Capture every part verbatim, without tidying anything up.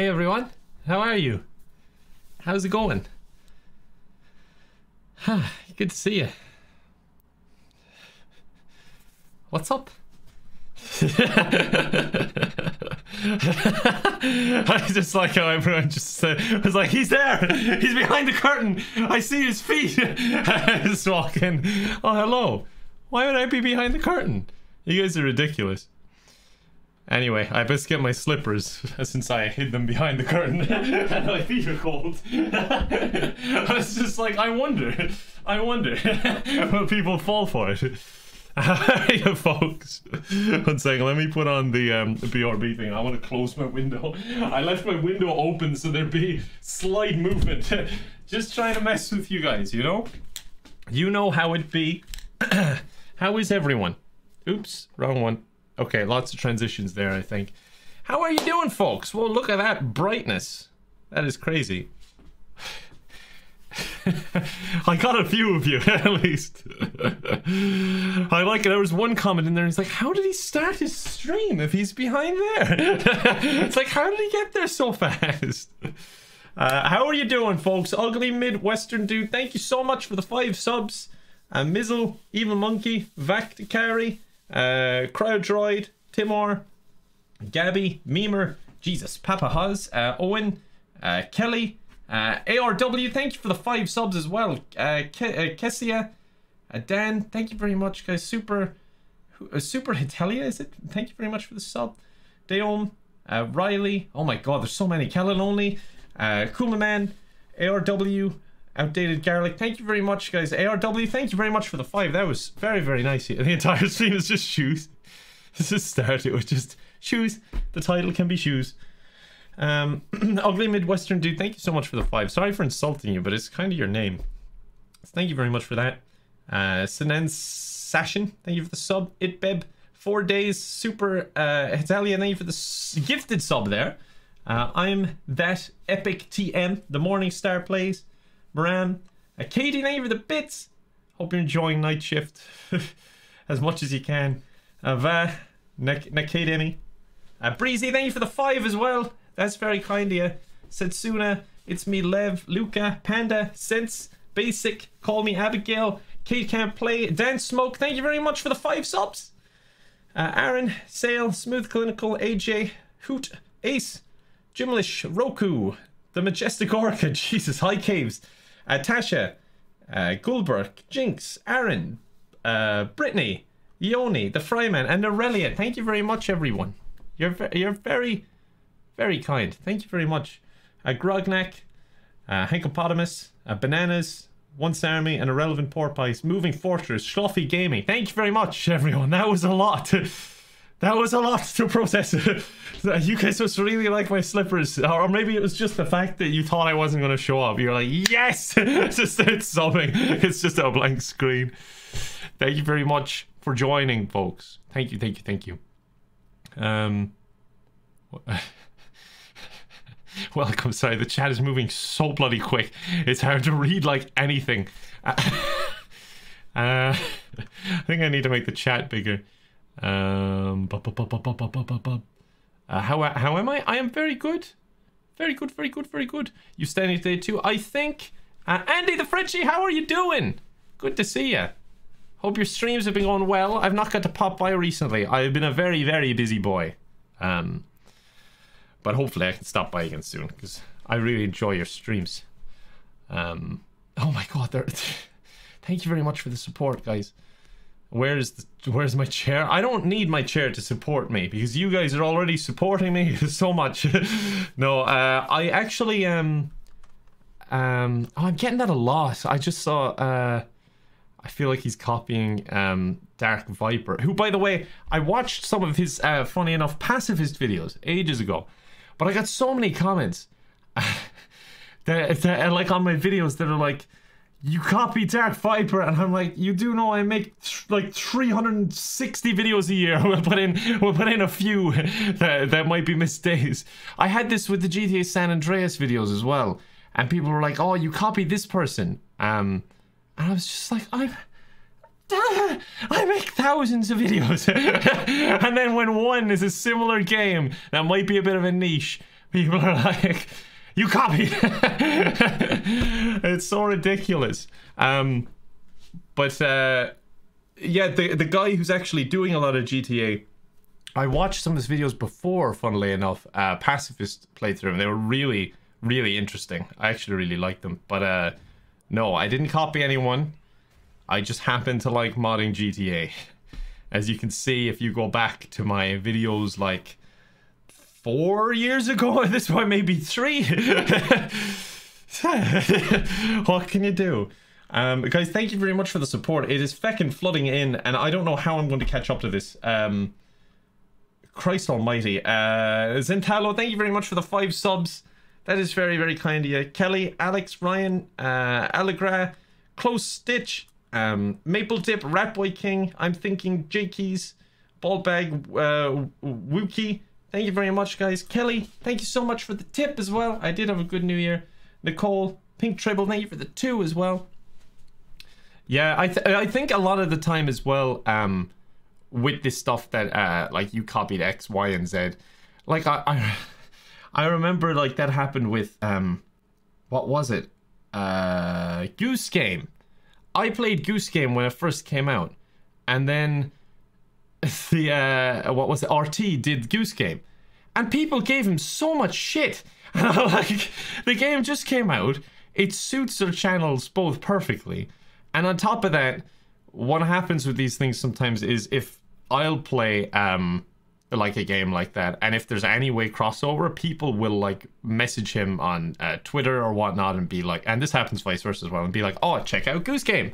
Hey everyone, how are you? How's it going? Good to see you. What's up? I just like how everyone just uh, was like, he's there! He's behind the curtain! I see his feet! I just walk in. Oh, hello. Why would I be behind the curtain? You guys are ridiculous. Anyway, I best get my slippers since I hid them behind the curtain. And my feet are cold. I was just like, I wonder. I wonder. Will people fall for it? How are you, folks? One second, let me put on the um, B R B thing. I want to close my window. I left my window open so there'd be slight movement. Just trying to mess with you guys, you know? You know how it be. How is everyone? Oops, wrong one. Okay, lots of transitions there, I think. How are you doing, folks? Well, look at that brightness. That is crazy. I got a few of you, at least. I like it. There was one comment in there, he's like, how did he start his stream if he's behind there? It's like, how did he get there so fast? Uh, how are you doing, folks? Ugly Midwestern Dude, thank you so much for the five subs. Uh, Mizzle, Evil Monkey, Vacticari, uh, Crowdroid, Timor, Gabby, Memer, Jesus, Papa Huz, uh, Owen, uh, Kelly, Uh, A R W, thank you for the five subs as well. Uh, Ke uh, Kessia, uh, Dan, thank you very much, guys. Super, uh, Super Hitalia, is it? Thank you very much for the sub. Deom, uh, Riley, oh my god, there's so many. Callan Only, uh, Kumaman, A R W, Outdated Garlic, thank you very much, guys. A R W, thank you very much for the five. That was very, very nice. The entire stream is just shoes. Let's just start it with just shoes. The title can be shoes. Um, Ugly Midwestern Dude, thank you so much for the five. Sorry for insulting you, but it's kind of your name. So thank you very much for that. Uh, Sinan Sashin, thank you for the sub. Itbeb, four days. Super uh, Hitalia, thank you for the s gifted sub there. Uh, I'm that Epic T M, the Morning Star plays. Moran, uh, Katie, thank you for the bits. Hope you're enjoying night shift as much as you can. Uh, Va, Nakademi, uh, Breezy, thank you for the five as well. That's very kind of you. Setsuna, It's Me Lev, Luca, Panda, Sense, Basic, Call Me Abigail, Kate Can't Play, Dan Smoke, thank you very much for the five subs. Uh, Aaron, Sale, Smooth Clinical, A J, Hoot, Ace, Jimlish, Roku, The Majestic Orca, Jesus, High Caves, uh, Tasha, uh, Gulberg, Jinx, Aaron, uh, Brittany, Yoni, The Fryman, and Aurelia. Thank you very much, everyone. You're, ve you're very... Very kind. Thank you very much. Uh, Grognak, uh, Hankopotamus, uh, Bananas, Once Army, and Irrelevant Porpice, Moving Fortress, Schluffy Gaming. Thank you very much, everyone. That was a lot. That was a lot to process. You guys must really like my slippers. Or maybe it was just the fact that you thought I wasn't going to show up. You're like, yes! Just start sobbing. It's just a blank screen. Thank you very much for joining, folks. Thank you, thank you, thank you. Um... Welcome, sorry, the chat is moving so bloody quick. It's hard to read like anything. Uh, uh, I think I need to make the chat bigger. Um, bu bu bu bu bu bu bu bu. Uh, how, how am I? I am very good. Very good, very good, very good. You standing today too, I think. Uh, Andy the Frenchie, how are you doing? Good to see you. Hope your streams have been going well. I've not got to pop by recently. I've been a very, very busy boy. Um... But hopefully I can stop by again soon, because I really enjoy your streams. Um, oh my god, there, thank you very much for the support, guys. Where is the, where's my chair? I don't need my chair to support me, because you guys are already supporting me so much. No, uh, I actually... Um, um, oh, I'm getting that a lot. I just saw... Uh, I feel like he's copying um, Dark Viper, who, by the way, I watched some of his, uh, funny enough, pacifist videos ages ago. But I got so many comments that, that, like, on my videos that are like, you copy Dark Viper, and I'm like, you do know I make like three hundred sixty videos a year. We'll put in, we'll put in a few that, that might be mistakes. I had this with the G T A San Andreas videos as well, and people were like, oh, you copied this person. Um, and I was just like, I'm... I make thousands of videos. And then when one is a similar game that might be a bit of a niche, People are like, you copied. It's so ridiculous. Um, but uh, yeah, the the guy who's actually doing a lot of G T A, I watched some of his videos before, funnily enough, uh, pacifist playthrough, and they were really, really interesting. I actually really liked them. But uh, no, I didn't copy anyone. I just happened to like modding G T A. As you can see, if you go back to my videos like four years ago at this point, maybe three. What can you do? Um, guys, thank you very much for the support. It is feckin' flooding in, and I don't know how I'm going to catch up to this. Um, Christ almighty. Uh, Zentalo, thank you very much for the five subs. That is very, very kind of you. Kelly, Alex, Ryan, uh, Allegra, Close Stitch, um, Maple Tip, Ratboy King, I'm Thinking, Jakey's, Ballbag, uh, Wookie. Thank you very much, guys. Kelly, thank you so much for the tip as well. I did have a good new year. Nicole, Pink Treble, thank you for the two as well. Yeah, I, th I think a lot of the time as well, um, with this stuff that, uh, like, you copied X, Y, and Z. Like, I... I I remember, like, that happened with, um, what was it? Uh, Goose Game. I played Goose Game when it first came out. And then the, uh, what was it? R T did Goose Game. And people gave him so much shit. Like, the game just came out. It suits their channels both perfectly. And on top of that, what happens with these things sometimes is if I'll play, um... like a game like that, and if there's any way crossover, people will like message him on uh, Twitter or whatnot and be like, and this happens vice versa as well, and be like, oh, check out Goose Game,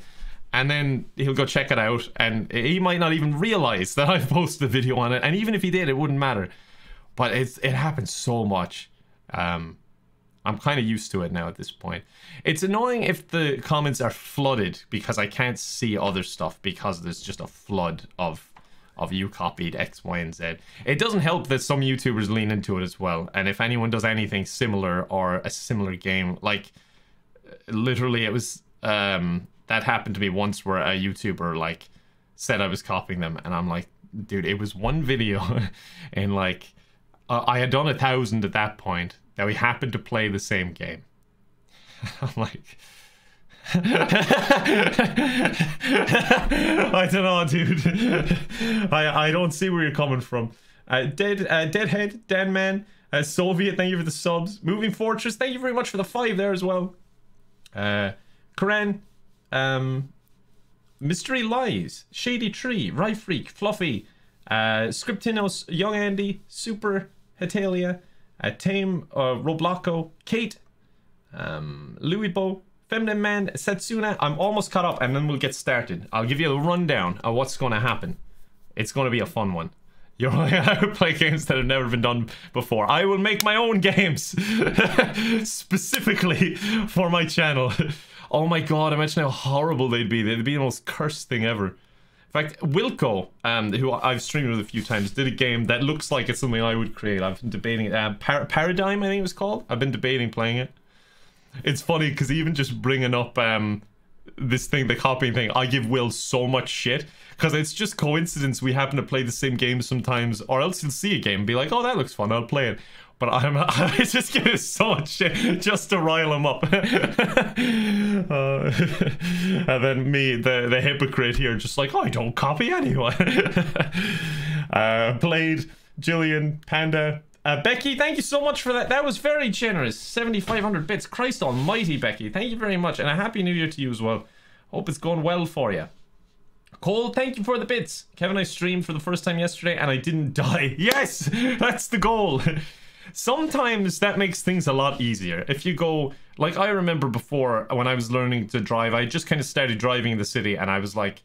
and then he'll go check it out, and he might not even realize that I've posted a video on it, and even if he did, it wouldn't matter. But it's it happens so much. um I'm kind of used to it now at this point. It's annoying if the comments are flooded, because I can't see other stuff, because there's just a flood of of you copied X, Y, and Z. It doesn't help that some YouTubers lean into it as well. And if anyone does anything similar or a similar game, like literally it was, um, that happened to me once where a YouTuber like said I was copying them. And I'm like, dude, it was one video and like, uh, I had done a thousand at that point that we happened to play the same game. I'm like... I don't know, dude. I I don't see where you're coming from. Uh, dead uh, Deadhead, Dan Man, uh, Soviet, thank you for the subs. Moving Fortress, thank you very much for the five there as well. Uh, Karen, um, Mystery Lies, Shady Tree, Rye Freak, Fluffy, uh, Scriptinos, Young Andy, Super Hetalia, uh, Tame, uh, Robloco, Kate, um, Louis Bo. Feminine Man, Setsuna, I'm almost caught up and then we'll get started. I'll give you a rundown of what's going to happen. It's going to be a fun one. You're like, I would play games that have never been done before. I will make my own games. Specifically for my channel. Oh my god, imagine how horrible they'd be. They'd be the most cursed thing ever. In fact, Wilco, um, who I've streamed with a few times, did a game that looks like it's something I would create. I've been debating it. Uh, Par Paradigm, I think it was called. I've been debating playing it. It's funny because even just bringing up um, this thing, the copying thing, I give Will so much shit because it's just coincidence we happen to play the same game sometimes, or else he'll see a game and be like, oh, that looks fun, I'll play it. But I'm, I just give him so much shit just to rile him up. uh, and then me, the, the hypocrite here, just like, oh, I don't copy anyone. uh, Blade, Jillian, Panda... Uh, Becky, thank you so much for that. That was very generous. seventy-five hundred bits. Christ almighty, Becky. Thank you very much. And a happy new year to you as well. Hope it's going well for you. Cole, thank you for the bits. Kevin, I streamed for the first time yesterday and I didn't die. Yes! That's the goal. Sometimes that makes things a lot easier. If you go... Like, I remember before when I was learning to drive, I just kind of started driving in the city and I was like,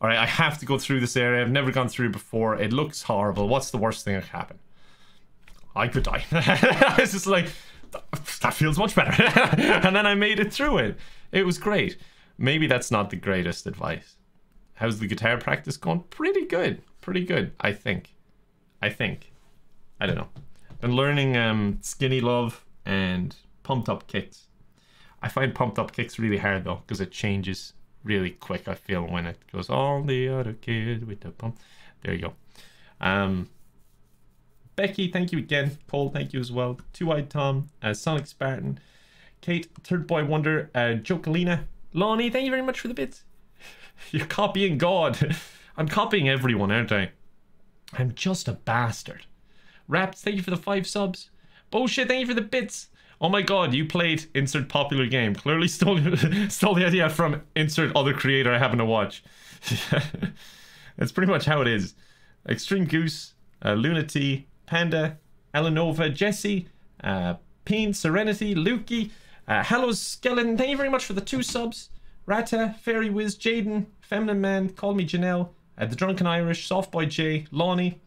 alright, I have to go through this area. I've never gone through before. It looks horrible. What's the worst thing that could happen? I could die. I was just like, that feels much better. And then I made it through it. It was great. Maybe that's not the greatest advice. How's the guitar practice going? Pretty good. Pretty good, I think. I think. I don't know. I've been learning um, Skinny Love and Pumped Up Kicks. I find Pumped Up Kicks really hard, though, because it changes really quick, I feel, when it goes, all the other kid with the pump. There you go. Um... Becky, thank you again. Paul, thank you as well. Two-Eyed Tom, uh, Sonic Spartan, Kate, Third Boy Wonder, uh, Jokalina, Lonnie, thank you very much for the bits. You're copying God. I'm copying everyone, aren't I? I'm just a bastard. Raps, thank you for the five subs. Bullshit, thank you for the bits. Oh my god, you played insert popular game. Clearly stole, stole the idea from insert other creator I happen to watch. That's pretty much how it is. Extreme Goose, uh, Lunati, Panda, Elanova, Jesse, uh, Peen, Serenity, Lukey, uh, Hello Skeleton, thank you very much for the two subs. Rata, Fairy Wiz, Jaden, Feminine Man, Call Me Janelle, uh, The Drunken Irish, Softboy J, Lonnie,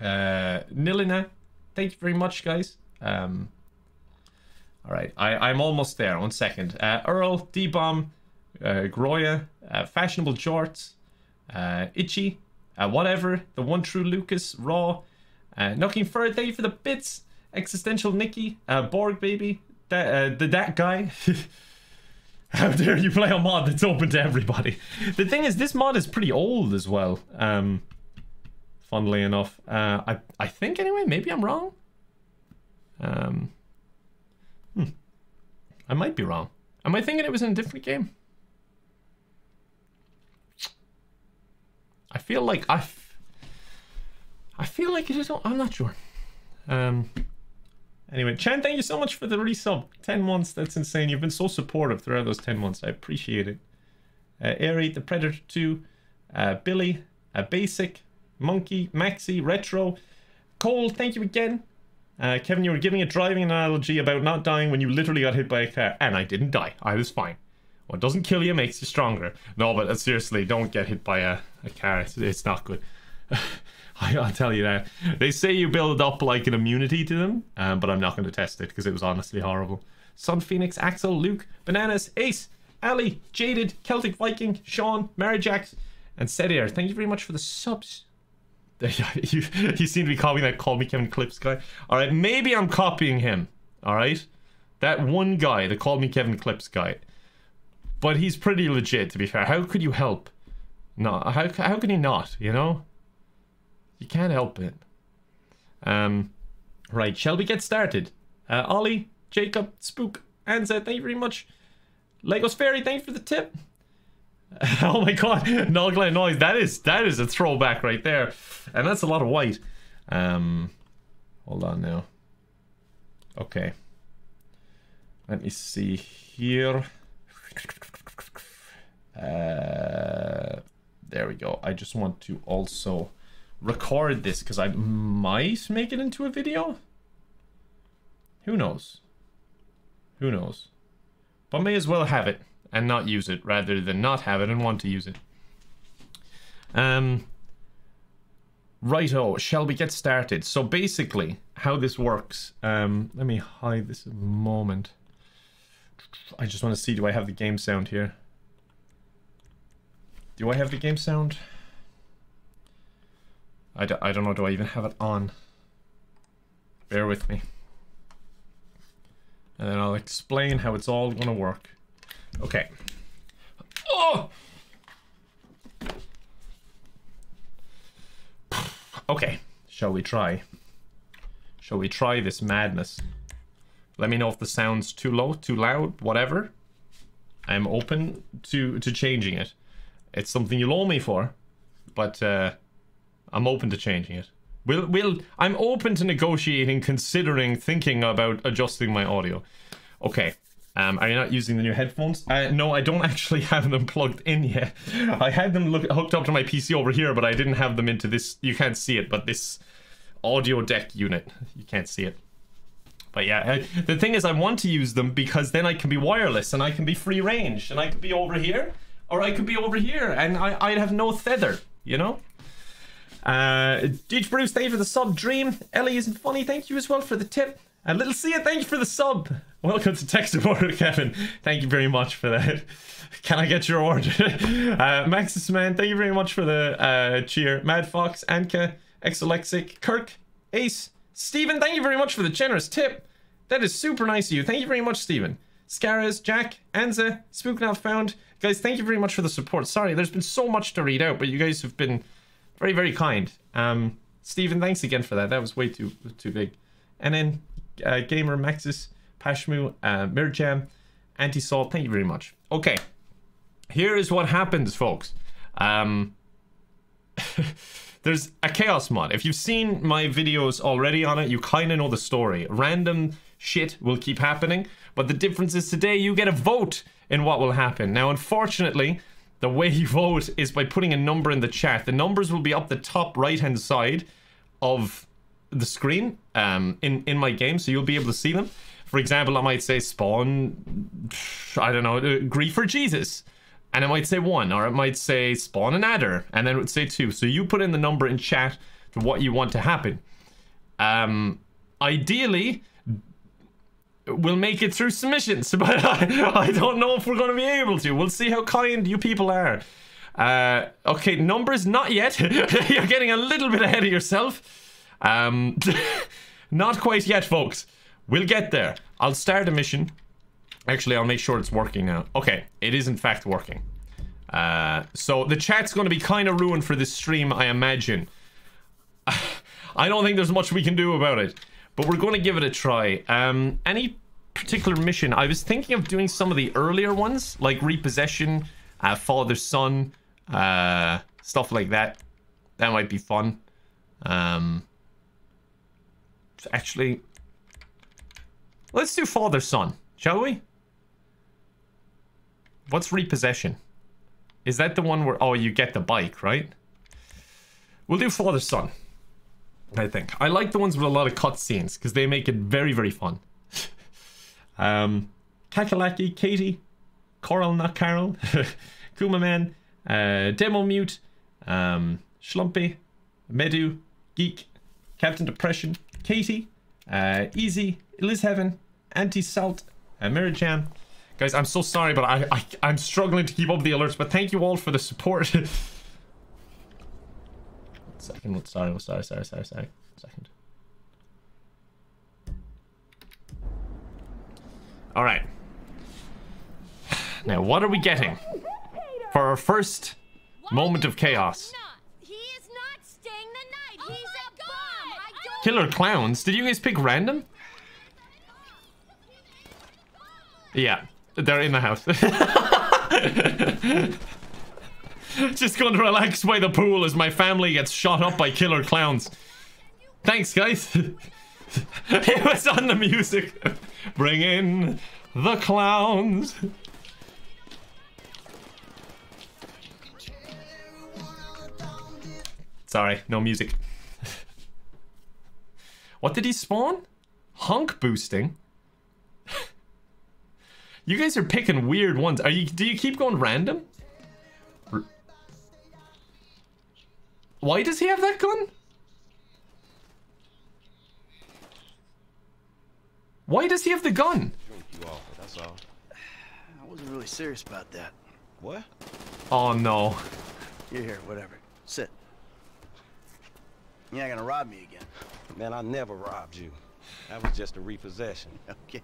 uh, Nilina, thank you very much, guys. Um, all right, I, I'm almost there. One second. Uh, Earl, D-Bomb, uh, Groya, uh, Fashionable Jorts, uh, Itchy, uh, Whatever, The One True Lucas, Raw, uh, Knocking Fur, thank you for the bits, Existential Nikki, uh, Borg Baby, that, uh, the That Guy. How dare you play a mod that's open to everybody? The thing is, this mod is pretty old as well. Um, funnily enough, uh, I I think anyway. Maybe I'm wrong. Um, hmm. I might be wrong. Am I thinking it was in a different game? I feel like I. I feel like it is. I'm not sure. Um. Anyway, Chan, thank you so much for the resub. ten months, that's insane. You've been so supportive throughout those ten months. I appreciate it. Uh, Airy, The Predator two, uh, Billy, uh, Basic, Monkey, Maxi, Retro, Cole, thank you again. Uh, Kevin, you were giving a driving analogy about not dying when you literally got hit by a car. And I didn't die. I was fine. What doesn't kill you makes you stronger. No, but uh, seriously, don't get hit by a, a car. It's, it's not good. I'll tell you that. They say you build up like an immunity to them, um, but I'm not going to test it because it was honestly horrible. Sun Phoenix, Axel, Luke, Bananas, Ace, Ali, Jaded, Celtic Viking, Sean, Marijax, and Sedair. Thank you very much for the subs. you, you seem to be copying that Call Me Kevin Clips guy. Alright, maybe I'm copying him. Alright? That one guy, the Call Me Kevin Clips guy. But he's pretty legit, to be fair. How could you help? No, how, how can he not, you know? You can't help it. Um, right, shall we get started? Uh, Ollie, Jacob, Spook, Anza, thank you very much. Legos Fairy, thank you for the tip. Oh my god, Nogland Noise, that is that is a throwback right there. And that's a lot of white. Um, hold on now. Okay. Let me see here. Uh, there we go. I just want to also record this because I might make it into a video. Who knows? Who knows? But may as well have it and not use it rather than not have it and want to use it. Um, righto, shall we get started? So basically, how this works. Um, let me hide this a moment. I just want to see, do I have the game sound here? Do I have the game sound? I, d I don't know, do I even have it on? Bear with me. And then I'll explain how it's all gonna work. Okay. Oh! Okay, shall we try? Shall we try this madness? Let me know if the sound's too low, too loud, whatever. I'm open to, to changing it. It's something you'll owe me for, but uh... I'm open to changing it. We'll, we'll, I'm open to negotiating, considering, thinking about adjusting my audio. Okay. Um, are you not using the new headphones? Uh, no, I don't actually have them plugged in yet. I had them look, hooked up to my P C over here, but I didn't have them into this. You can't see it, but this audio deck unit. You can't see it. But yeah, I, the thing is, I want to use them because then I can be wireless and I can be free range and I could be over here or I could be over here and I, I'd have no tether, you know? Uh, Deej Bruce, thank you for the sub. Dream, Ellie isn't funny, thank you as well for the tip. And Little Sia, thank you for the sub. Welcome to Text of Order, Kevin. Thank you very much for that. Can I get your order? uh, Maxis Man, thank you very much for the uh, cheer. Mad Fox, Anka, Exolexic, Kirk, Ace, Steven, thank you very much for the generous tip. That is super nice of you. Thank you very much, Steven. Scaras, Jack, Anza, Spook Now Found. Guys, thank you very much for the support. Sorry, there's been so much to read out, but you guys have been very, very kind. Um, Stephen, thanks again for that. That was way too too big. And then uh, Gamer Maxis, Pashmu, uh, Mirjam, Anti-Salt, thank you very much. Okay, here is what happens, folks. Um, there's a Chaos mod. If you've seen my videos already on it, you kind of know the story. Random shit will keep happening, but the difference is today you get a vote in what will happen. Now, unfortunately, the way you vote is by putting a number in the chat. The numbers will be up the top right-hand side of the screen um, in, in my game, so you'll be able to see them. For example, I might say spawn, I don't know, uh, grief for Jesus. And it might say one, or it might say spawn an adder, and then it would say two. So you put in the number in chat for what you want to happen. Um, ideally, we'll make it through submissions, but I, I don't know if we're going to be able to. We'll see how kind you people are. Uh, okay, numbers, not yet. You're getting a little bit ahead of yourself. Um, not quite yet, folks. We'll get there. I'll start a mission. Actually, I'll make sure it's working now. Okay, it is in fact working. Uh, so the chat's going to be kind of ruined for this stream, I imagine. I don't think there's much we can do about it, but we're going to give it a try. Um, any particular mission? I was thinking of doing some of the earlier ones, like Repossession, uh, Father Son, uh, stuff like that. That might be fun. Um, actually, let's do Father Son, shall we? What's Repossession? Is that the one where, oh, you get the bike, right? We'll do Father Son, I think. I like the ones with a lot of cutscenes because they make it very, very fun. um, Kakalaki, Katie, Coral Not Carol, Kuma Man, uh, Demo Mute, um, Schlumpy, Medu, Geek, Captain Depression, Katie, uh, Easy, Liz Heaven, Anti-Salt, uh, Mirror Jam. Guys, I'm so sorry, but I, I, I'm struggling to keep up the alerts, but thank you all for the support. Second, sorry, sorry, sorry, sorry, sorry. Second. All right. Now, what are we getting for our first what? moment of chaos? He is not staying the night. Oh He's a bomb. I don't Killer clowns? Did you guys pick random? Yeah, they're in the house. Just going to relax by the pool as my family gets shot up by killer clowns. Thanks, guys. It was on the music. Bring in the clowns. Sorry, no music. What did he spawn? Honk boosting? You guys are picking weird ones. Are you? Do you keep going random? Why does he have that gun? Why does he have the gun? That's all. I wasn't really serious about that. What? Oh no. You're here, whatever. Sit. You're not gonna rob me again. Man, I never robbed you. That was just a repossession. Okay.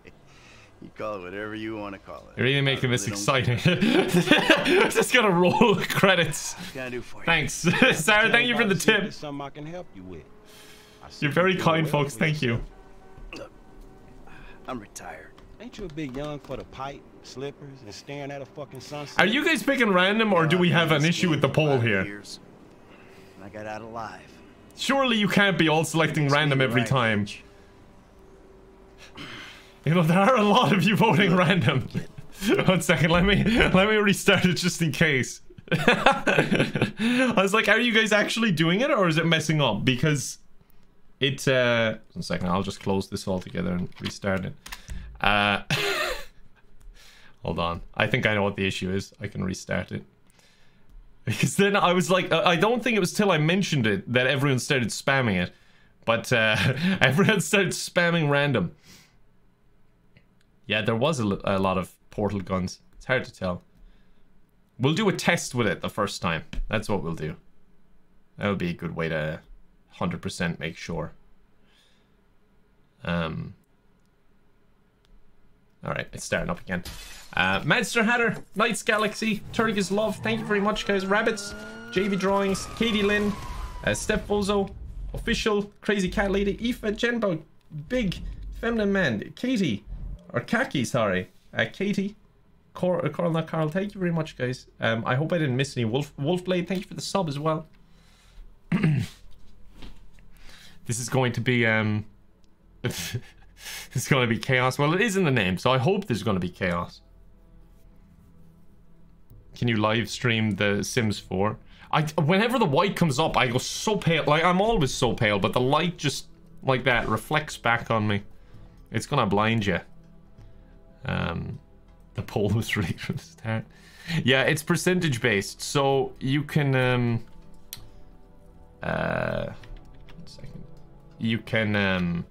You call it whatever you want to call it. You're really making this really exciting. I'm just gonna roll credits. Gonna do for you. Thanks, Sarah. Thank you for the tip. Something I can help you with. You're very kind, folks. Thank you. Look, I'm retired. Ain't you a bit young for the pipe, slippers, and staring at a fucking sunset? Are you guys picking random, or do we have an issue with the poll here? I got out alive. Surely you can't be all selecting random every time. You know, there are a lot of you voting random. One second, let me let me restart it just in case. I was like, are you guys actually doing it, or is it messing up? Because it uh one second, I'll just close this all together and restart it. Uh hold on. I think I know what the issue is. I can restart it. Because then I was like, I don't think it was till I mentioned it that everyone started spamming it. But uh everyone started spamming random. Yeah, there was a, a lot of portal guns. It's hard to tell. We'll do a test with it the first time. That's what we'll do. That would be a good way to one hundred percent make sure. Um. Alright, it's starting up again. Uh, Madster Hatter, Knights Galaxy, Turgus Love, thank you very much, guys. Rabbits, J V Drawings, Katie Lynn, uh, Stepbozo, Official, Crazy Cat Lady, Aoife, Genbo, Big, Feminine Man, Katie, or Kaki, sorry, uh, Katie, Cor uh, Coralna Carl, thank you very much, guys. Um, I hope I didn't miss any. Wolf Wolfblade, thank you for the sub as well. This is going to be, um, it's going to be chaos. Well, it is in the name, so I hope there's going to be chaos. Can you live stream The Sims four? I, whenever the white comes up, I go so pale. Like, I'm always so pale, but the light just, like that, reflects back on me. It's gonna blind you. Um, the poll was released from the start. Yeah, it's percentage-based, so you can, um... Uh... One second. You can, um...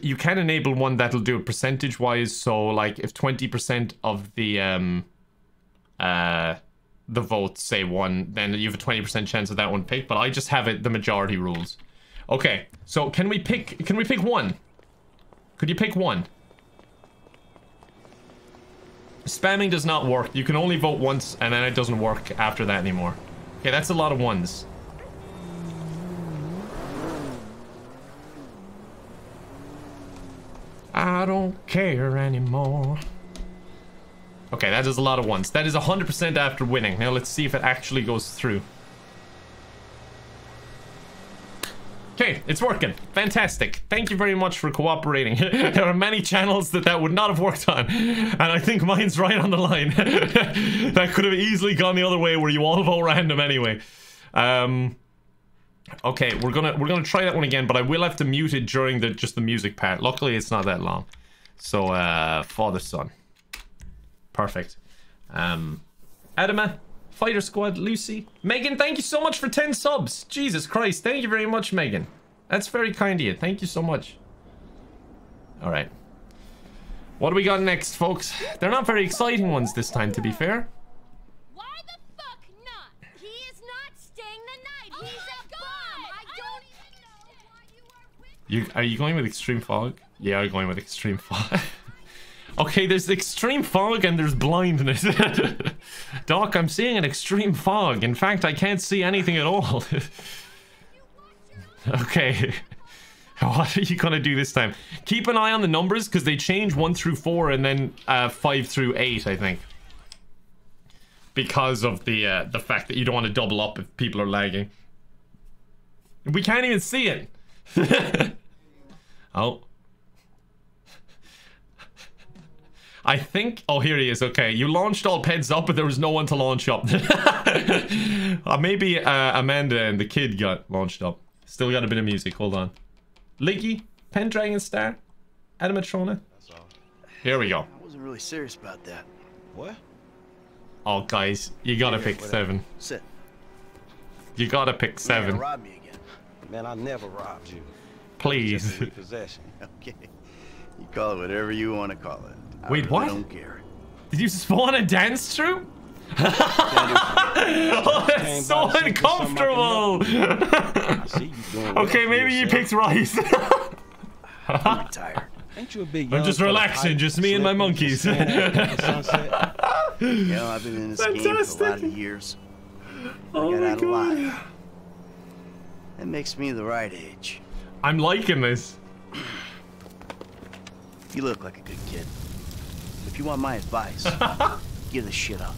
You can enable one that'll do it percentage-wise, so, like, if twenty percent of the, um... Uh, the votes say one, then you have a twenty percent chance of that one picked, but I just have it the majority rules. Okay, so can we pick, can we pick one? Could you pick one? Spamming does not work. You can only vote once and then it doesn't work after that anymore. Okay, that's a lot of ones. I don't care anymore. Okay, that is a lot of ones. That is one hundred percent after winning. Now let's see if it actually goes through. Okay, it's working. Fantastic. Thank you very much for cooperating. There are many channels that that would not have worked on. And I think mine's right on the line. That could have easily gone the other way where you all vote random anyway. Um, okay, we're gonna, we're gonna try that one again, but I will have to mute it during the just the music part. Luckily, it's not that long. So, uh, father, son. Perfect. Um, Adama, Fighter Squad, Lucy, Megan, thank you so much for ten subs. Jesus Christ, thank you very much, Megan. That's very kind of you. Thank you so much. All right. What do we got next, folks? They're not very exciting ones this time, to be fair. Why the fuck not? He is not staying the night. Oh, he's a god. Bomb. I don't even know why you are with you. Are you going with Extreme Fog? Yeah, I'm going with Extreme Fog. Okay, there's extreme fog and there's blindness. Doc, I'm seeing an extreme fog. In fact, I can't see anything at all. Okay. What are you gonna do this time? Keep an eye on the numbers, because they change one through four and then uh, five through eight, I think. Because of the, uh, the fact that you don't want to double up if people are lagging. We can't even see it! Oh. I think... Oh, here he is. Okay, you launched all peds up, but there was no one to launch up. uh, maybe uh, Amanda and the kid got launched up. Still got a bit of music. Hold on. Liggy, Pendragon Star, Adamatrona. Here we go. I wasn't really serious about that. What? Oh, guys, you gotta yeah, pick whatever. seven. Sit. You gotta pick seven. Man, rob me again. Man, I never robbed you. Please. Just possession. Okay. You call it whatever you want to call it. Wait, what? I don't care. Did you spawn a dance troupe? Oh, that's so uncomfortable! Okay, maybe you picked rice. I'm tired. I'm just relaxing, just me and my monkeys. Yeah, I've been in this game for a lot of years. Oh my god. That makes me the right age. I'm liking this. You look like a good kid. If you want my advice, give the shit up.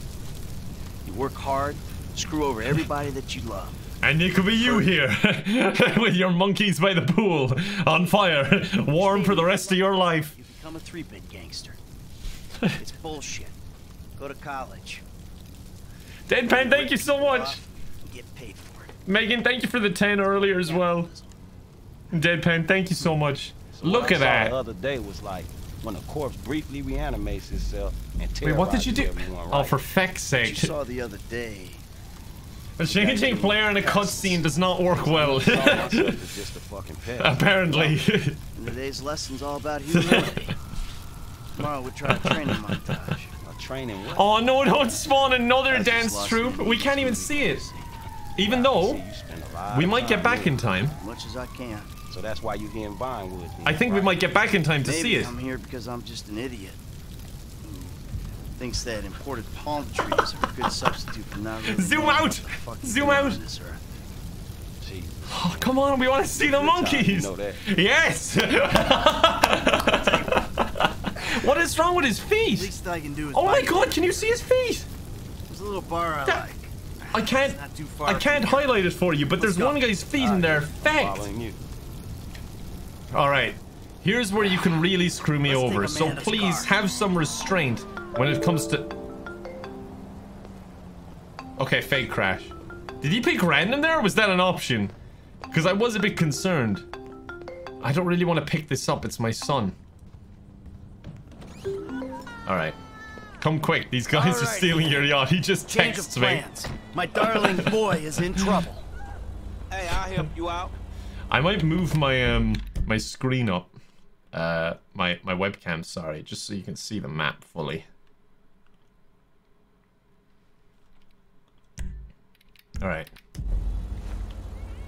You work hard, screw over everybody that you love. And it could be you here, with your monkeys by the pool, on fire, warm for the rest of your life. You become a three-bit gangster. It's bullshit. Go to college. Deadpan, thank you so much. Get paid for it. Megan, thank you for the ten earlier as well. Deadpan, thank you so much. Look at that. The other day was like. When a corpse briefly reanimates itself and wait, what did you do? Right. Oh, for feck's sake. You saw the other day. A changing player in a cutscene does not work well. Just a apparently. And today's lesson's all about humility. Tomorrow we'll try a training montage. A training what? Oh no, don't spawn another That's dance troupe. We can't even see it. Even though, we might get back in time. As much as I can. So that's why you here in Vinewood. I think right? we might get back in time to Maybe see it. I'm here because I'm just an idiot. thinks that imported palm trees are a good substitute for not really Zoom out! Zoom out! This earth. Oh, come on, we want to see the monkeys! Yes! What is wrong with his feet? Least I can do is oh my god, can you see his feet? There's a little bar I that, like. I can't, not too far I can't highlight it for you, but Let's there's go. one guy's feet uh, in there. Fact! Alright, here's where you can really screw me Let's over, so please have some restraint when it comes to... Okay, fake crash. Did he pick random there or was that an option? Because I was a bit concerned. I don't really want to pick this up, it's my son. Alright. Come quick, these guys are stealing your yacht. He just texts me. My darling boy is in trouble. Hey, I'll help you out. I might move my um my screen up. Uh my, my webcam, sorry, just so you can see the map fully. Alright.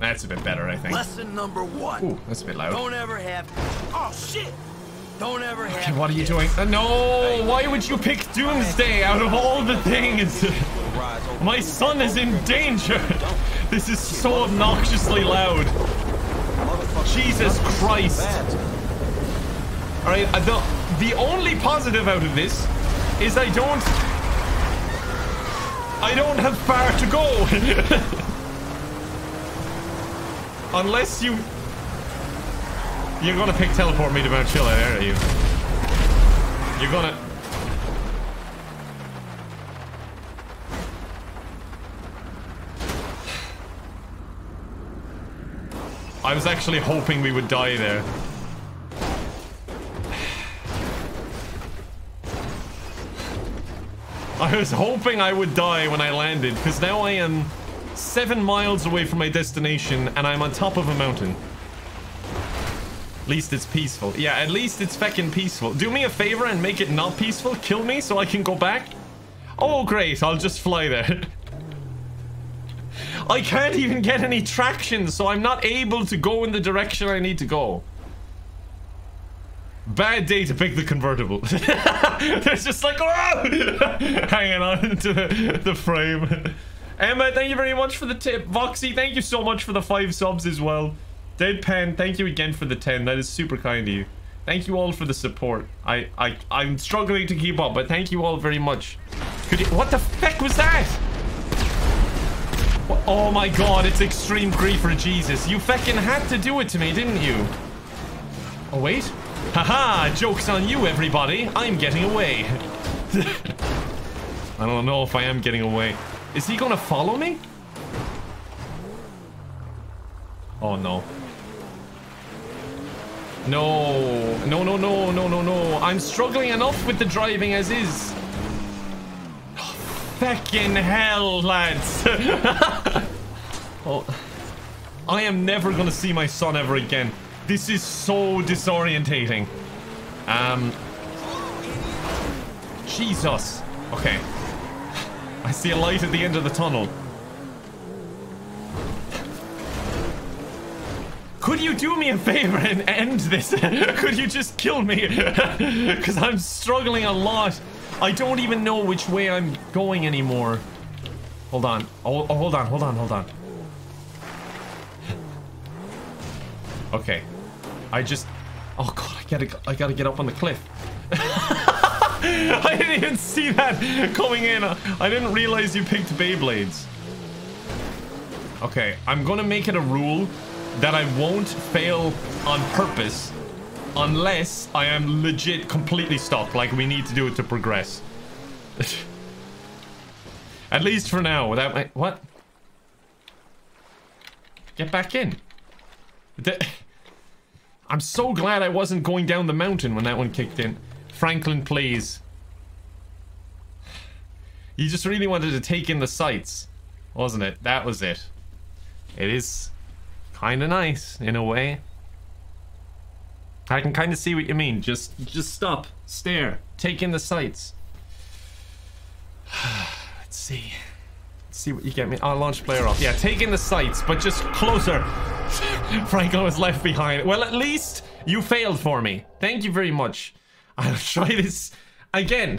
That's a bit better, I think. Lesson number one. Ooh, that's a bit loud. Don't ever have... Oh, shit! Don't ever have... Okay, what are you doing? Uh, no! Why would you pick Doomsday out of all the things? My son is in danger! This is so obnoxiously loud. Jesus Christ. Alright, the, the only positive out of this is I don't... I don't have far to go! Unless you... You're gonna pick teleport me to Mount Chile, aren't you? You're gonna... I was actually hoping we would die there. I was hoping I would die when I landed, because now I am seven miles away from my destination and I'm on top of a mountain. At least it's peaceful. Yeah, at least it's feckin' peaceful. Do me a favor and make it not peaceful. Kill me so I can go back. Oh, great. I'll just fly there. I can't even get any traction, so I'm not able to go in the direction I need to go. Bad day to pick the convertible. It's just like, oh! Hanging on to the, the frame. Emma, thank you very much for the tip. Voxy, thank you so much for the five subs as well. Deadpan, thank you again for the ten. That is super kind of you. Thank you all for the support. I, I, I'm struggling to keep up, but thank you all very much. Could you, what the feck was that? What, oh my god, it's extreme grief for Jesus. You feckin' had to do it to me, didn't you? Oh, wait. Haha, joke's on you, everybody. I'm getting away. I don't know if I am getting away. Is he gonna follow me? Oh, no. No. No, no, no, no, no, no. I'm struggling enough with the driving as is. Oh, feckin' hell, lads. Oh. I am never gonna see my son ever again. This is so disorientating. Um, Jesus. Okay. I see a light at the end of the tunnel. Could you do me a favor and end this? Could you just kill me? Because I'm struggling a lot. I don't even know which way I'm going anymore. Hold on. Oh, oh hold on, hold on, hold on. Okay. I just... Oh god, I gotta, I gotta get up on the cliff. I didn't even see that coming in. I didn't realize you picked Beyblades. Okay, I'm gonna make it a rule that I won't fail on purpose unless I am legit completely stuck. Like, we need to do it to progress. At least for now. That might... What? Get back in. The... I'm so glad I wasn't going down the mountain when that one kicked in. Franklin, please. You just really wanted to take in the sights, wasn't it? That was it. It is kind of nice, in a way. I can kind of see what you mean. Just, just stop, stare, take in the sights. Let's see. Let's see what you get me. I'll launch player off. Yeah, take in the sights, but just closer. Franklin was left behind. Well, at least you failed for me. Thank you very much. I'll try this again.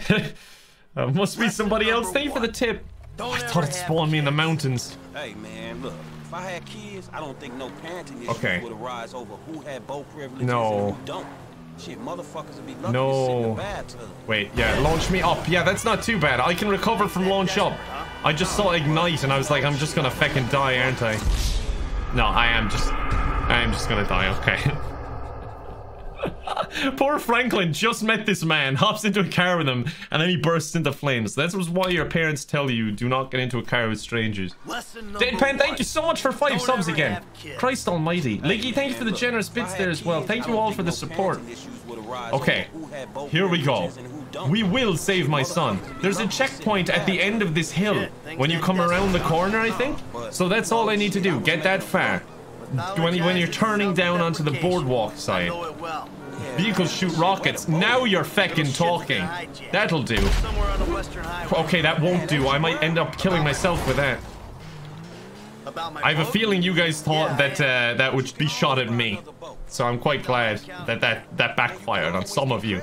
Uh, must be somebody else. Thank you for the tip. Don't I thought it spawned me in the mountains. Hey man, look. If I had kids, I don't think no parenting issue okay. would arise over who had both privileges no. and who don't. Shit, motherfuckers would be lucky no. to sit in the bathtub. Wait, yeah, launch me up. Yeah, that's not too bad. I can recover from launch up. I just saw ignite and I was like, I'm just gonna fucking die, aren't I? No, I am just, I am just gonna die. Okay. Poor Franklin just met this man, hops into a car with him, and then he bursts into flames. That's why your parents tell you do not get into a car with strangers. Deadpan, thank you so much for five subs again. Christ almighty. Liggy, thank you for the generous bits there as well. Thank you all for the support. Okay, here we go. We will save my son. There's a checkpoint at the end of this hill when you come around the corner, I think. So that's all I need to do, get that far. When, you, when you're turning down onto the boardwalk side. Vehicles shoot rockets. Now you're feckin' talking. That'll do. Okay, that won't do. I might end up killing myself with that. I have a feeling you guys thought that uh, that would be shot at me. So I'm quite glad that that, that backfired on some of you.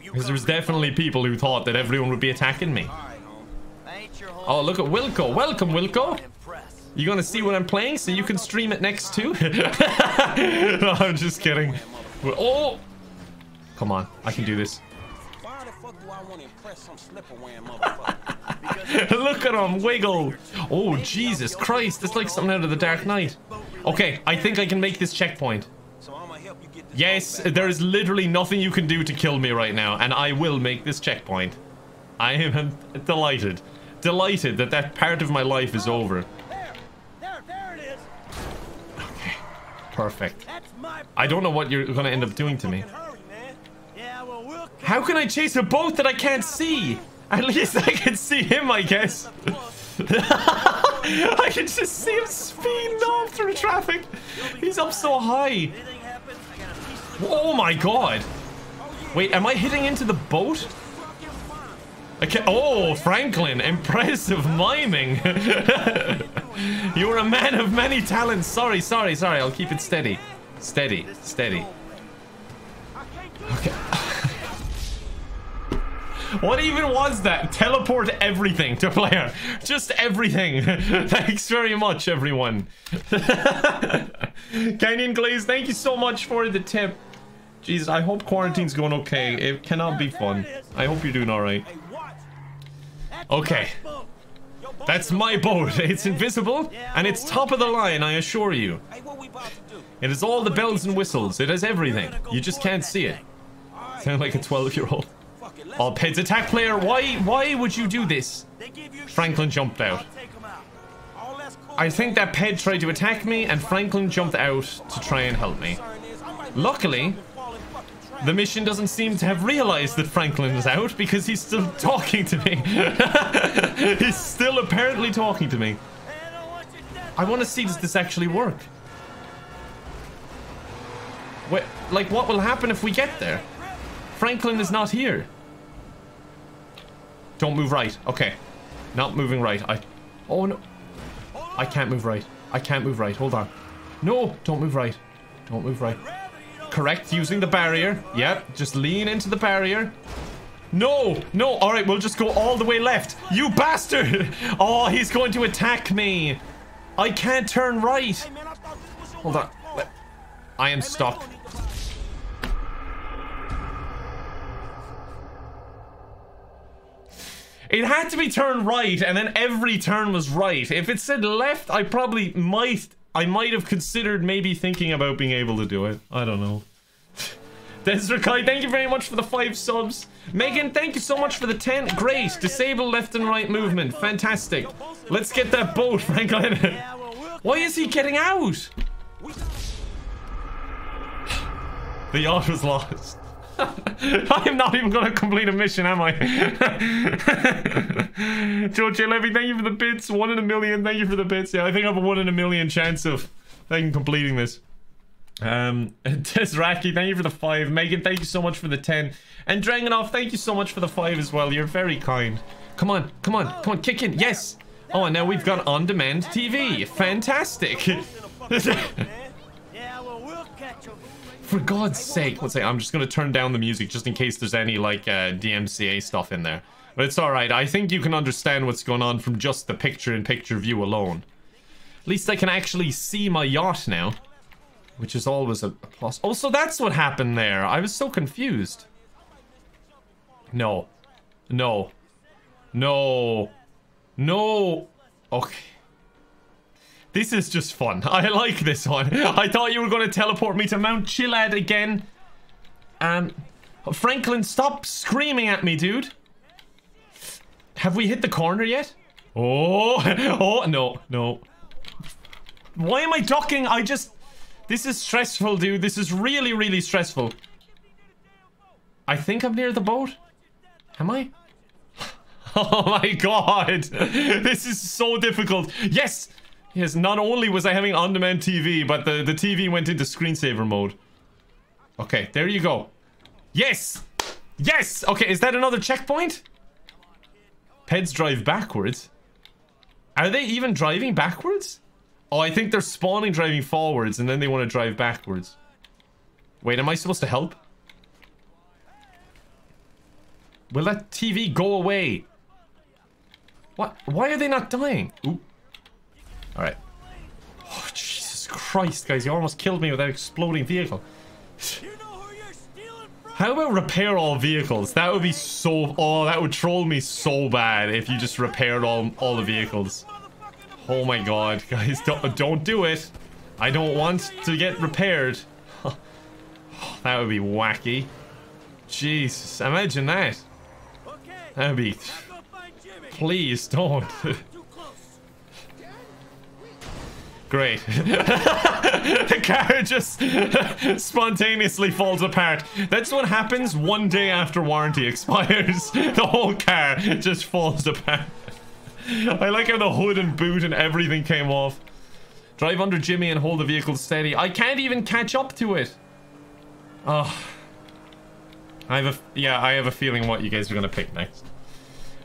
Because there's definitely people who thought that everyone would be attacking me. Oh, look at Wilco. Welcome, Wilco. You gonna see what I'm playing so you can stream it next too? No, I'm just kidding. Oh! Come on, I can do this. Look at him, wiggle! Oh, Jesus Christ, that's like something out of the Dark Knight. Okay, I think I can make this checkpoint. Yes, there is literally nothing you can do to kill me right now, and I will make this checkpoint. I am delighted. Delighted that that part of my life is over. Perfect. I don't know what you're gonna end up doing to me. How can I chase a boat that I can't see? At least I can see him, I guess. I can just see him speeding off through traffic. He's up so high. Oh my god. Wait, am I hitting into the boat? Okay. Oh, Franklin, impressive miming. You are a man of many talents. Sorry, sorry, sorry. I'll keep it steady. Steady, steady. Okay. What even was that? Teleport everything to player. Just everything. Thanks very much, everyone. Canyon Glaze, thank you so much for the tip. Jeez, I hope quarantine's going okay. It cannot be fun. I hope you're doing all right. Okay. That's my boat. It's invisible and it's top of the line, I assure you. It is all the bells and whistles. It has everything. You just can't see it. Sound like a twelve year old. Oh, Peds attack player. Why why would you do this? Franklin jumped out. I think that Ped tried to attack me and Franklin jumped out to try and help me. Luckily, the mission doesn't seem to have realized that Franklin is out because he's still talking to me. He's still apparently talking to me. I want to see, does this actually work? Wait, like what will happen if we get there? Franklin is not here. Don't move right. Okay. Not moving right. I. Oh no. I can't move right. I can't move right. Hold on. No, don't move right. Don't move right. Correct, using the barrier. Yep, just lean into the barrier. No, no, all right, we'll just go all the way left. You bastard! Oh, he's going to attack me. I can't turn right. Hold on. I am stuck. It had to be turned right, and then every turn was right. If it said left, I probably might... I might have considered maybe thinking about being able to do it. I don't know. Desrakai, thank you very much for the five subs. Megan, thank you so much for the ten. Great. Disable left and right movement. Fantastic. Let's get that boat, Franklin. Why is he getting out? The yacht was lost. I'm not even going to complete a mission, am I? George J. Levy, thank you for the bits. One in a million, thank you for the bits. Yeah, I think I have a one in a million chance of thinking, completing this. Um, Desraki, thank you for the five. Megan, thank you so much for the ten. And Dranganoff, thank you so much for the five as well. You're very kind. Come on, come on, come on, kick in. Yes. Oh, and now we've got on-demand T V. Fantastic. For God's sake, let's say I'm just gonna turn down the music just in case there's any like uh, D M C A stuff in there. But it's alright, I think you can understand what's going on from just the picture-in-picture view alone. At least I can actually see my yacht now, which is always a plus. Oh, so that's what happened there. I was so confused. No. No. No. No. Okay. This is just fun. I like this one. I thought you were going to teleport me to Mount Chilad again. Um, Franklin, stop screaming at me, dude. Have we hit the corner yet? Oh. Oh, no. No. Why am I ducking? I just... This is stressful, dude. This is really, really stressful. I think I'm near the boat. Am I? Oh my god. This is so difficult. Yes! Yes, not only was I having on-demand T V, but the, the T V went into screensaver mode. Okay, there you go. Yes! Yes! Okay, is that another checkpoint? Peds drive backwards. Are they even driving backwards? Oh, I think they're spawning driving forwards, and then they want to drive backwards. Wait, am I supposed to help? Will that T V go away? What? Why are they not dying? Ooh. Alright. Oh, Jesus Christ, guys. You almost killed me with that exploding vehicle. You know who you're stealing from. How about repair all vehicles? That would be so... Oh, that would troll me so bad if you just repaired all, all the vehicles. Oh my god, guys, don't, don't do it. I don't want to get repaired. That would be wacky. Jesus, imagine that. That would be... Please, don't. Great. The car just spontaneously falls apart. That's what happens one day after warranty expires. The whole car just falls apart. I like how the hood and boot and everything came off. Drive under Jimmy and hold the vehicle steady. I can't even catch up to it. Oh. I have a... Yeah, I have a feeling what you guys are going to pick next.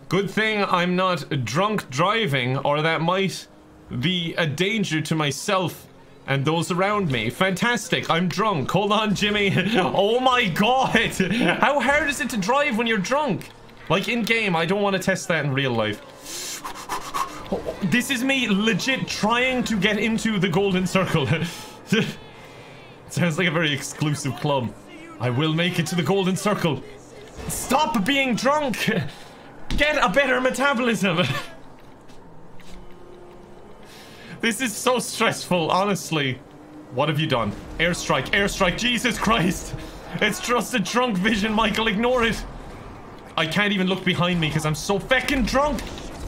Good thing I'm not drunk driving, or that might be a danger to myself and those around me. Fantastic. I'm drunk. Hold on, Jimmy. Oh my god. How hard is it to drive when you're drunk? Like in game, I don't want to test that in real life. This is me legit trying to get into the golden circle. Sounds like a very exclusive club. I will make it to the golden circle. Stop being drunk. Get a better metabolism. This is so stressful, honestly. What have you done? Airstrike, airstrike. Jesus Christ. It's just a drunk vision, Michael. Ignore it. I can't even look behind me because I'm so feckin' drunk.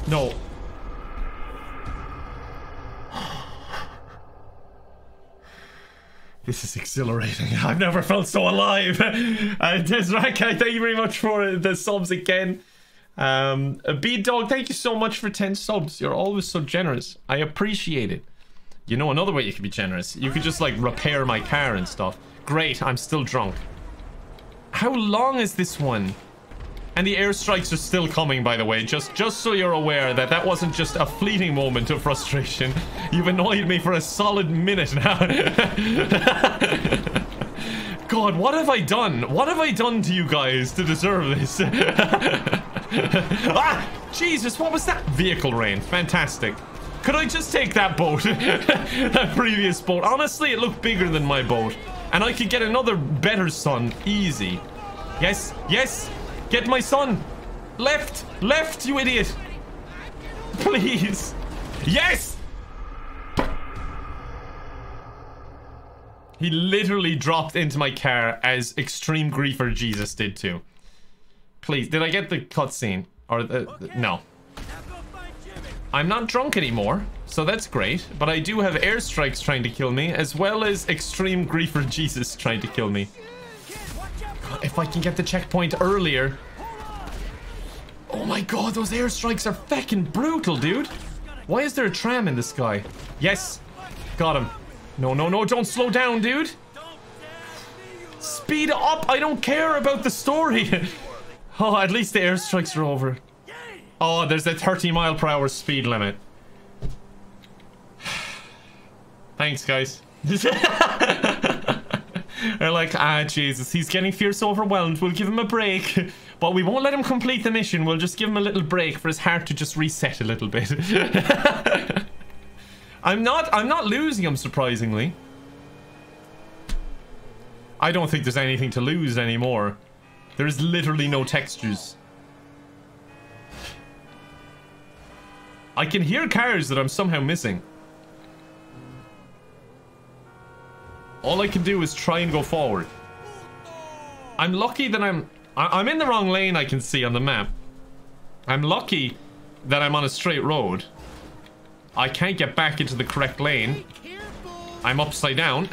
No. This is exhilarating. I've never felt so alive. Uh, Desrak, thank you very much for the subs again. Um, B-Dog, thank you so much for ten subs. You're always so generous. I appreciate it. You know another way you could be generous? You could just, like, repair my car and stuff. Great, I'm still drunk. How long is this one? And the airstrikes are still coming, by the way. Just just so you're aware that that wasn't just a fleeting moment of frustration. You've annoyed me for a solid minute now. God, what have I done? What have I done to you guys to deserve this? Ah! Jesus, what was that? Vehicle rain. Fantastic. Could I just take that boat? That previous boat. Honestly, it looked bigger than my boat. And I could get another better son. Easy. Yes, yes. Get my son! Left! Left, you idiot! Please! Yes! He literally dropped into my car as Extreme Griefer Jesus did too. Please, did I get the cutscene? Or the, the... No. I'm not drunk anymore, so that's great. But I do have airstrikes trying to kill me, as well as Extreme Griefer Jesus trying to kill me. If I can get the checkpoint earlier. Oh my god, those airstrikes are feckin' brutal, dude. Why is there a tram in the sky? Yes. Got him. No, no, no, don't slow down, dude. Speed up. I don't care about the story. Oh, at least the airstrikes are over. Oh, there's that thirty mile per hour speed limit. Thanks, guys. They're like, ah, Jesus, he's getting fierce overwhelmed. We'll give him a break. But we won't let him complete the mission. We'll just give him a little break for his heart to just reset a little bit. I'm not, I'm not losing him, surprisingly. I don't think there's anything to lose anymore. There is literally no textures. I can hear cars that I'm somehow missing. All I can do is try and go forward. I'm lucky that I'm... I'm in the wrong lane, I can see on the map. I'm lucky that I'm on a straight road. I can't get back into the correct lane. I'm upside down.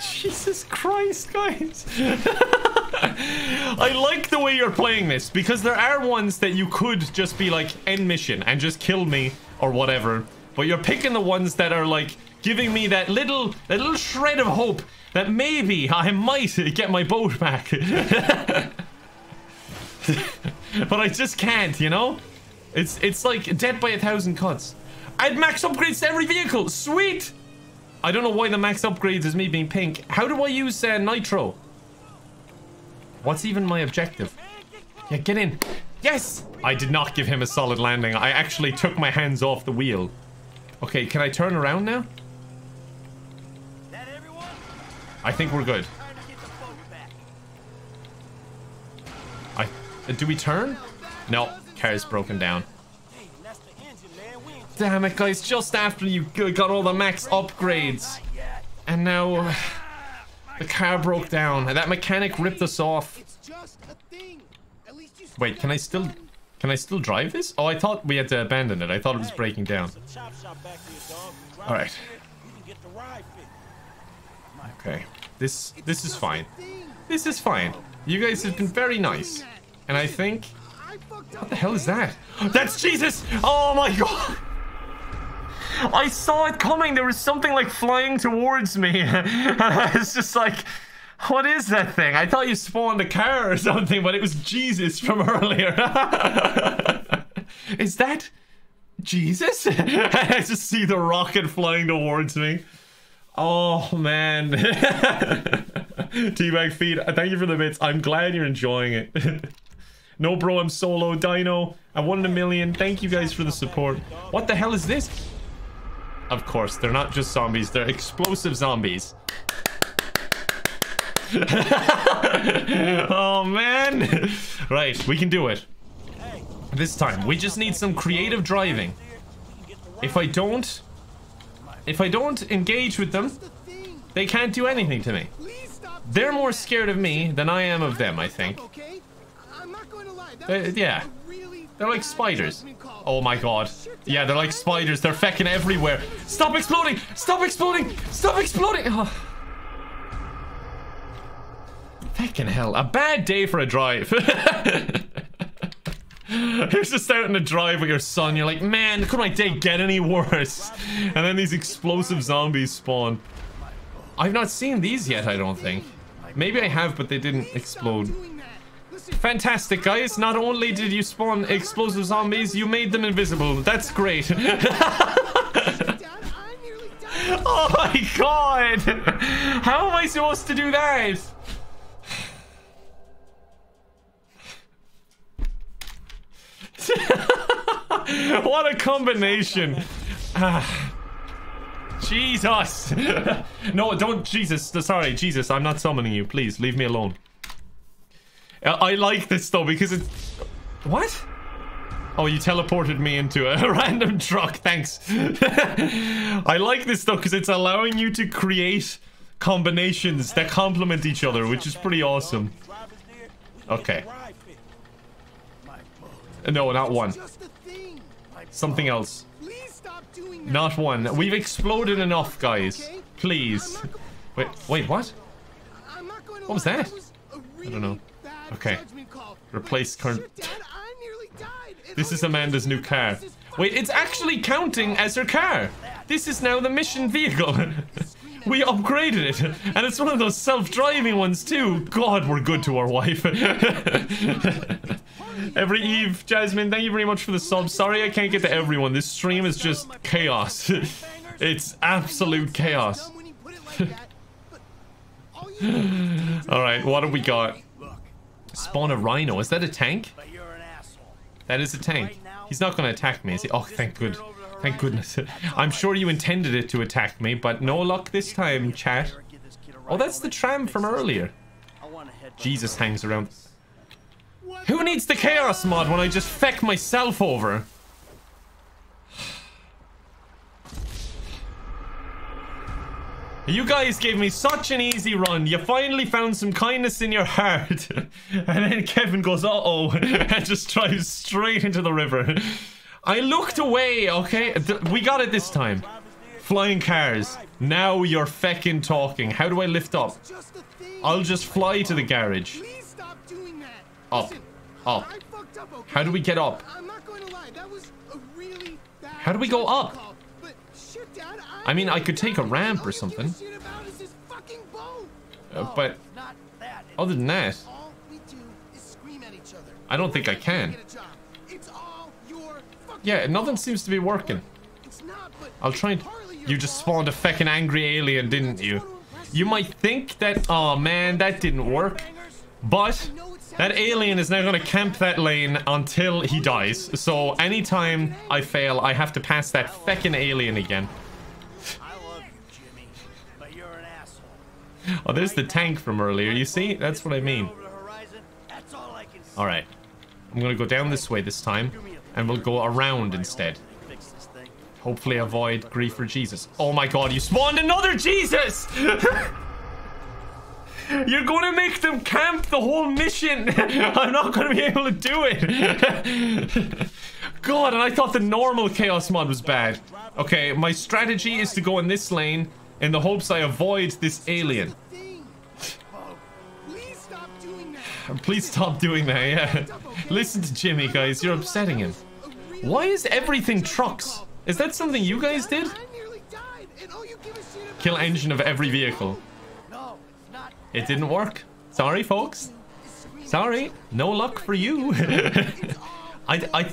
Jesus Christ, guys. I like the way you're playing this, because there are ones that you could just be like, end mission and just kill me or whatever, but you're picking the ones that are like giving me that little that little shred of hope that maybe I might get my boat back. But I just can't, you know. It's it's like dead by a thousand cuts. I'd max upgrades to every vehicle. Sweet. I don't know why the max upgrades is me being pink. How do I use uh, nitro? What's even my objective? Yeah, get in. Yes! I did not give him a solid landing. I actually took my hands off the wheel. Okay, can I turn around now? I think we're good. I uh, do we turn? No, car's broken down. Damn it, guys, just after you got all the max upgrades. And now uh, the car broke down and that mechanic ripped us off. Wait, can I still can I still drive this? Oh, I thought we had to abandon it. I thought it was breaking down. All right. Okay. This this is fine. This is fine. You guys have been very nice. And I think... What the hell is that? That's Jesus! Oh my God! I saw it coming. There was something like flying towards me. And I was just like, what is that thing? I thought you spawned a car or something, but it was Jesus from earlier. Is that Jesus? I just see the rocket flying towards me. Oh, man. Teabag Feed, thank you for the bits. I'm glad you're enjoying it. No, bro, I'm solo. Dino, I won in a million. Thank you guys for the support. What the hell is this? Of course, they're not just zombies, they're explosive zombies. Oh, man. Right, we can do it. This time, we just need some creative driving. If I don't... If I don't engage with them, they can't do anything to me. They're more scared of me than I am of them, I think. They, yeah. They're like spiders. Oh my God. Yeah, they're like spiders. They're fecking everywhere. Stop exploding! Stop exploding! Stop exploding! Oh. Feckin' hell. A bad day for a drive. You're just out in a drive with your son. You're like, man, could my day get any worse? And then these explosive zombies spawn. I've not seen these yet, I don't think. Maybe I have, but they didn't explode. Fantastic, guys. Not only did you spawn explosive zombies, you made them invisible. That's great. Oh my God. How am I supposed to do that? What a combination. Ah. Jesus. No, don't. Jesus. Sorry, Jesus. I'm not summoning you. Please leave me alone. I like this though, because it's... What? Oh, you teleported me into a random truck. Thanks. I like this though, because it's allowing you to create combinations that complement each other, which is pretty awesome. Okay. No, not one. Something else. Not one. We've exploded enough, guys. Please. Wait, wait, what? What was that? I don't know. Okay. Replace current. This is Amanda's new car. Wait, it's actually counting as her car. This is now the mission vehicle. We upgraded it. And it's one of those self-driving ones too. God, we're good to our wife. Every Eve, Jasmine, thank you very much for the sub. Sorry I can't get to everyone. This stream is just chaos. It's absolute chaos. Alright, what have we got? Spawn a rhino. Is that a tank? That is a tank. He's not going to attack me, is he? Oh, thank good. Thank goodness. I'm sure you intended it to attack me, but no luck this time, chat. Oh, that's the tram from earlier. Jesus hangs around. Who needs the Chaos mod when I just feck myself over? You guys gave me such an easy run. You finally found some kindness in your heart. And then Kevin goes, uh-oh, and just drives straight into the river. I looked away, okay? We got it this time. Flying cars. Now you're feckin' talking. How do I lift up? I'll just fly to the garage. Up. Up. How do we get up? How do we go up? I mean, I could take a ramp or something. Uh, but other than that, I don't think I can. Yeah, nothing seems to be working. I'll try and... You just spawned a feckin' angry alien, didn't you? You might think that... Oh man, that didn't work. But that alien is now going to camp that lane until he dies. So anytime I fail, I have to pass that feckin' alien again. Oh, there's the tank from earlier. You see? That's what I mean. Alright. I'm going to go down this way this time. And we'll go around instead. Hopefully avoid grief for Jesus. Oh my god, you spawned another Jesus! You're gonna make them camp the whole mission! I'm not gonna be able to do it! God, and I thought the normal Chaos mod was bad. Okay, my strategy is to go in this lane in the hopes I avoid this alien. Please stop doing that, yeah. Listen to Jimmy, guys. You're upsetting him. Why is everything trucks? Is that something you guys did? Kill engine of every vehicle. It didn't work. Sorry, folks. Sorry. No luck for you. I, I,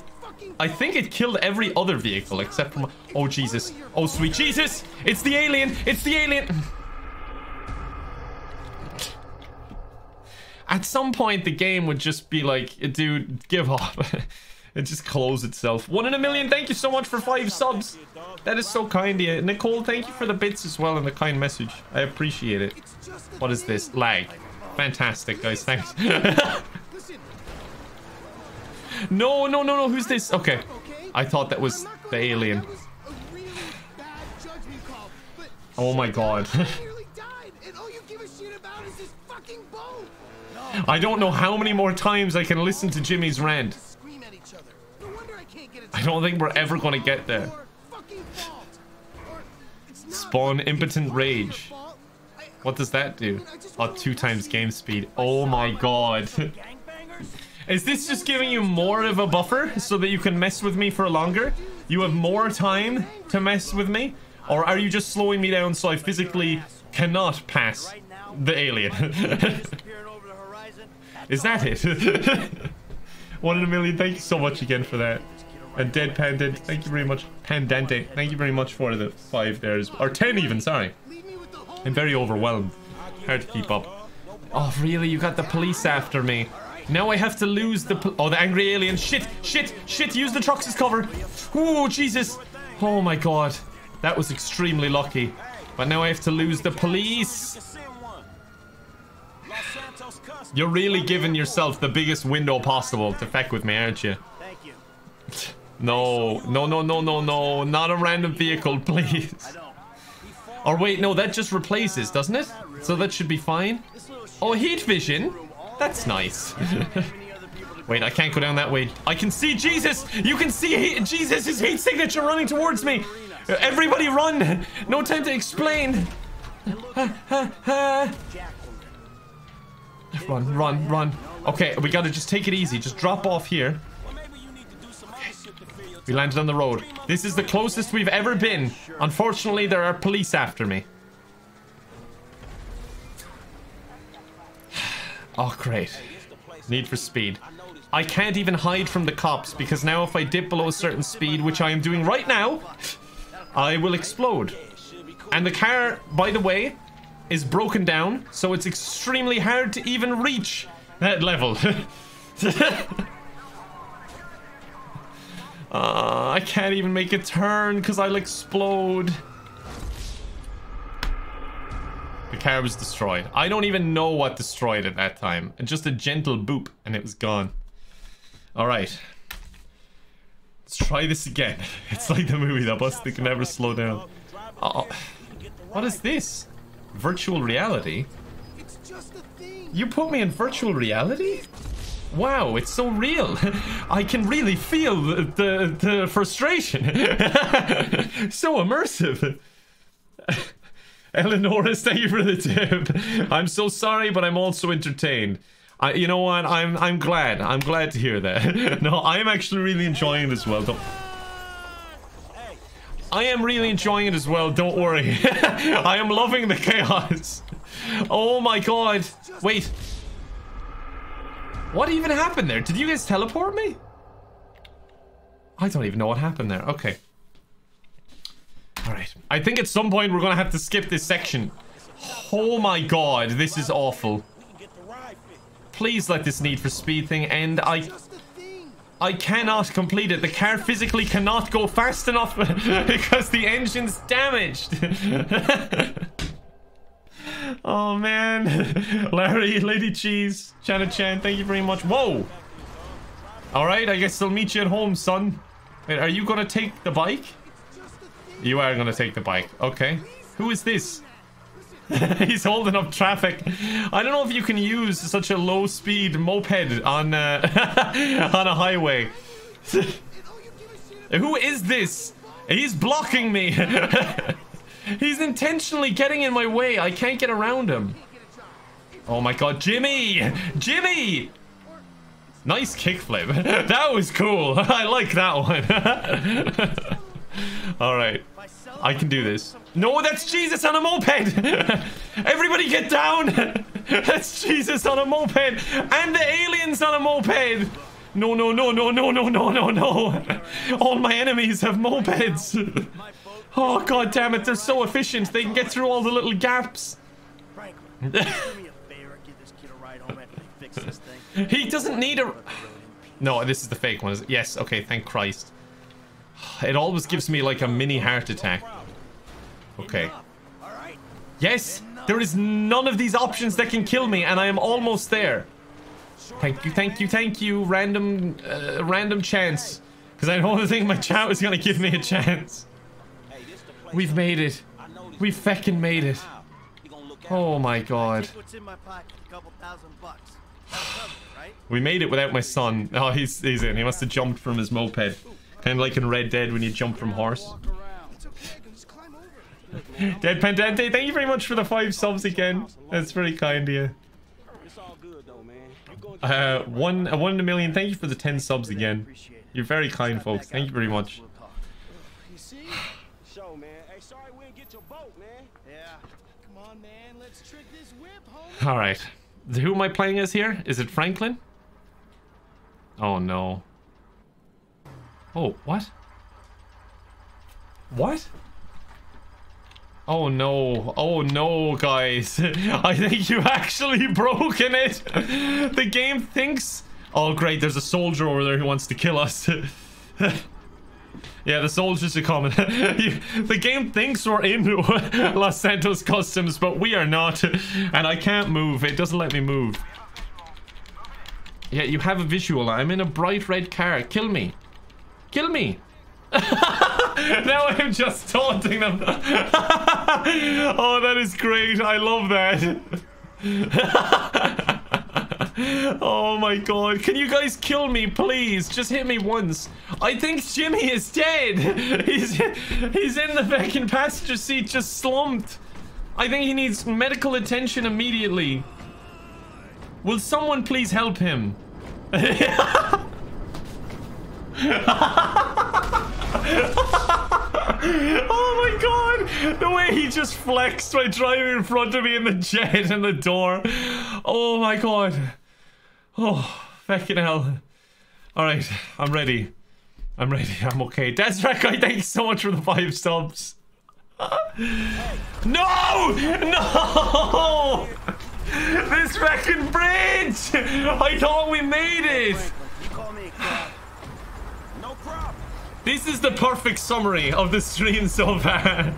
I think it killed every other vehicle except for my... Oh, Jesus. Oh, sweet Jesus. It's the alien. It's the alien. At some point, the game would just be like, dude, give up. It just close itself. One in a million. Thank you so much for five subs. That is so kind of you. Nicole, thank you for the bits as well and the kind message. I appreciate it. What is this? Lag. Fantastic, guys. Thanks. No, no, no, no. Who's this? Okay. I thought that was the alien. Oh, my God. I don't know how many more times I can listen to Jimmy's rant. I don't think we're ever going to get there. Spawn impotent rage. What does that do? Oh, two times game speed. Oh my god. Is this just giving you more of a buffer so that you can mess with me for longer? You have more time to mess with me? Or are you just slowing me down so I physically cannot pass the alien? Is that it? One in a million. Thank you so much again for that. And Dead Pandant, thank you very much. Pandante, thank you very much for the five there. Or ten even, sorry. I'm very overwhelmed. Hard to keep up. Oh, really? You got the police after me. Now I have to lose the... Po oh, the angry alien. Shit, shit, shit. Use the trucks as cover. Oh, Jesus. Oh, my God. That was extremely lucky. But now I have to lose the police. You're really giving yourself the biggest window possible to feck with me, aren't you? Thank you. No, no, no, no, no, no. Not a random vehicle, please. Or wait, no, that just replaces, doesn't it? So that should be fine. Oh, heat vision. That's nice. Wait, I can't go down that way. I can see Jesus. You can see he Jesus, his heat signature running towards me. Everybody run. No time to explain. Ha, ha, ha. Run, run, run. Okay, we gotta just take it easy. Just drop off here. Okay. We landed on the road. This is the closest we've ever been. Unfortunately, there are police after me. Oh, great. Need for Speed. I can't even hide from the cops, because now if I dip below a certain speed, which I am doing right now, I will explode. And the car, by the way, is broken down, so it's extremely hard to even reach that level. Uh, I can't even make a turn because I'll explode. The car was destroyed. I don't even know what destroyed at that time. Just a gentle boop and it was gone. Alright. Let's try this again. It's like the movie, that bus that can never slow down. Oh, what is this? Virtual reality? You put me in virtual reality? Wow, it's so real. I can really feel the, the, the frustration. So immersive. Eleonora's, thank you for the tip. I'm so sorry, but I'm also entertained. I, you know what? I'm I'm glad. I'm glad to hear that. No, I'm actually really enjoying this well. Don't... I am really enjoying it as well. Don't worry. I am loving the chaos. Oh my god. Wait. What even happened there? Did you guys teleport me? I don't even know what happened there. Okay. Alright, I think at some point we're gonna have to skip this section. Oh my god, this is awful. Please let this Need for Speed thing end. I... I cannot complete it. The car physically cannot go fast enough because the engine's damaged. Oh man. Larry, Lady Cheese, Chana Chan, thank you very much. Whoa! Alright, I guess I'll meet you at home, son. Wait, are you gonna take the bike? You are gonna take the bike. Okay. Who is this? He's holding up traffic. I don't know if you can use such a low speed moped on uh, on a highway. Who is this? He's blocking me. He's intentionally getting in my way. I can't get around him. Oh my god, Jimmy! Jimmy! Nice kickflip. That was cool. I like that one. Alright, I can do this. No, that's Jesus on a moped! Everybody get down! That's Jesus on a moped! And the aliens on a moped! No, no, no, no, no, no, no, no, no! All my enemies have mopeds! Oh, god damn it, they're so efficient, they can get through all the little gaps! He doesn't need a... No, this is the fake one, is it? Yes, okay, thank Christ. It always gives me like a mini heart attack. Okay. Yes, there is none of these options that can kill me, and I am almost there. Thank you, thank you, thank you. Random, uh, random chance, because I don't think my chat is gonna give me a chance. We've made it. We feckin' made it. Oh my god. We made it without my son. Oh, he's he's in. He must have jumped from his moped. Kind of like in Red Dead when you jump from horse. Dead Pendente, thank you very much for the five subs again. That's very kind of you. Uh, one, uh, one in a million, thank you for the ten subs again. You're very kind, folks. Thank you very much. Alright. Who am I playing as here? Is it Franklin? Oh no. Oh, what? What? Oh no, oh no, guys. I think you've actually broken it. The game thinks... Oh great, there's a soldier over there who wants to kill us. Yeah, the soldiers are coming. The game thinks we're in Los Santos Customs, but we are not. And I can't move, it doesn't let me move. Yeah, you have a visual. I'm in a bright red car. Kill me. Kill me. Now I'm just taunting them. Oh, that is great. I love that. Oh my god. Can you guys kill me, please? Just hit me once. I think Jimmy is dead. He's, he's in the fucking passenger seat, just slumped. I think he needs medical attention immediately. Will someone please help him? Oh my god, the way he just flexed by driving in front of me in the jet and the door. Oh my god. Oh, fucking hell. Alright, I'm ready. I'm ready, I'm okay. That's right, guy, thank you so much for the five subs. No! No! This wrecking bridge! I thought we made it! This is the perfect summary of the stream so far.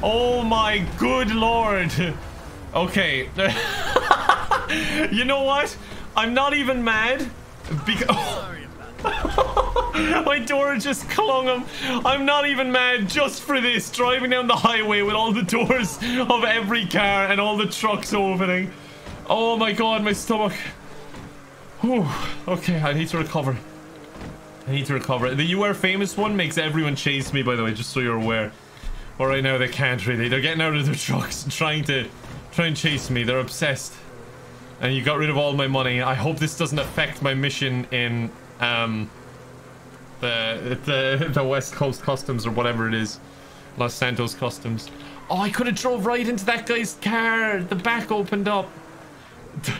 Oh my good lord. Okay. You know what? I'm not even mad because... My door just clung him. I'm not even mad just for this. Driving down the highway with all the doors of every car and all the trucks opening. Oh my god, my stomach. Whew. Okay, I need to recover. I need to recover. The You Are Famous one makes everyone chase me, by the way, just so you're aware. But right now they can't really. They're getting out of their trucks and trying to try and chase me. They're obsessed. And you got rid of all my money. I hope this doesn't affect my mission in... Um, the, the the West Coast Customs or whatever it is, Los Santos Customs. Oh, I could have drove right into that guy's car. The back opened up. The,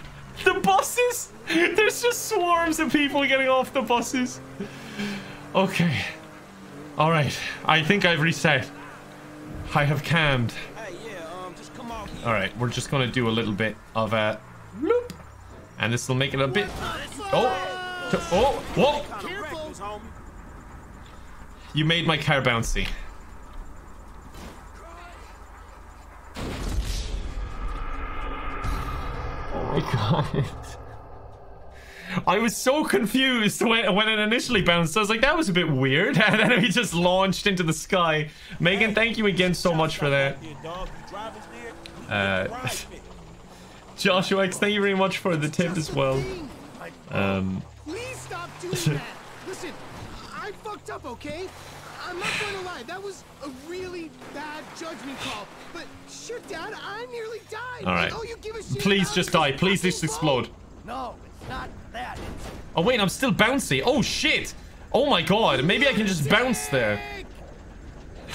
the buses. There's just swarms of people getting off the buses. Okay. All right. I think I've reset. I have calmed. All right. We're just gonna do a little bit of a loop, and this will make it a bit. Oh. Oh, whoa! You made my car bouncy. Oh my god. I was so confused when, when it initially bounced. I was like, that was a bit weird. And then we just launched into the sky. Megan, thank you again so much for that. Uh, Joshua X, thank you very much for the tip as well. Um... Please stop doing that. Listen, I fucked up, okay? I'm not going to lie. That was a really bad judgment call. But shit, Dad, I nearly died. All right. You give a shit. Please just die. Please just explode. No, it's not that. Oh wait, I'm still bouncy. Oh shit. Oh my god. Maybe I can just bounce there.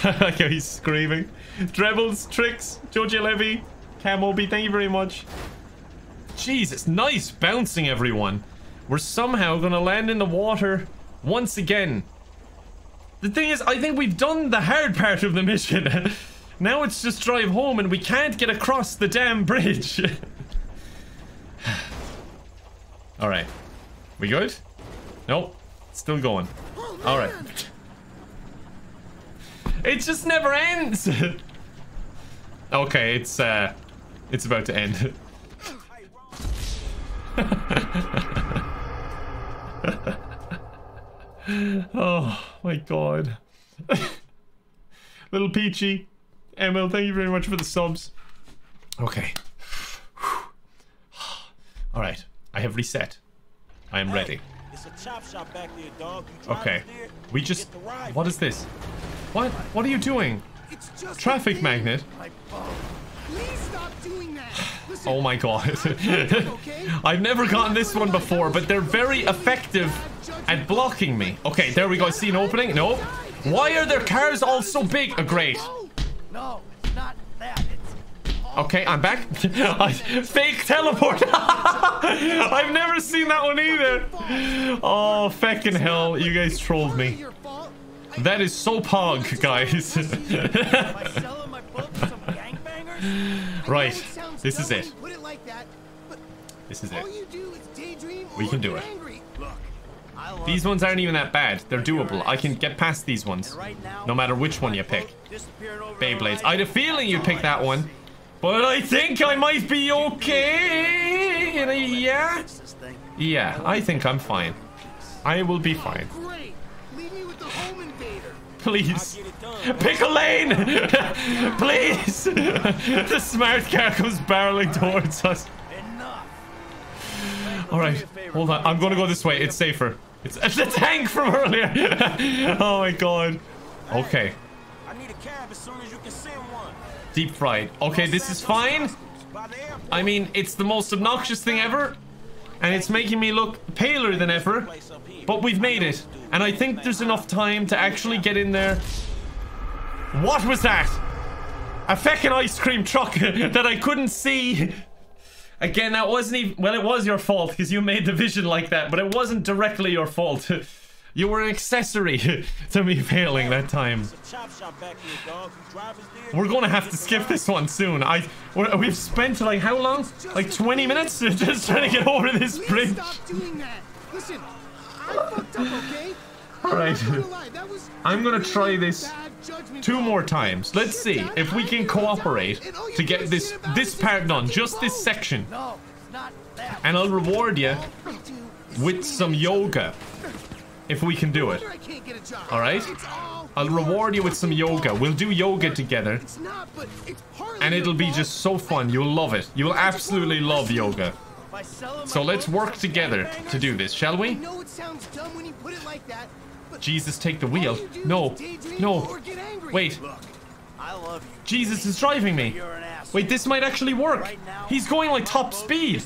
Like how he's screaming. Drebbles, Tricks, Georgia Levy, Cam Obi, thank you very much. Jeez, it's nice bouncing everyone. We're somehow gonna land in the water once again. The thing is, I think we've done the hard part of the mission. Now it's just drive home and we can't get across the damn bridge. Alright. We good? Nope. Still going. Alright. It just never ends. Okay, it's uh it's about to end. Oh my god. Little Peachy, M L, thank you very much for the subs. Okay. Alright, I have reset. I am ready. Okay, we just... What is this? What? What are you doing? Traffic magnet? Please stop doing that. Listen, oh my god. I've never gotten this one before, but they're very effective at blocking me. Okay, there we go. I see an opening. No. Why are their cars all so big? Oh, great. No, it's not that. Okay, I'm back. Fake teleport. I've never seen that one either. Oh, feckin' hell. You guys trolled me. That is so pog, guys. Right, this is it. This is it. We can do it. These ones aren't even that bad. They're doable. I can get past these ones. No matter which one you pick. Beyblades. I had a feeling you'd pick that one. But I think I might be okay. Yeah? Yeah, I think I'm fine. I will be fine. Please. Pick a lane! Please! The smart car comes barreling towards us. Alright, hold on. I'm gonna go this way. It's safer. It's, it's the tank from earlier! Oh my god. Okay. Deep fried. Okay, this is fine. I mean, it's the most obnoxious thing ever. And it's making me look paler than ever. But we've made it. And I think there's enough time to actually get in there. What was that? A feckin' ice cream truck that I couldn't see. Again, that wasn't even... Well, it was your fault because you made the vision like that, but it wasn't directly your fault. You were an accessory to me failing that time. We're gonna have to skip this one soon. I... We're, we've spent like how long? Like twenty minutes just trying to get over this bridge. Stop doing that. Listen, I fucked up, okay? Alright, I'm gonna try this two more times. Let's see if we can cooperate to get this this part done, just this section. And I'll reward you with some yoga if we can do it. Alright? I'll reward you with some yoga. We'll do yoga together. And it'll be just so fun. You'll love it. You'll absolutely love yoga. So let's work together to do this, shall we? Jesus, take the wheel. No, no, wait. Jesus is driving me. Wait, this might actually work. He's going like top speed.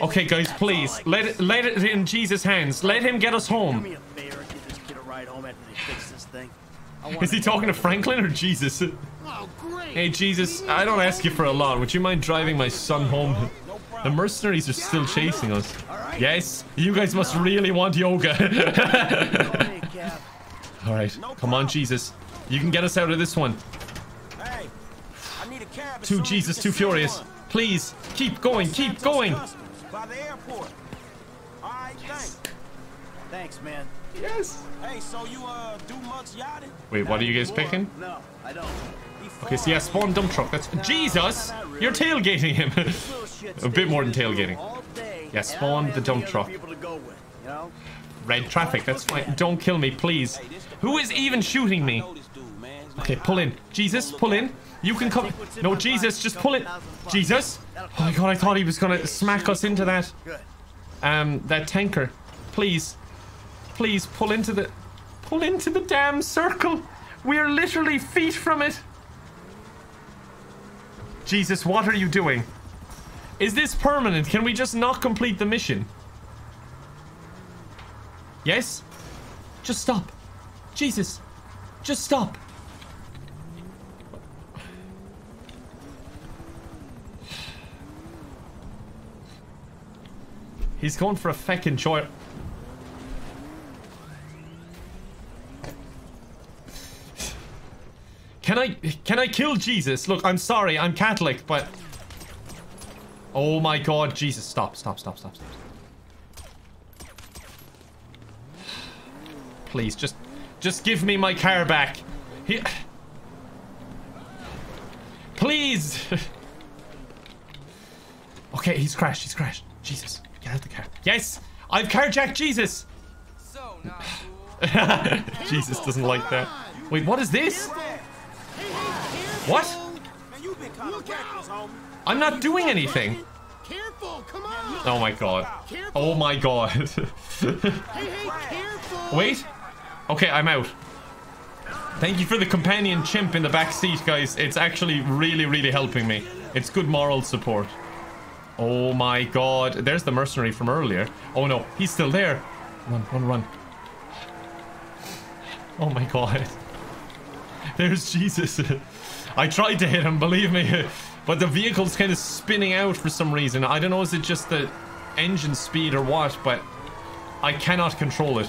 Okay, guys, please, let it, let it in Jesus' hands. Let him get us home. Is he talking to Franklin or Jesus? Hey, Jesus, I don't ask you for a lot. Would you mind driving my son home? The mercenaries are still chasing us. Yes, you guys must really want yoga. All right, come on, Jesus. You can get us out of this one. Too Jesus, too furious. Please, keep going, keep going. Yes. Thanks, man. Yes. Hey, so you uh do much yachting? Wait, what are you guys picking? No, I don't. Okay, so yeah, spawn dump truck. That's Jesus. You're tailgating him. A bit more than tailgating. Yeah, spawn the dump truck. Red traffic, that's fine. Don't kill me, please. Who is even shooting me? Okay, pull in. Jesus, pull in. You can come. No, Jesus, just pull in. Jesus. Oh my god, I thought he was gonna smack us into that. Um, that tanker. Please. Please, pull into the... Pull into the damn circle. We are literally feet from it. Jesus, what are you doing? Is this permanent? Can we just not complete the mission? Yes? Just stop. Jesus. Just stop. He's going for a feckin' joy. Can I, can I kill Jesus? Look, I'm sorry. I'm Catholic, but... Oh my god, Jesus, stop, stop, stop, stop, stop. Please, just, just give me my car back. Here. Please. Okay, he's crashed, he's crashed. Jesus, get out of the car. Yes, I've carjacked Jesus. So Jesus doesn't like that. Wait, what is this? What? I'm not doing anything. Careful, come on. Oh my god. Oh my god. Wait. Okay, I'm out. Thank you for the companion chimp in the back seat, guys. It's actually really, really helping me. It's good moral support. Oh my god. There's the mercenary from earlier. Oh no, he's still there. Run, run, run. Oh my god. There's Jesus. I tried to hit him, believe me. But the vehicle's kind of spinning out for some reason. I don't know, is it just the engine speed or what, but I cannot control it.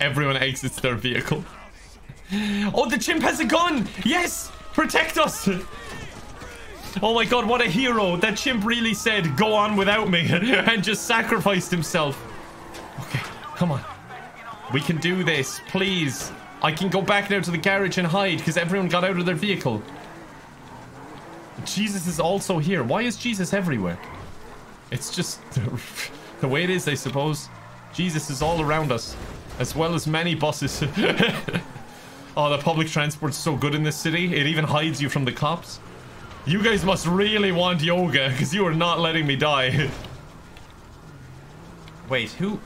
Everyone exits their vehicle. Oh, the chimp has a gun! Yes! Protect us! Oh my god, what a hero. That chimp really said, go on without me, and just sacrificed himself. Okay, come on. We can do this, please. I can go back now to the garage and hide because everyone got out of their vehicle. Jesus is also here. Why is Jesus everywhere? It's just the way it is, I suppose. Jesus is all around us, as well as many buses. Oh, the public transport's so good in this city. It even hides you from the cops. You guys must really want yoga because you are not letting me die. Wait, who?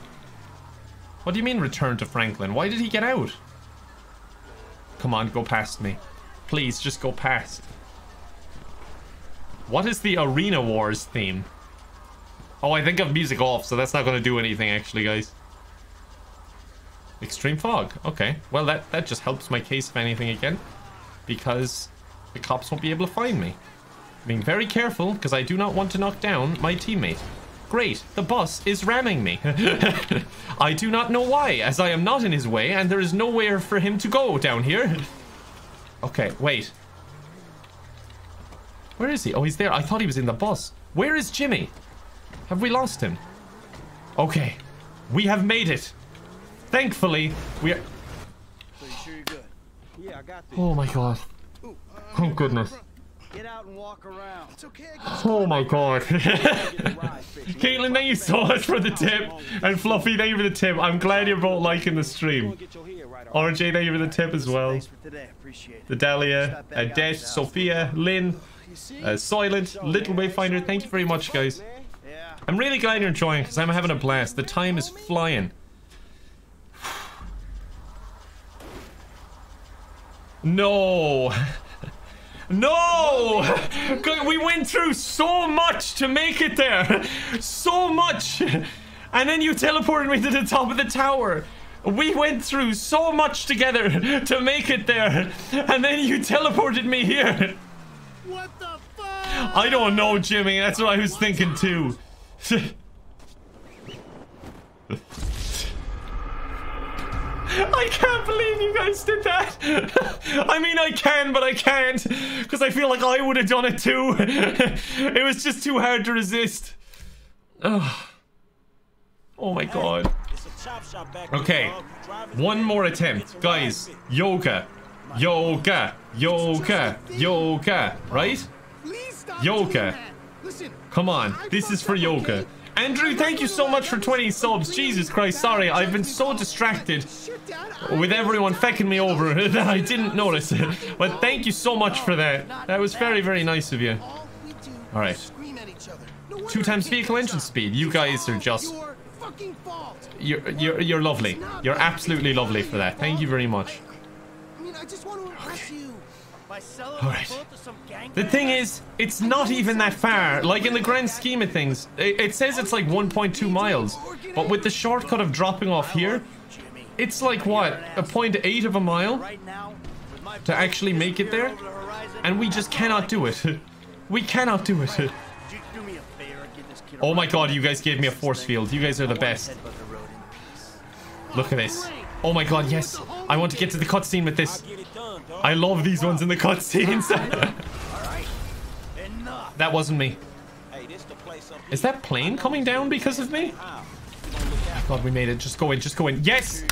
What do you mean return to Franklin? Why did he get out? Come on, go past me. Please, just go past. What is the Arena Wars theme? Oh, I think I've music off, so that's not going to do anything, actually, guys. Extreme fog. Okay. Well, that, that just helps my case, if anything, again. Because the cops won't be able to find me. Being very careful because I do not want to knock down my teammate. Great, the boss is ramming me. I do not know why, as I am not in his way and there is nowhere for him to go down here. Okay, wait. Where is he? Oh, he's there. I thought he was in the boss. Where is Jimmy? Have we lost him? Okay, we have made it. Thankfully, we are... Oh my god. Oh goodness. Get out and walk around. It's okay, oh my god. Caitlin, thank you so much for the tip. And Fluffy, thank you for the tip. I'm glad you're both liking the stream. R J, thank you for the tip as well. The Dahlia, Adesh, Sophia, Lynn, uh, Soylent, Little Wayfinder, thank you very much, guys. I'm really glad you're enjoying because I'm having a blast. The time is flying. No. No! We went through so much to make it there! So much! And then you teleported me to the top of the tower! We went through so much together to make it there! And then you teleported me here! What the fuck? I don't know, Jimmy. That's what I was thinking too. I can't believe you guys did that. I mean, I can, but I can't because I feel like I would have done it too. It was just too hard to resist. Oh, oh my god. Okay, one more attempt, guys. Yoga, yoga, yoga, yoga, right? Yoga. Come on, this is for yoga. Andrew, thank you so much for twenty subs. Jesus Christ, sorry. I've been so distracted with everyone fecking me over that I didn't notice it. But thank you so much for that. That was very, very nice of you. All right. Two times vehicle engine speed. You guys are just... You're, you're, you're lovely. You're absolutely lovely for that. Thank you very much. Okay. Alright. The thing is, it's not even that far. Like, in the grand scheme of things, it, it says it's like one point two miles. But with the shortcut of dropping off here, it's like, what, a zero point eight of a mile? To actually make it there? And we just cannot do it. We cannot do it. Oh my god, you guys gave me a force field. You guys are the best. Look at this. Oh my god, yes. I want to get to the cutscene with this. I love these ones in the cutscenes. That wasn't me. Is that plane coming down because of me? Oh god, we made it. Just go in, just go in. Yes!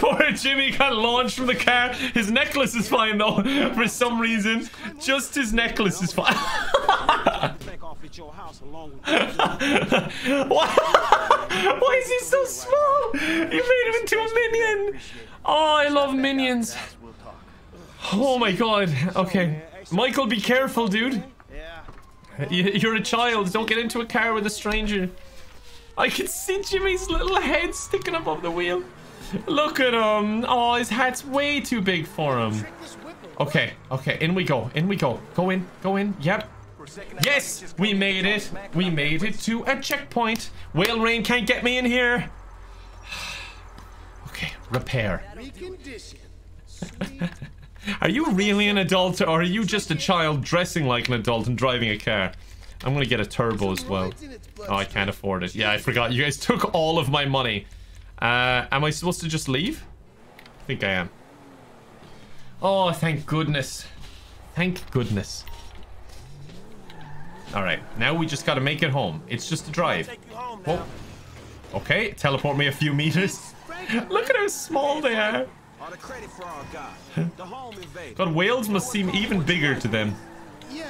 Poor Jimmy got launched from the car. His necklace is fine though, for some reason. Just his necklace is fine. Why is he so small? You made him into a minion. Oh, I love minions. Oh my god. Okay. Michael, be careful, dude. You're a child. Don't get into a car with a stranger. I can see Jimmy's little head sticking above the wheel. Look at him. Oh, his hat's way too big for him. Okay. Okay. In we go. In we go. Go in. Go in. Yep. Yes, we made it. We made it to a checkpoint. Whale rain can't get me in here. Okay, repair. Are you really an adult or are you just a child dressing like an adult and driving a car? I'm gonna get a turbo as well. Oh, I can't afford it. Yeah, I forgot. You guys took all of my money. Uh, am I supposed to just leave? I think I am. Oh, thank goodness. Thank goodness. Alright, now we just gotta make it home. It's just a drive. Oh. Okay, teleport me a few meters. Look at how small they are. God, whales must seem even bigger to them.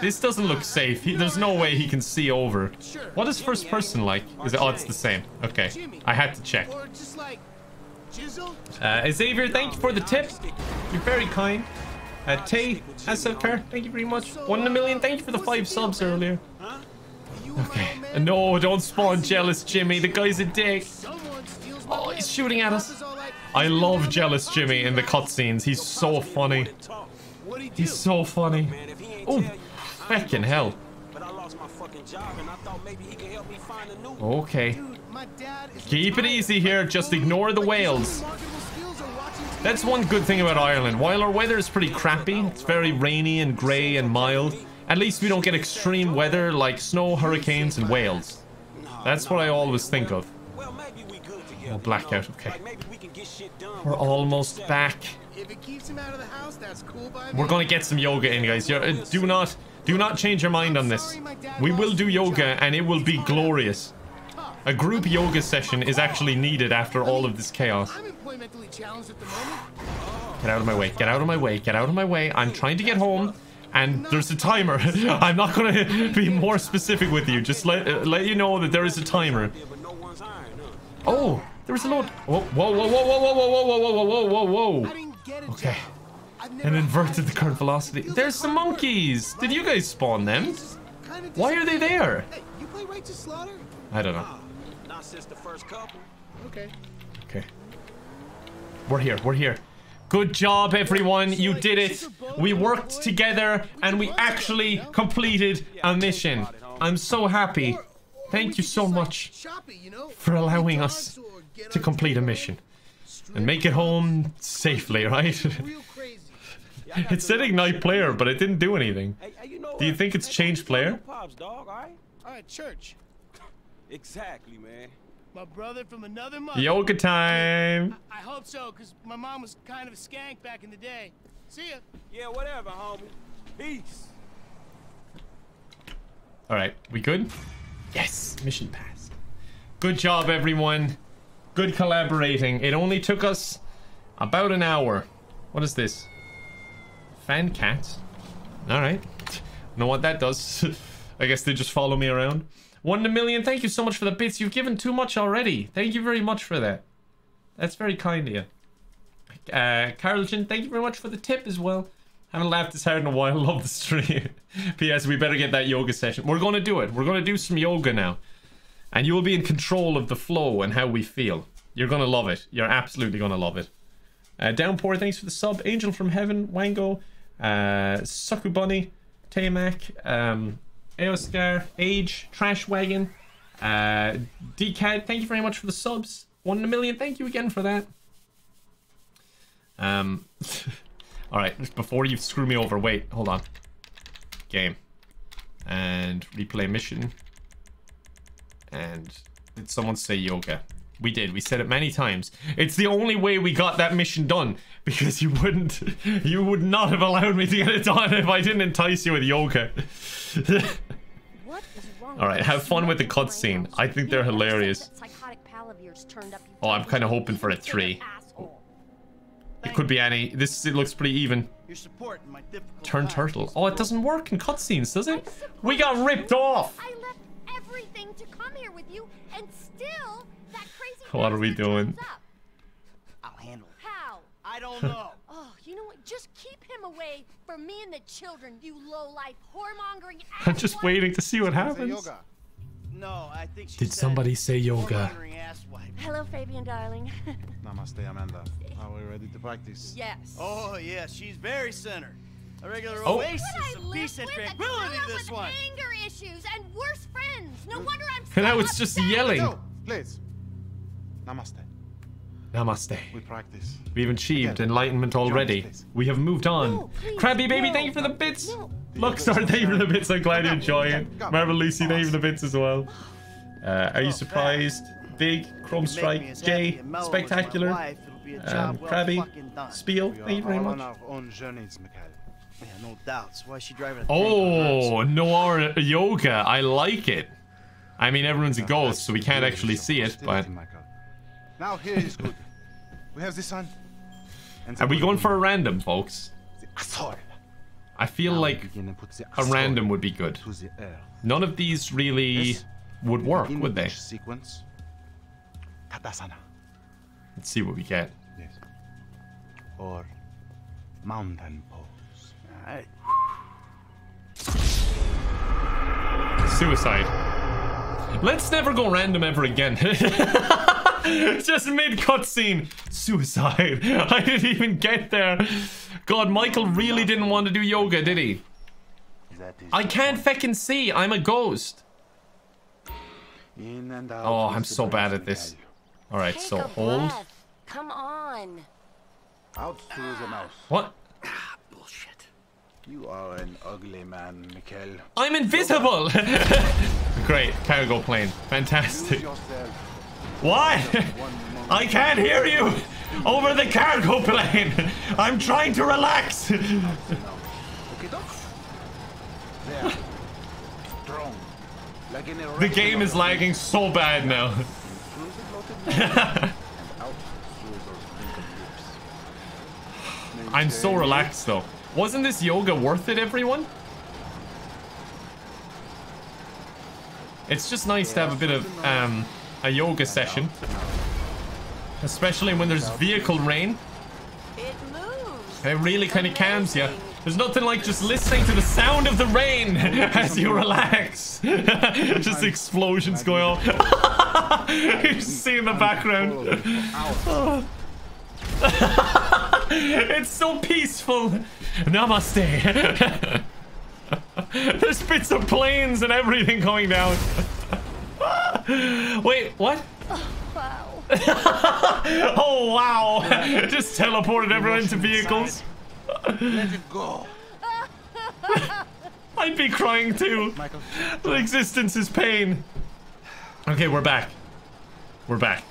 This doesn't look safe. He, there's no way he can see over. What is first person like? Is it, oh, it's the same. Okay, I had to check. Uh, Xavier, thank you for the tip. You're very kind. Uh, Tay, S F R, thank you very much. One in a million, thank you for the five subs earlier. Okay. No, don't spawn jealous Jimmy. The guy's a dick. Oh, he's shooting at us. I love jealous Jimmy in the cutscenes. He's so funny. He's so funny. Oh, fucking hell. Okay. Keep it easy here. Just ignore the whales. That's one good thing about Ireland. While our weather is pretty crappy, it's very rainy and grey and mild, At least we don't get extreme weather like snow, hurricanes, and whales. That's what I always think of. Oh, blackout, okay. We're almost back. We're gonna get some yoga in, guys. You're, uh, do not do not change your mind on this. We will do yoga, and it will be glorious. A group yoga session is actually needed after all of this chaos. Get out of my way. Get out of my way. Get out of my way. I'm trying to get home, and there's a timer. I'm not gonna be more specific with you. Just let uh, let you know that there is a timer. Oh, there was a load. Whoa, whoa, whoa, whoa, whoa, whoa, whoa, whoa, whoa, whoa, whoa, whoa. Okay. And inverted the current velocity. There's some monkeys. Did you guys spawn them? Why are they there? I don't know. Okay. Okay. We're here. We're here. Good job, everyone. You did it. We worked together and we actually completed a mission. I'm so happy. Thank you so much for allowing us to complete a mission and make it home safely, right? It said ignite player, but it didn't do anything. Do you think it's changed player? Exactly, man. My brother from another mother. Yoga time. I hope so, because my mom was kind of a skank back in the day. See ya. Yeah, whatever, homie. Peace. All right, we good? Yes, mission passed. Good job, everyone. Good collaborating. It only took us about an hour. What is this? Fan cats. All right. Know what that does. I guess they just follow me around. One in a million. Thank you so much for the bits. You've given too much already. Thank you very much for that. That's very kind of you. Uh, Carlton, thank you very much for the tip as well. Haven't laughed this hard in a while. Love the stream. P S We better get that yoga session. We're going to do it. We're going to do some yoga now. And you will be in control of the flow and how we feel. You're going to love it. You're absolutely going to love it. Uh, Downpour, thanks for the sub. Angel from Heaven, Wango, uh, Suku Bunny, Taymac, um, Eoscar, Age, Trash Wagon, uh, D C A D, thank you very much for the subs. One in a million. Thank you again for that. Um... Alright, before you screw me over, wait, hold on. Game. And replay mission. And did someone say yoga? We did, we said it many times. It's the only way we got that mission done. Because you wouldn't, you would not have allowed me to get it done if I didn't entice you with yoga. Alright, have fun with the cutscene. I think they're hilarious. Oh, I'm kind of hoping for a three. It could be any. This, it looks pretty even. Turn turtle. Oh, it doesn't work in cutscenes, does it? We got ripped off. I left everything to come here with you, and still that crazy. What are we doing? I'll handle it. How? I don't know. Oh, you know what? Just keep him away from me and the children. You low-life whoremongering. I'm just waiting to see what happens. No, I think she Did somebody say yoga? Hello, Fabian, darling. Namaste, Amanda. Are we ready to practice? Yes. Oh, yeah, she's very centered. A regular oh. oasis of peace and tranquility, this one. Anger issues and worse friends. No wonder I'm so And I was just yelling. No, please. Namaste. Namaste. We practice. We've achieved Again. enlightenment already. Us, we have moved on. No, Krabby Baby, no. thank you for the bits. No. Luxar, thank you for the bits. I'm glad you enjoy it. Marvel Lucy, thank you for the bits as well. Uh, are you surprised? Big, Chrome Strike, Jay, Spectacular, um, Krabby, Spiel, thank you very much. Oh, Noir Yoga. I like it. I mean, everyone's a ghost, so we can't actually see it, but... Now here is good. We have this one. Are we going for a random, folks? I feel like a random would be good. None of these really would work, would they? Let's see what we get. Or mountain pose. Suicide. Let's never go random ever again. Just mid cutscene. Suicide. I didn't even get there. God, Michael really didn't want to do yoga, did he? I can't feckin' see. I'm a ghost. Oh, I'm so bad at this. All right, so hold. Come on. Out through the mouth. What? Bullshit. You are an ugly man, Mikkel. I'm invisible! Great. Cargo plane. Fantastic. Why? I can't hear you! Over the cargo plane! I'm trying to relax! The game is lagging so bad now. I'm so relaxed though. Wasn't this yoga worth it, everyone? It's just nice to have a bit of um, a yoga session. Especially when there's vehicle rain. It really kind of calms you. There's nothing like just listening to the sound of the rain as you relax. Just explosions going on. You see in the background. It's so peaceful. Namaste. There's bits of planes and everything going down. Wait, what? Oh wow! Just teleported everyone into vehicles. Let it go. I'd be crying too. The existence is pain. Okay, we're back. We're back.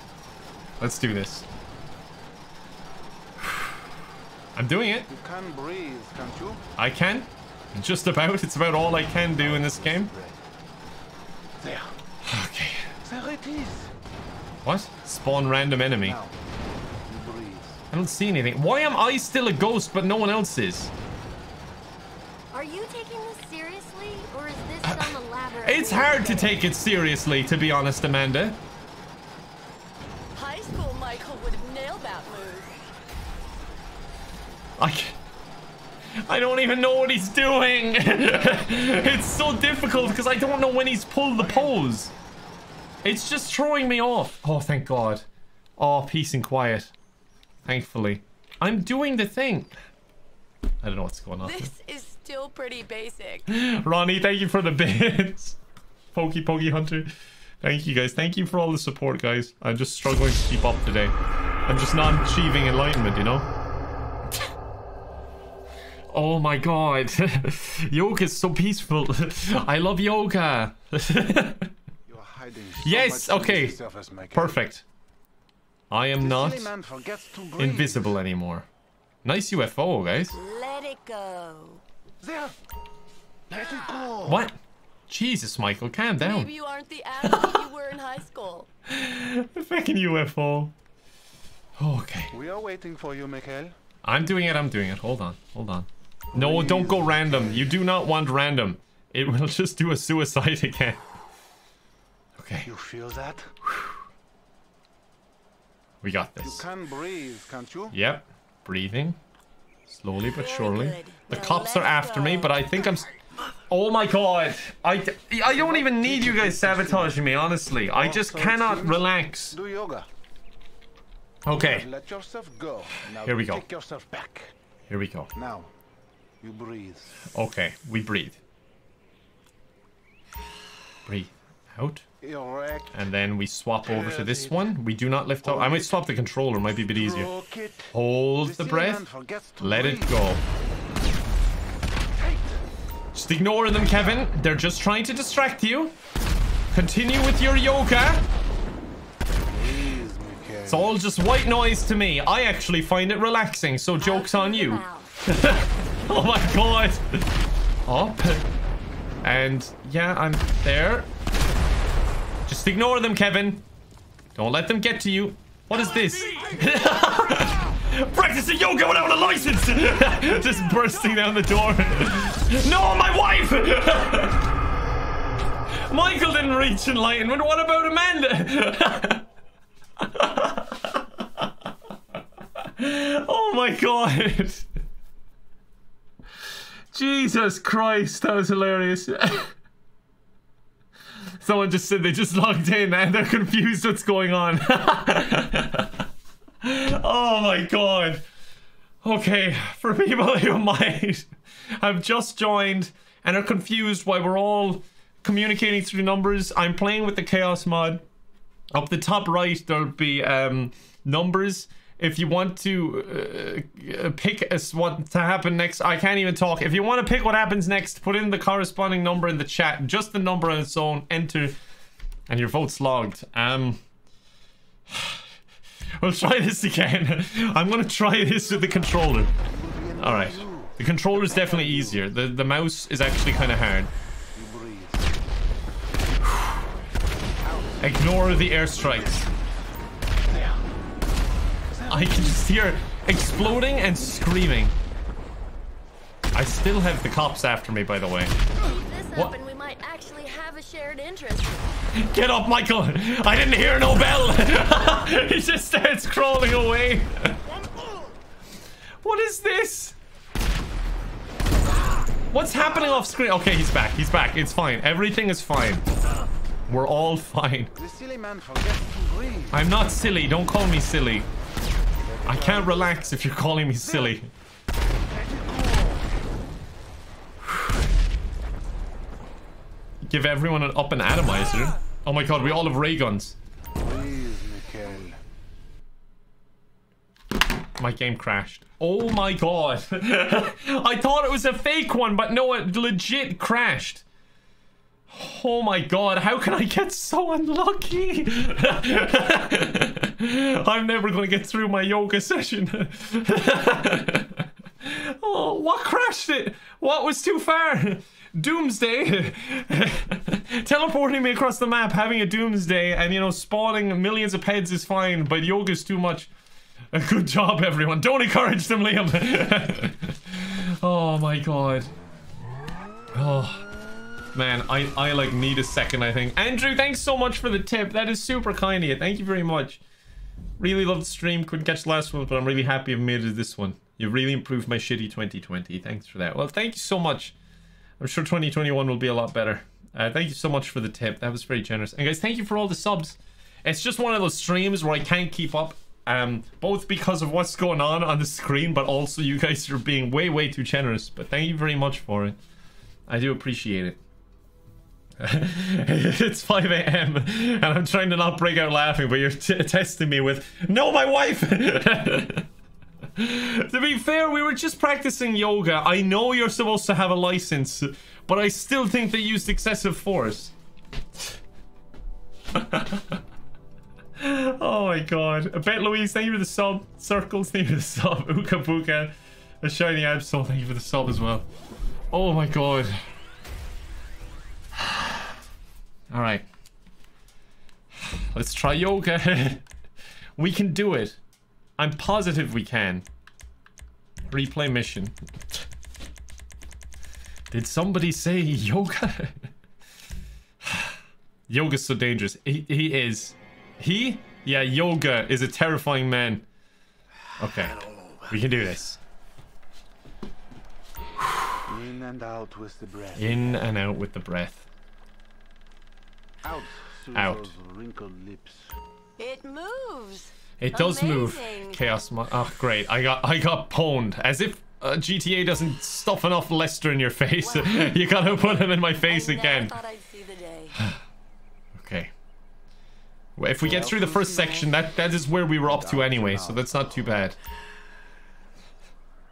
Let's do this. I'm doing it. You can breathe, can't you? I can. Just about. It's about all I can do in this game. There. Okay. There it is. What? Spawn random enemy. I don't see anything. Why am I still a ghost but no one else is? Are you taking this seriously, or is this uh, some elaborate? It's hard to take it seriously, to be honest, Amanda. High school Michael would have nailed that move. I can't. I don't even know what he's doing. It's so difficult because I don't know when he's pulled the pose. It's just throwing me off. Oh, thank God. Oh, peace and quiet. Thankfully. I'm doing the thing. I don't know what's going on. This is still pretty basic. Ronnie, thank you for the bits. Pokey Pokey Hunter. Thank you, guys. Thank you for all the support, guys. I'm just struggling to keep up today. I'm just not achieving enlightenment, you know? Oh my God. Yoga is so peaceful. I love yoga. Yes, okay. Perfect. I am not invisible anymore. Nice U F O, guys. Let it go. There. Let it go. What? Jesus, Michael, calm down. Maybe you aren't the athlete you were in high school. The fucking U F O. Okay. We are waiting for you, Michael. I'm doing it, I'm doing it. Hold on, hold on. No, don't go random. You do not want random. It will just do a suicide again. Okay. You feel that? We got this. You can breathe, can't you? Yep. Breathing. Slowly but surely. The cops are after me, but I think I'm... Oh my God. I, I don't even need you guys sabotaging me, honestly. I just cannot relax. Do yoga. Okay. Let yourself go. Here we go. Here we go. Now, you breathe. Okay, we breathe. Breathe out. And then we swap over to this one. We do not lift up. I might swap the controller, might be a bit easier. Hold the breath. Let it go. Just ignore them, Kevin. They're just trying to distract you. Continue with your yoga. It's all just white noise to me. I actually find it relaxing, so joke's on you. Oh my God. Up. And yeah, I'm there. Just ignore them, Kevin. Don't let them get to you. What is this? Practicing yoga without a license. Just bursting down the door. No, my wife. Michael didn't reach enlightenment. What about Amanda? Oh my God. Jesus Christ, that was hilarious. Someone just said they just logged in and they're confused what's going on. Oh my God. Okay, for people who might have just joined and are confused why we're all communicating through numbers, I'm playing with the Chaos mod. Up the top right, there'll be um, numbers. If you want to uh, pick a, what to happen next, I can't even talk. If you want to pick what happens next, put in the corresponding number in the chat. Just the number on its own. Enter, and your vote's logged. Um, we'll try this again. I'm gonna try this with the controller. All right, the controller is definitely easier. The the mouse is actually kind of hard. Ignore the airstrikes. I can just hear exploding and screaming. I still have the cops after me, by the way. What? Up and we might actually have a shared interest. Get up, Michael! I didn't hear no bell! He just starts crawling away. What is this? What's happening off screen? Okay, he's back. He's back. It's fine. Everything is fine. We're all fine. I'm not silly. Don't call me silly. I can't relax if you're calling me silly. Give everyone an up and atomizer. Oh my god, we all have ray guns. My game crashed. Oh my god. I thought it was a fake one, but no, it legit crashed. Oh my god, how can I get so unlucky? I'm never gonna get through my yoga session. Oh, what crashed it? What was too far? Doomsday. Teleporting me across the map, having a doomsday, and you know, spawning millions of heads is fine, but yoga's too much. Good job, everyone. Don't encourage them, Liam. Oh my god. Oh. Man, I, I like need a second, I think. Andrew, thanks so much for the tip. That is super kind of you. Thank you very much. Really loved the stream. Couldn't catch the last one, but I'm really happy I've made it this one. You've really improved my shitty twenty twenty. Thanks for that. Well, thank you so much. I'm sure twenty twenty-one will be a lot better. Uh, thank you so much for the tip. That was very generous. And guys, thank you for all the subs. It's just one of those streams where I can't keep up. Um, both because of what's going on on the screen, but also you guys are being way, way too generous. But thank you very much for it. I do appreciate it. It's five A M and I'm trying to not break out laughing, but you're t testing me with no, my wife. To be fair, we were just practicing yoga. I know you're supposed to have a license, but I still think they used excessive force. Oh my god. Bet Louise, thank you for the sub. Circles, thank you for the sub. Uka Puka, a shiny Absol, thank you for the sub as well. Oh my god. All right, let's try yoga. We can do it. I'm positive we can. Replay mission. Did somebody say yoga? Yoga's so dangerous. He, he is. He? Yeah, yoga is a terrifying man. Okay, we can do this. In and out with the breath. In and out with the breath. Out, out. Wrinkled lips. It moves. It does. Amazing. Move. Chaos Mod. Oh, great! I got, I got pwned. As if uh, G T A doesn't stuff enough Lester in your face. Wow. You gotta put him in my face I again. Never thought I'd see the day. Okay. Well, if we get through the first section, that that is where we were up to anyway, so that's not too bad.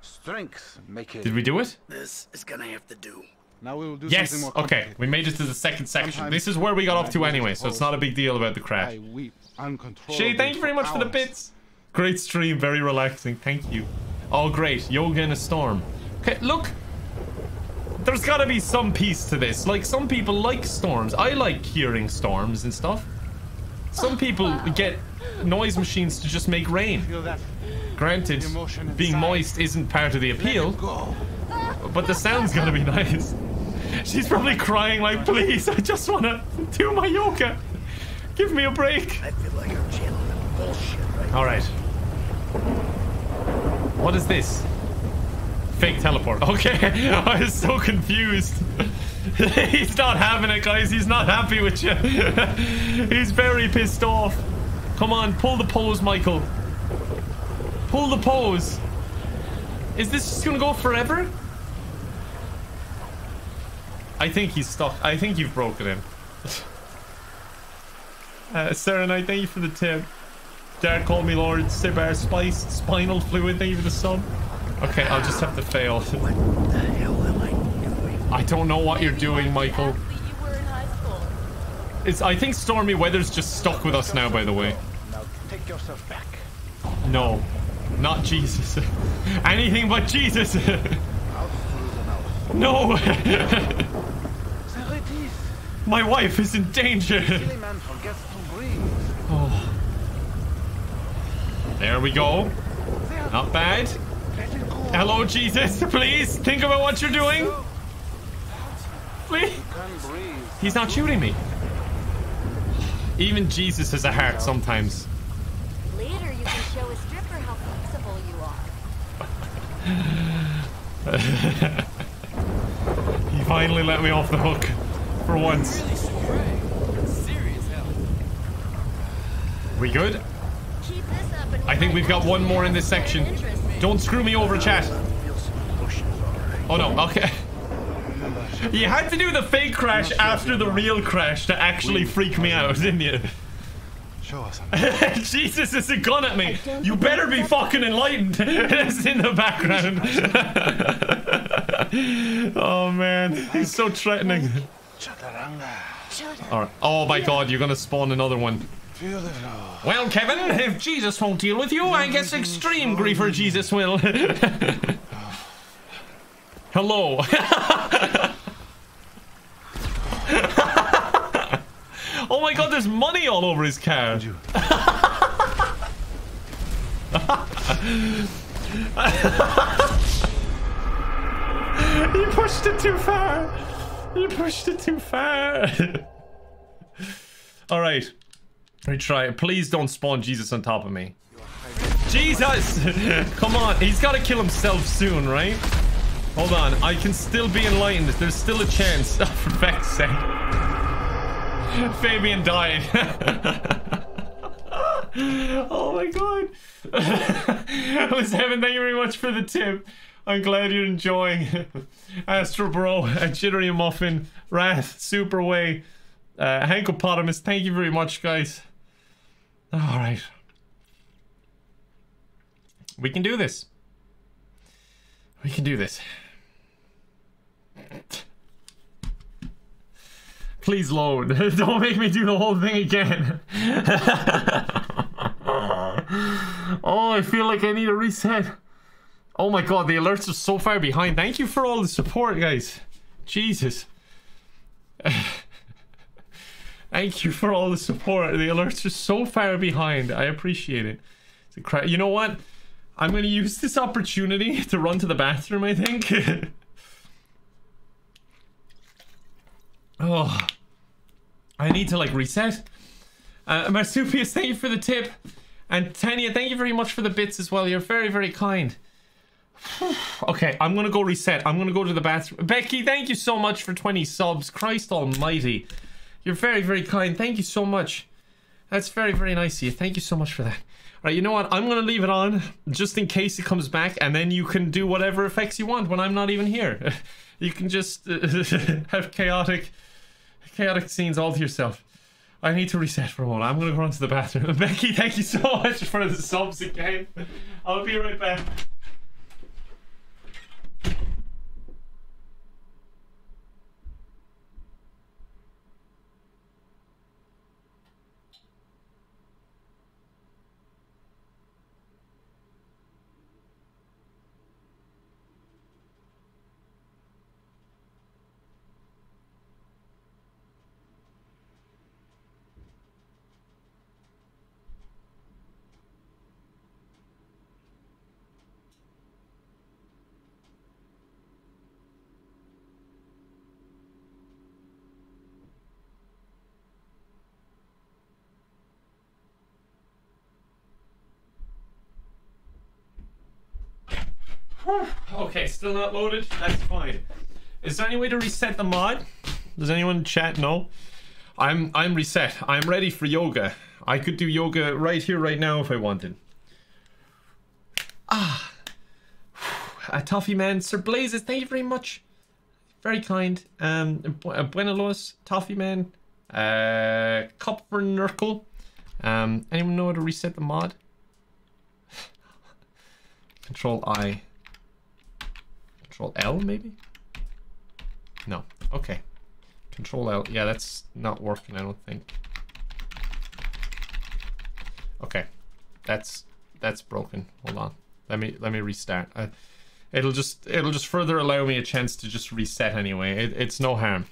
Strength, make it. Did we do it? This is gonna have to do. Now we will do yes, more okay, we made it to the second section. Sometimes this is where we got off to anyway, so it's not a big deal about the crash. Shay, thank you very much for the bits. Great stream, very relaxing, thank you. Oh great, yoga in a storm. Okay, look, there's gotta be some peace to this. Like, some people like storms. I like hearing storms and stuff. Some people oh, wow. get noise machines to just make rain. Granted, being moist isn't part of the appeal, but the sound's gonna be nice. She's probably crying like, please, I just want to do my yoga. Give me a break. I feel like I'm channeling bullshit right now. All right. What is this? Fake teleport. Okay. I was so confused. He's not having it, guys. He's not happy with you. He's very pissed off. Come on, pull the pose, Michael. Pull the pose. Is this just going to go forever? I think he's stuck. I think you've broken him. uh, Sarah Knight, thank you for the tip. Dad called me Lord. Sibar Spice. Spinal Fluid. Thank you for the sub. Okay, I'll just have to fail. What the hell am I doing? I don't know what you're doing, Michael. It's. I think stormy weather's just stuck with us now, by the way. Now take yourself back. No, not Jesus. Anything but Jesus. No. My wife is in danger. Oh. There we go. Not bad. Hello, Jesus. Please think about what you're doing. Please. He's not shooting me. Even Jesus has a heart sometimes. Later, you can show a stripper how flexible you are. He finally let me off the hook for once. We good? I think we've got one more in this section. Don't screw me over, chat. Oh no, okay. You had to do the fake crash after the real crash to actually freak me out, didn't you? Show us. Jesus, it's a gun at me. You better be fucking enlightened. It's in the background. Oh man, he's so threatening. All right. Oh my God, you're gonna spawn another one. Well, Kevin, if Jesus won't deal with you, I guess extreme griefer Jesus will. Hello. Oh my God, there's money all over his car. You pushed it too far. You pushed it too far. All right. Let me try it. Please don't spawn Jesus on top of me. Jesus! Come on. He's got to kill himself soon, right? Hold on. I can still be enlightened. There's still a chance. Oh, for feck's sake. Fabian died. Oh, my God. Heaven, thank you very much for the tip. I'm glad you're enjoying. Astro Bro, a Jittery Muffin, Wrath, Super Way, uh, Hankopotamus. Thank you very much, guys. All right, we can do this. We can do this. Please load. Don't make me do the whole thing again. Oh, I feel like I need a reset. Oh my God, the alerts are so far behind. Thank you for all the support, guys. Jesus. Thank you for all the support. The alerts are so far behind. I appreciate it. It's a cra- you know what? I'm going to use this opportunity to run to the bathroom, I think. Oh, I need to like reset. Uh, Marsupius, thank you for the tip. And Tanya, thank you very much for the bits as well. You're very, very kind. Okay, I'm going to go reset. I'm going to go to the bathroom. Becky, thank you so much for twenty subs. Christ almighty. You're very, very kind. Thank you so much. That's very, very nice of you. Thank you so much for that. All right, you know what? I'm going to leave it on just in case it comes back, and then you can do whatever effects you want when I'm not even here. You can just uh, have chaotic, chaotic scenes all to yourself. I need to reset for a moment. I'm going to go run to the bathroom. Becky, thank you so much for the subs again. I'll be right back. Okay, still not loaded. That's fine. Is there any way to reset the mod? Does anyone chat know? I'm I'm reset. I'm ready for yoga. I could do yoga right here, right now if I wanted. Ah, a toffee man, Sir Blazes. Thank you very much. Very kind. Um, Buenos Toffee man, uh, Copper Nurkle, Um, anyone know how to reset the mod? Control I. Control L maybe? No. Okay. Control L. Yeah, that's not working, I don't think. Okay. That's that's broken. Hold on. Let me let me restart. I, it'll just it'll just further allow me a chance to just reset anyway. It, it's no harm.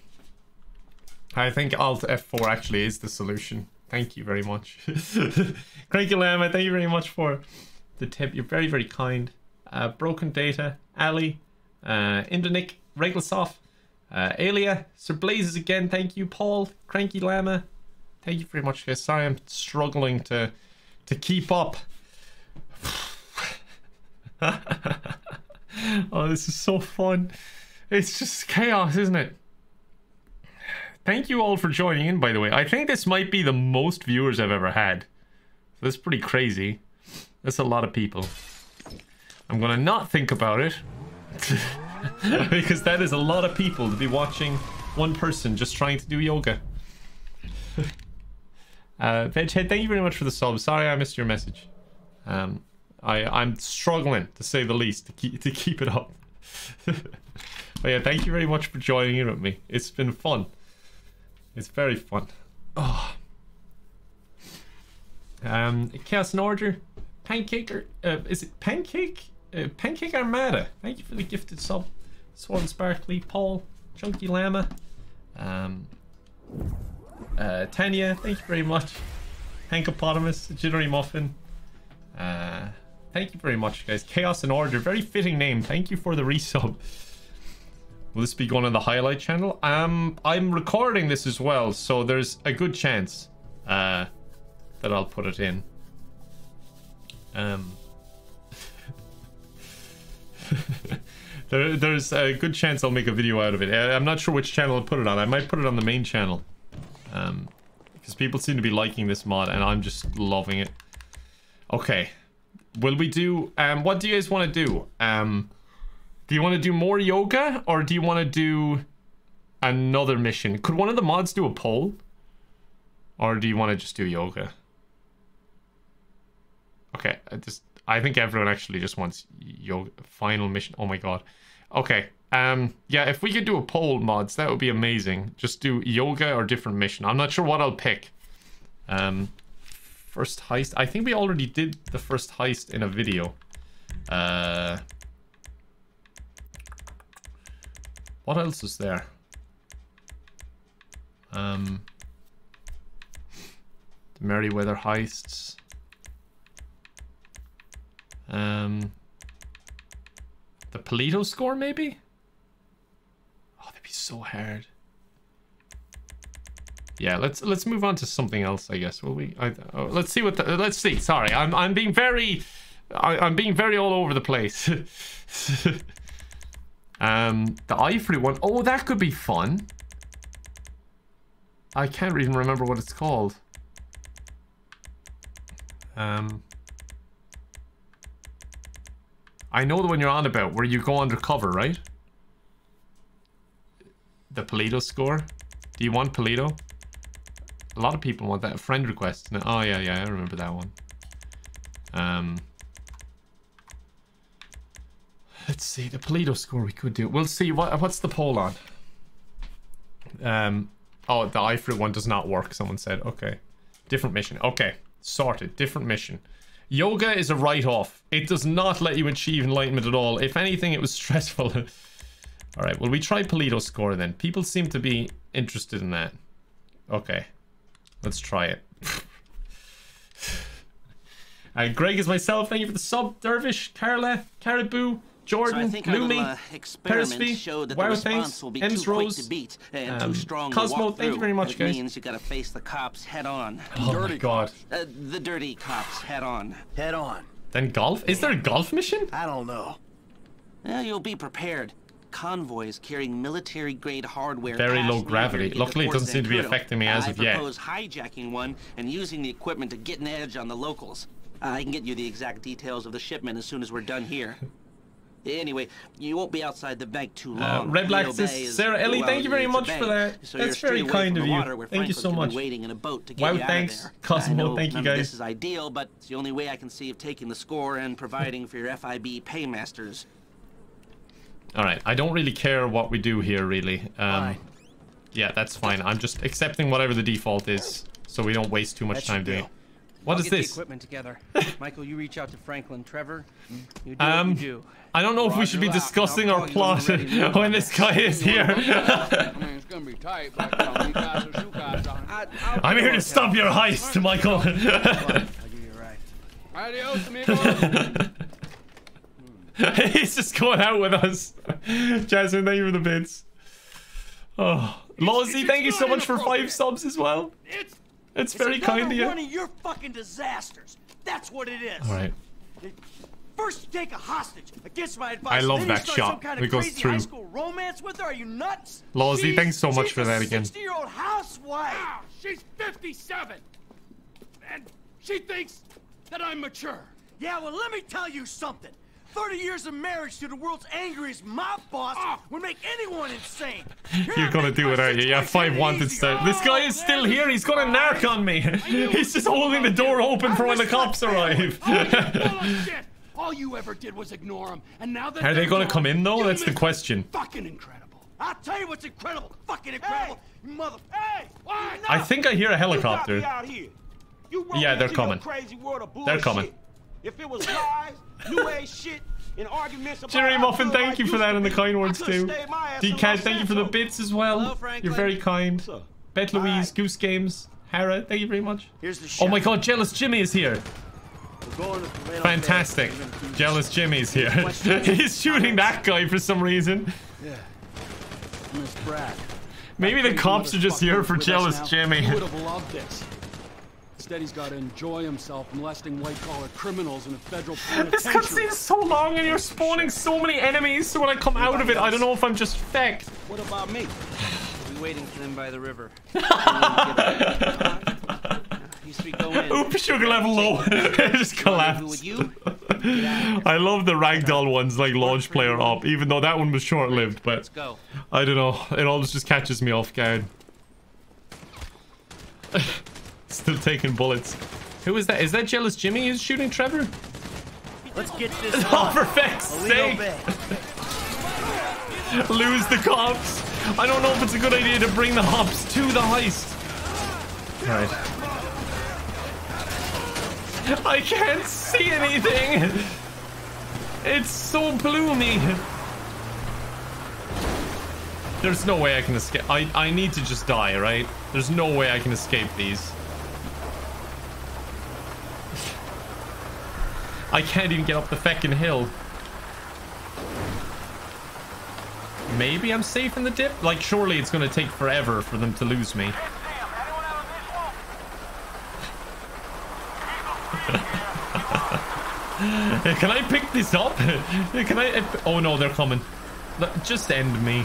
I think Alt F four actually is the solution. Thank you very much. Cranky Llama, thank you very much for the tip. You're very, very kind. Uh, Broken Data, Ali, uh, Indonic, Reglasoff, uh, Alia, Sir Blazes again, thank you. Paul, Cranky Llama, thank you very much, guys. Sorry, I'm struggling to, to keep up. Oh, this is so fun. It's just chaos, isn't it? Thank you all for joining in, by the way. I think this might be the most viewers I've ever had. That's pretty crazy. That's a lot of people. I'm gonna not think about it. Because that is a lot of people to be watching one person just trying to do yoga. uh, Veghead, thank you very much for the sub. Sorry I missed your message. Um, I, I'm struggling, to say the least, to keep, to keep it up. But yeah, thank you very much for joining in with me. It's been fun. It's very fun. Oh. Um, Chaos and Order, Pancake, or, uh, is it Pancake? Uh, Pancake Armada, thank you for the gifted sub. Swan Sparkly, Paul, Chunky Llama, um, uh, Tanya, thank you very much. Hankopotamus, Jittery Muffin, uh, thank you very much, guys. Chaos and Order, very fitting name, thank you for the resub. Will this be going on the highlight channel? Um, I'm recording this as well, so there's a good chance uh, that I'll put it in. Um, there, there's a good chance I'll make a video out of it. I'm not sure which channel I'll put it on. I might put it on the main channel. Um, because people seem to be liking this mod, and I'm just loving it. Okay. Will we do... Um, what do you guys want to do? Um... Do you want to do more yoga, or do you want to do another mission? Could one of the mods do a poll? Or do you want to just do yoga? Okay, I just... I think everyone actually just wants yoga. Final mission. Oh my god. Okay. Um, yeah, if we could do a poll, mods, that would be amazing. Just do yoga or different mission. I'm not sure what I'll pick. Um, first heist. I think we already did the first heist in a video. Uh... What else is there? Um, the Merriweather heists. Um, the Paleto Score, maybe? Oh, that'd be so hard. Yeah, let's let's move on to something else, I guess. Will we? I, oh, let's see what. The, let's see. Sorry, I'm I'm being very, I, I'm being very all over the place. Um, the ivory one. Oh, that could be fun. I can't even remember what it's called. Um, I know the one you're on about, where you go undercover, right? The Paleto Score. Do you want Paleto? A lot of people want that. Friend request. No. Oh, yeah, yeah, I remember that one. Um... Let's see, the Paleto Score we could do. We'll see, what, what's the poll on? Um, oh, the iFruit one does not work, someone said. Okay. Different mission. Okay, sorted. Different mission. Yoga is a write-off. It does not let you achieve enlightenment at all. If anything, it was stressful. Alright, well, we try Paleto Score then. People seem to be interested in that. Okay. Let's try it. uh, Greg is myself. Thank you for the sub. Dervish, Carla, Caribou. Jordan, so Lumi, uh, Perisby, Wow Thanks, Ems Rose, to beat and um, too strong Cosmo, to thank you very much, guys. Means you gotta face the cops head on. Oh dirty my god. Uh, the dirty cops head on. Head on. Then golf? Is there a golf mission? I don't know. Well, you'll be prepared. Convoys carrying military-grade hardware. Very low gravity. Luckily, it doesn't seem to be affecting me as of yet. I propose hijacking one and using the equipment to get an edge on the locals. Uh, I can get you the exact details of the shipment as soon as we're done here. Anyway, you won't be outside the bank too long. Uh, Red Black says, Sarah Ellie, well, thank you very much for that. So that's very kind of you. Thank Franklin you so much. Waiting in a boat to get wow, thanks, Cosmo. Know, thank you guys. This is ideal, but it's the only way I can see of taking the score and providing for your F I B paymasters. All right, I don't really care what we do here, really. Um, yeah, that's fine. I'm just accepting whatever the default is, so we don't waste too much that's time doing it. What I'll is get this? The equipment together. Michael, you reach out to Franklin. Trevor, you do um, what you do. I don't know Roger if we should be discussing our plot when this guy is here. I'm here to stop your heist, Michael. He's just going out with us. Jasmine, thank you for the bits. Oh, Lozzy, thank you so much for five subs as well. It's It's, it's very kind of you. One of your fucking disasters. That's what it is. All right. First, you take a hostage against my advice. I love then that shot. Kind of it goes through. High school romance with her. Are you nuts? Lozzy, thanks so much for that again. She's a sixty-year-old housewife. Wow, she's fifty-seven, and she thinks that I'm mature. Yeah, well, let me tell you something. Thirty years of marriage to the world's angriest mob boss oh. would make anyone insane. You're, You're gonna do it, aren't you? You have five wanted stuff. Oh, this guy is still here. He's gonna narc on me. He's just holding the door open for when the cops arrive. Oh, all you ever did was ignore him, and now that are they gonna come in though? That's the question. Fucking incredible! I'll tell you what's incredible. Fucking incredible, hey, mother. Hey, why? I think I hear a helicopter. Yeah, they're coming. They're coming. If it was lies, new age shit, and arguments about Jerry Muffin, thank you for that and the kind words too. D C A D, thank you for the bits as well. You're very kind. Bet Louise, Goose Games, Hara, thank you very much. Oh my god, Jealous Jimmy is here. Fantastic. Jealous Jimmy's here. He's shooting that guy for some reason. Maybe the cops are just here for Jealous Jimmy. Instead, he's got to enjoy himself molesting white-collar criminals in a federal penitentiary. This cutscene is so long and you're spawning so many enemies, so when I come out of it, I don't know if I'm just fecked. What about me? We'll be waiting for them by the river. Oops, sugar level low. It just collapsed. I love the ragdoll ones, like launch player op, even though that one was short-lived, but I don't know. It always just catches me off guard. Still taking bullets. Who is that? Is that Jealous Jimmy who's shooting Trevor? Let's get this. Oh, for feck's sake. Lose the cops. I don't know if it's a good idea to bring the hops to the heist. Alright. I can't see anything. It's so gloomy. There's no way I can escape. I, I need to just die, right? There's no way I can escape these. I can't even get up the feckin' hill. Maybe I'm safe in the dip? Like, surely it's gonna take forever for them to lose me. Can I pick this up? Can I? Oh no, they're coming. Just end me.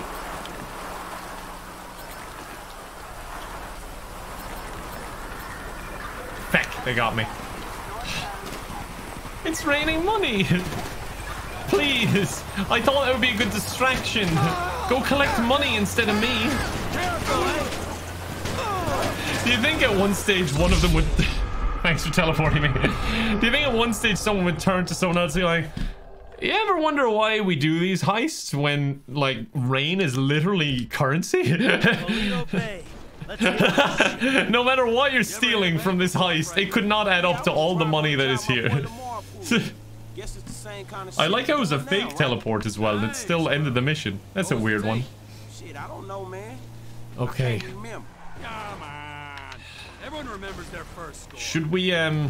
Feck, they got me. It's raining money. Please. I thought it would be a good distraction. Go collect money instead of me. Do you think at one stage one of them would... Thanks for teleporting me. Do you think at one stage someone would turn to someone else and be like, you ever wonder why we do these heists when, like, rain is literally currency? No matter what you're stealing from this heist, it could not add up to all the money that is here. I like how it was a fake teleport as well, that still ended the mission. That's a weird one. Okay. Should we um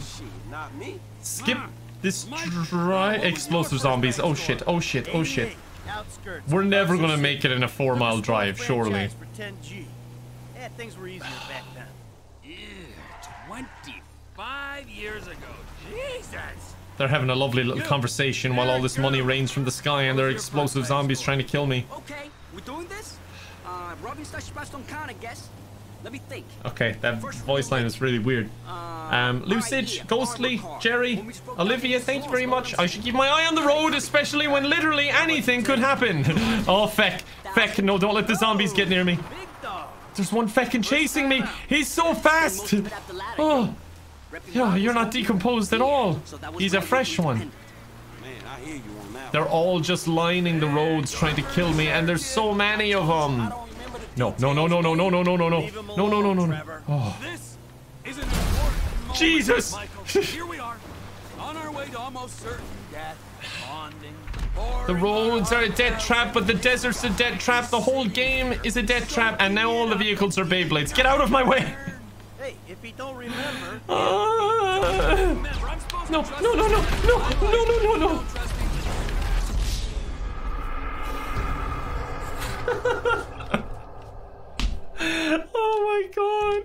skip this dry explosive zombies? Oh shit! Oh shit! Oh shit! We're never gonna make it in a four-mile drive, surely. Yeah, things were easier back then. Yeah, twenty-five years ago. Jesus. They're having a lovely little conversation while all this money rains from the sky and there are explosive zombies trying to kill me. Okay, we're doing this? Uh, Let me think. Okay, that voice line is really weird. Um, Lucid, Ghostly, Jerry, Olivia, thank you very much. I should keep my eye on the road, especially when literally anything could happen. Oh, feck. Feck, no, don't let the zombies get near me. There's one feckin' chasing me. He's so fast. Oh, yeah, you're not decomposed at all. He's a fresh one. They're all just lining the roads trying to kill me, and there's so many of them. No, no, no, no, no, no, no, no, no, no, no, no, no, no, no. Oh. Jesus! Here we are, on our way to almost certain death. The roads are a death trap, but the desert's a death trap. The whole game is a death trap, and now all the vehicles are Beyblades. Get out of my way! Hey, if you don't remember, no, no, no, no, no, no, no, no, no. Oh my god,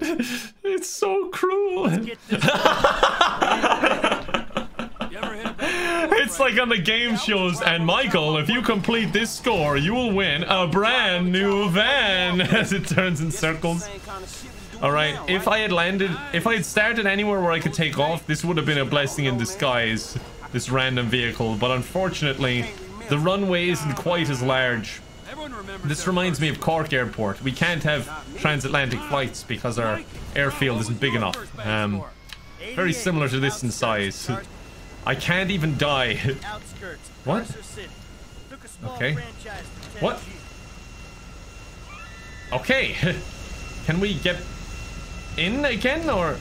it's so cruel. It's like on the game shows, and Michael, if you complete this score, you will win a brand new van as it turns in circles. All right, if I had landed, if I had started anywhere where I could take off, this would have been a blessing in disguise, this random vehicle, but unfortunately, the runway isn't quite as large. This reminds me of Cork Airport. We can't have transatlantic flights because our airfield isn't big enough. Um, very similar to this in size. I can't even die. What? Okay. What? Okay. Can we get in again, or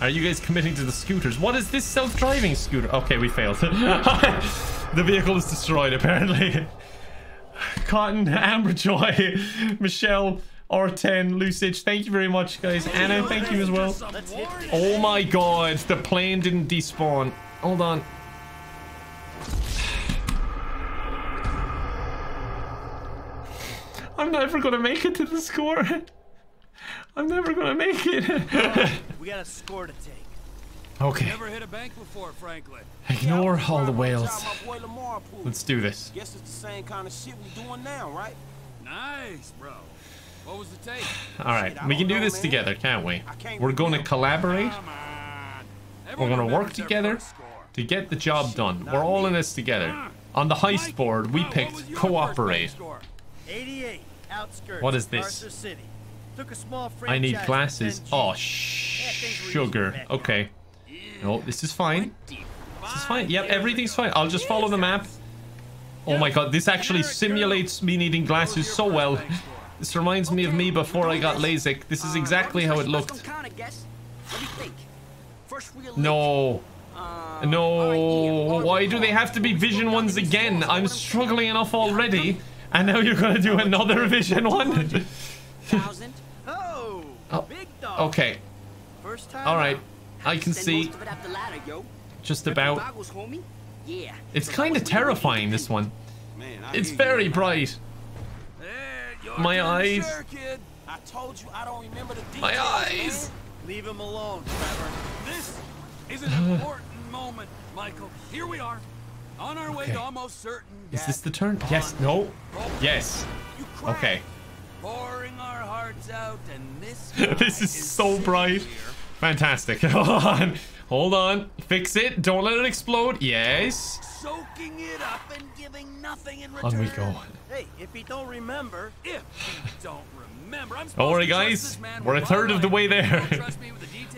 are you guys committing to the scooters? What is this self-driving scooter? Okay, we failed. The vehicle was destroyed, apparently. Cotton, Amberjoy, Michelle, R ten, Lucid, thank you very much, guys. Anna, thank you as well. Oh my god, the plane didn't despawn. Hold on. I'm never gonna make it to the score. I'm never gonna make it. We got a score to take. Okay. Never hit a bank before, frankly. Ignore all the whales. Let's do this. Guess it's the same kind of shit we're doing now, right? Nice, bro. What was the take? All right, we can do this together, can't we? We're going to collaborate. We're going to work together to get the job done. We're all in this together. On the heist board, we picked cooperate. What is this? I need glasses. Oh, sugar. Okay. No, this is fine. This is fine. Yep, everything's fine. I'll just follow the map. Oh my god, this actually simulates me needing glasses so well. This reminds me of me before I got LASIK. This is exactly how it looked. No. No. Why do they have to be vision ones again? I'm struggling enough already. And now you're gonna do another vision one? Oh, okay. Alright. I can see just about. It's kind of terrifying, this one. It's very bright. My eyes. My eyes. Leave him alone, Trevor. This is an important moment, Michael. Here we are, on our way to almost certain. Is this the turn? Yes. No. Yes. Okay. Pouring our hearts out, and this. This is so bright. Fantastic. Hold on. Hold on. Fix it. Don't let it explode. Yes. Soaking it up and giving nothing in return. On we go. Hey, if you don't remember, if you don't remember, I'm All right, guys. We're a third of the way there.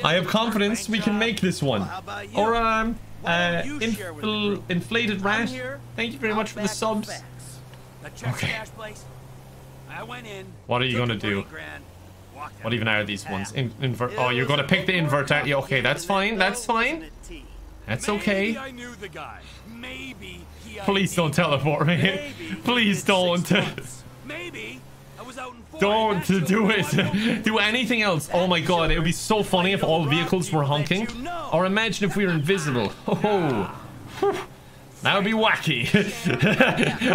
I have confidence we can make this one. Or um uh infl inflated rash. Thank you very much for the subs. Okay. What are you going to do? What even are these ones? In invert. Oh, you're gonna pick the invert. Yeah, okay, that's fine. That's fine. That's okay. Please don't teleport me. Please don't. Don't do it. Do anything else. Oh my god, it would be so funny if all vehicles were honking. Or imagine if we were invisible. Oh. That would be wacky.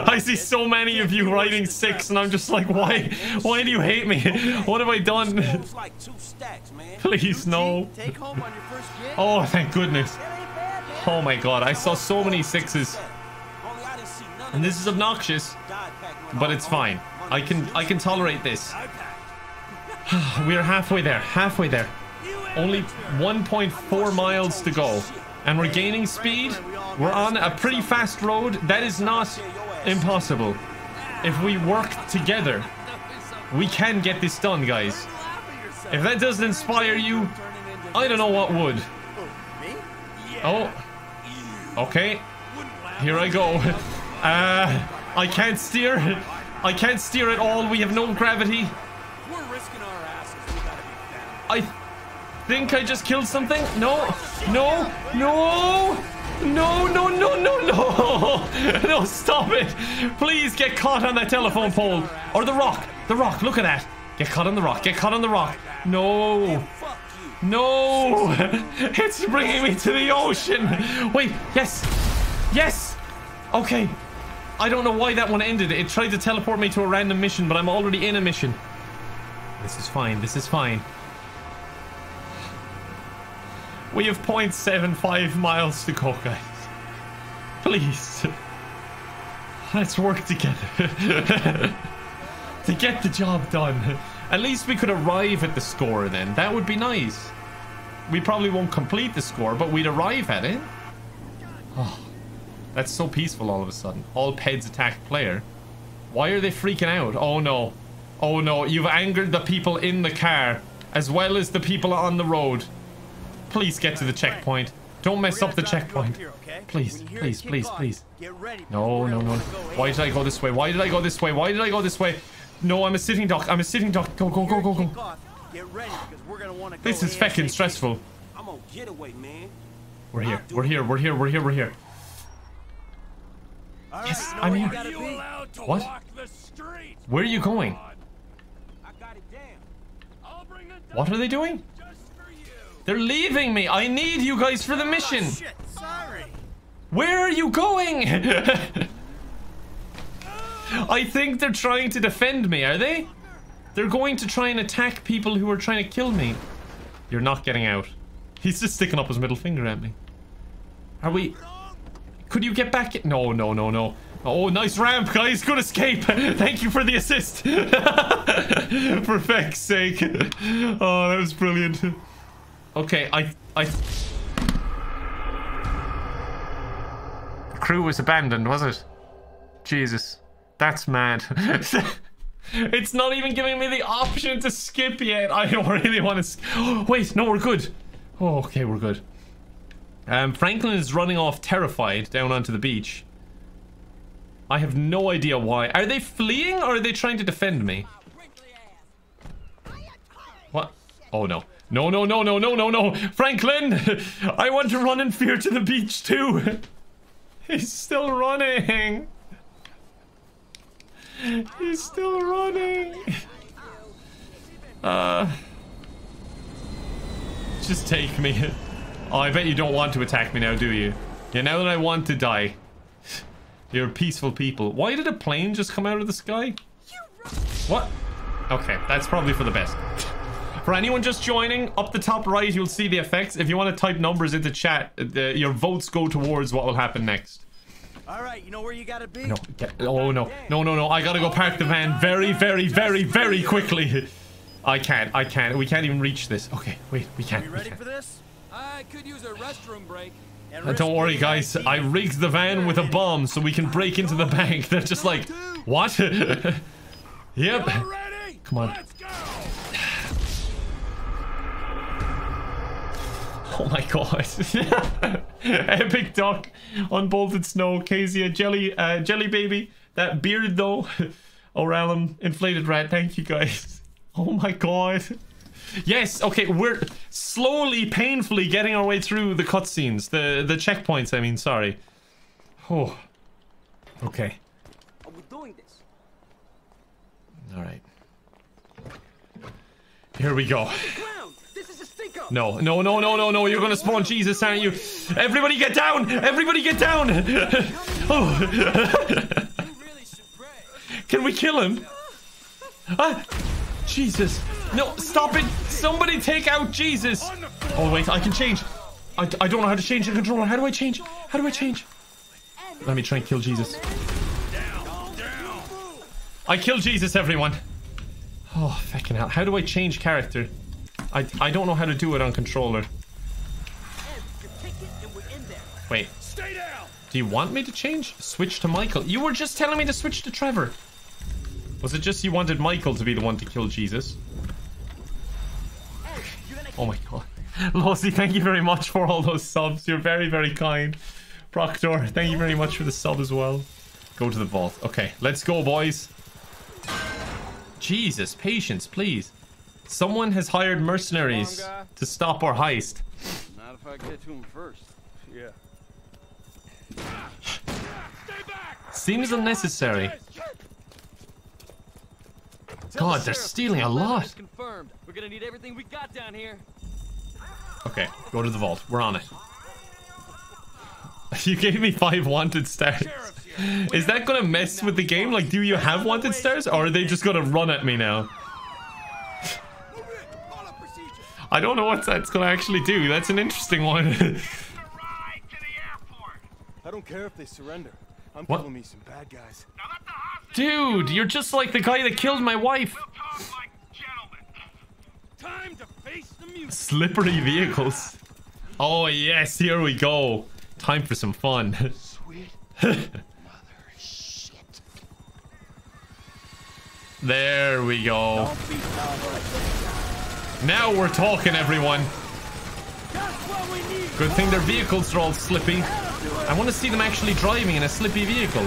I see so many of you writing six, and I'm just like, why? Why do you hate me? What have I done? Please, no. Oh, thank goodness. Oh my god, I saw so many sixes. And this is obnoxious, but it's fine. I can I can tolerate this. We are halfway there, halfway there. Only one point four miles to go. And we're gaining speed. We're on a pretty fast road. That is not impossible. If we work together, we can get this done, guys. If that doesn't inspire you, I don't know what would. Oh. Okay. Here I go. Uh, I can't steer. I can't steer at all. We have no gravity. I think I just killed something. No. No. No. No, no, no, no, no. No, stop it. Please get caught on that telephone pole. Or the rock. The rock. Look at that. Get caught on the rock. Get caught on the rock. No. No. It's bringing me to the ocean. Wait. Yes. Yes. Okay. I don't know why that one ended. It tried to teleport me to a random mission, but I'm already in a mission. This is fine. This is fine. We have zero point seven five miles to go, guys. Please. Let's work together to get the job done. At least we could arrive at the score then. That would be nice. We probably won't complete the score, but we'd arrive at it. Oh, that's so peaceful all of a sudden. All peds attack player. Why are they freaking out? Oh no. Oh no, you've angered the people in the car as well as the people on the road. Please get to the checkpoint. Don't mess up the checkpoint. Please, please, please, please. No, no, no. Why did I go this way? Why did I go this way? Why did I go this way? No, I'm a sitting duck. I'm a sitting duck. Go, go, go, go, go. This is feckin' stressful. We're here. We're here. We're here. We're here. We're here. Yes, I'm here. What? Where are you going? What are they doing? They're leaving me. I need you guys for the mission. Oh, shit. Sorry. Where are you going? I think they're trying to defend me, are they? They're going to try and attack people who are trying to kill me. You're not getting out. He's just sticking up his middle finger at me. Are we... Could you get back in? No, no, no, no. Oh, nice ramp, guys. Good escape. Thank you for the assist. For feck's sake. Oh, that was brilliant. Okay, I... I... The crew was abandoned, was it? Jesus. That's mad. It's not even giving me the option to skip yet. I don't really want to... Wait, no, we're good. Oh, okay, we're good. Um, Franklin is running off terrified down onto the beach. I have no idea why. Are they fleeing or are they trying to defend me? What? Oh, no. No, no, no, no, no, no, no. Franklin, I want to run in fear to the beach too. He's still running. He's still running. Uh, just take me. Oh, I bet you don't want to attack me now, do you? Yeah, now that I want to die. You're peaceful people. Why did a plane just come out of the sky? What? Okay, that's probably for the best. For anyone just joining, up the top right, you'll see the effects. If you want to type numbers into chat, the, your votes go towards what will happen next. All right, you know where you gotta be? No, get, oh no, no, no, no, I gotta go park the van very, very, very, very quickly. I can't, I can't, we can't even reach this. Okay, wait, we can't. Are you ready for this? I could use a restroom break. And don't worry, guys, I rigged the van with a bomb so we can break into the bank. They're just like, what? Yep. Come on. Oh my god. Epic duck, unbolted snow, Kezia, jelly, uh, jelly baby, that beard though, Oralum, inflated rat, thank you guys. Oh my god. Yes, okay, we're slowly, painfully getting our way through the cutscenes, the, the checkpoints, I mean, sorry. Oh, okay. Are we doing this? Alright. Here we go. No, no, no, no, no, no, you're gonna spawn Jesus, aren't you? Everybody get down! Everybody get down! Oh. Can we kill him? Ah! Jesus. No, stop it! Somebody take out Jesus! Oh, wait, I can change. I, I don't know how to change the controller. How do I change? How do I change? Let me try and kill Jesus. I kill Jesus, everyone. Oh, fucking hell. How do I change character? I, I don't know how to do it on controller. Wait. Stay down. Do you want me to change? Switch to Michael. You were just telling me to switch to Trevor. Was it just you wanted Michael to be the one to kill Jesus? Oh my god. Lossie, thank you very much for all those subs. You're very, very kind. Proctor, thank you very much for the sub as well. Go to the vault. Okay, let's go, boys. Jesus, patience, please. Someone has hired mercenaries to stop our heist. Not if I get to him first. Yeah. Seems unnecessary. God, they're stealing a lot. We're gonna need everything we got down here. Okay, go to the vault. We're on it. You gave me five wanted stars. Is that gonna mess with the game? Like, do you have wanted stars, or are they just gonna run at me now? I don't know what that's gonna actually do. That's an interesting one. I don't care if they surrender. I'm killing me some bad guys. Dude, you're just like the guy that killed my wife. Time to face the music. Slippery vehicles. Oh yes, here we go. Time for some fun. Sweet mother shit. There we go. Now we're talking, everyone. Good thing their vehicles are all slippy. I want to see them actually driving in a slippy vehicle.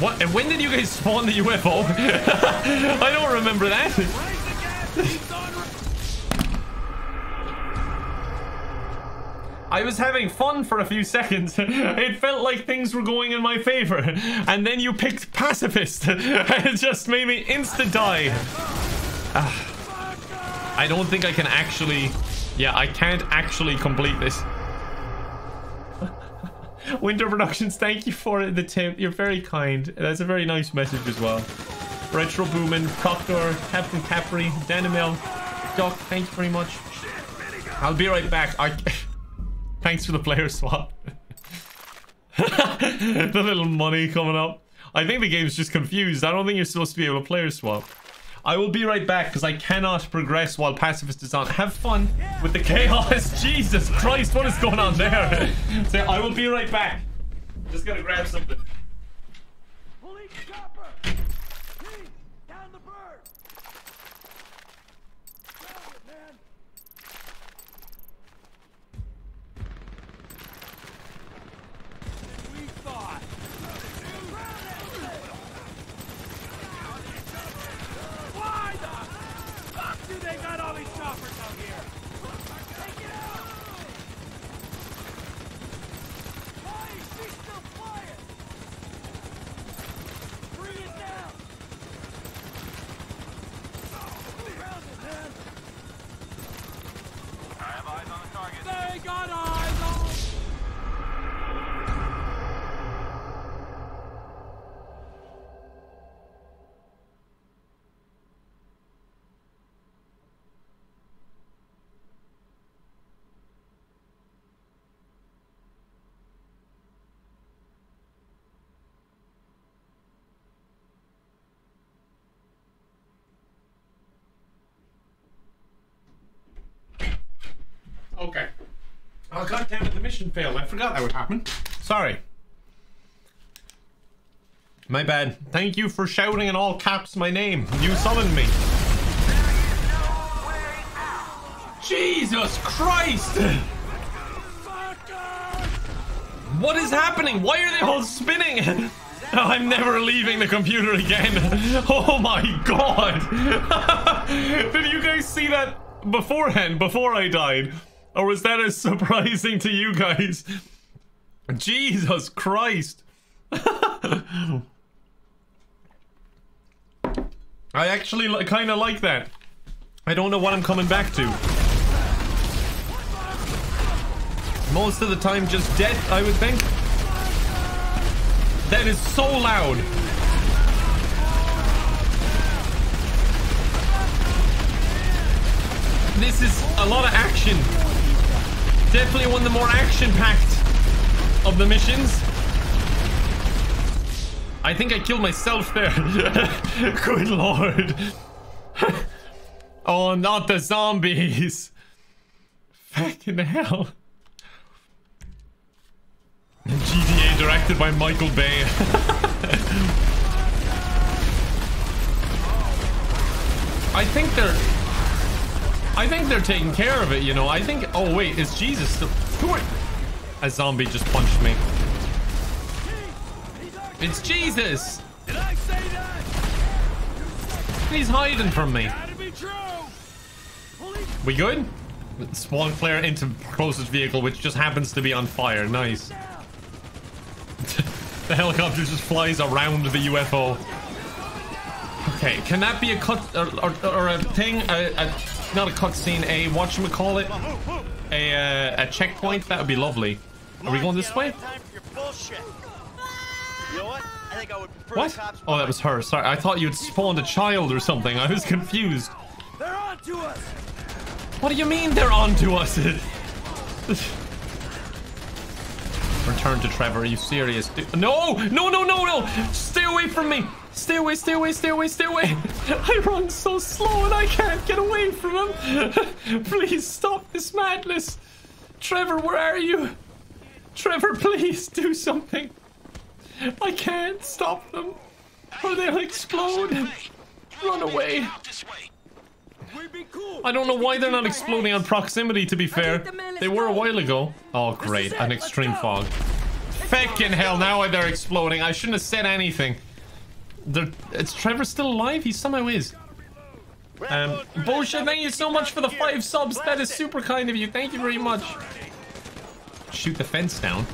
What? And when did you guys spawn the U F O? I don't remember that. I was having fun for a few seconds. It felt like things were going in my favor. And then you picked pacifist. It just made me instant die. Ah. I don't think I can actually... Yeah, I can't actually complete this. Winter Productions, thank you for the tip. You're very kind. That's a very nice message as well. Retro Boomin, Proctor, Captain Capri, Danimel, Doc, thank you very much. I'll be right back. I... Thanks for the player swap. The little money coming up. I think the game's just confused. I don't think you're supposed to be able to player swap. I will be right back because I cannot progress while pacifist is on. Have fun with the chaos. Jesus Christ, what is going on there? So I will be right back. Just gonna grab something. Police chopper! Please, down the bird! Grab it, man! Why the fuck do they got all these choppers out here? Take it out! Why is she still flying? Bring it down! Ground it, man! I have eyes on the target. They got eyes on the target! Okay. Oh, god damn it, the mission failed. I forgot that would happen. Sorry. My bad. Thank you for shouting in all caps my name. You summoned me. There is no way out. Jesus Christ! What is happening? Why are they all spinning? Oh, I'm never leaving the computer again. Oh my god! Did you guys see that beforehand, before I died? Or was that as surprising to you guys? Jesus Christ. I actually li- kind of like that. I don't know what I'm coming back to. Most of the time just death, I would think. That is so loud. This is a lot of action. Definitely one of the more action-packed of the missions. I think I killed myself there. Good lord. Oh, not the zombies. Fucking hell. G T A directed by Michael Bay. I think they're... I think they're taking care of it, you know. I think... Oh, wait. Is Jesus still... Who are... A zombie just punched me. It's Jesus! Did I say that? He's hiding from me. We good? Spawn flare into closest vehicle, which just happens to be on fire. Nice. The helicopter just flies around the U F O. Okay, can that be a cut or, or, or a thing? A, a, not a cutscene. A whatchamacallit? A uh, a checkpoint? That would be lovely. Are we going this way? You know what? I think I would prefer what? Cops oh, that was her. Sorry, I thought you'd spawned a child or something. I was confused. They're on to us. What do you mean they're on to us? Return to Trevor. Are you serious? No! No! No! No! No! Stay away from me! Stay away! Stay away! Stay away! Stay away! I run so slow and I can't get away from him. Please stop this madness, Trevor. Where are you? Trevor, please do something. I can't stop them, or they'll explode. Run away. I don't know why they're not exploding on proximity, to be fair. They were a while ago. Oh, great. An extreme fog. Feckin' hell, now they're exploding. I shouldn't have said anything. They're, is Trevor still alive? He somehow is. Um, Bosha, thank you so much for the five subs. That is super kind of you. Thank you very much. Shoot the fence down.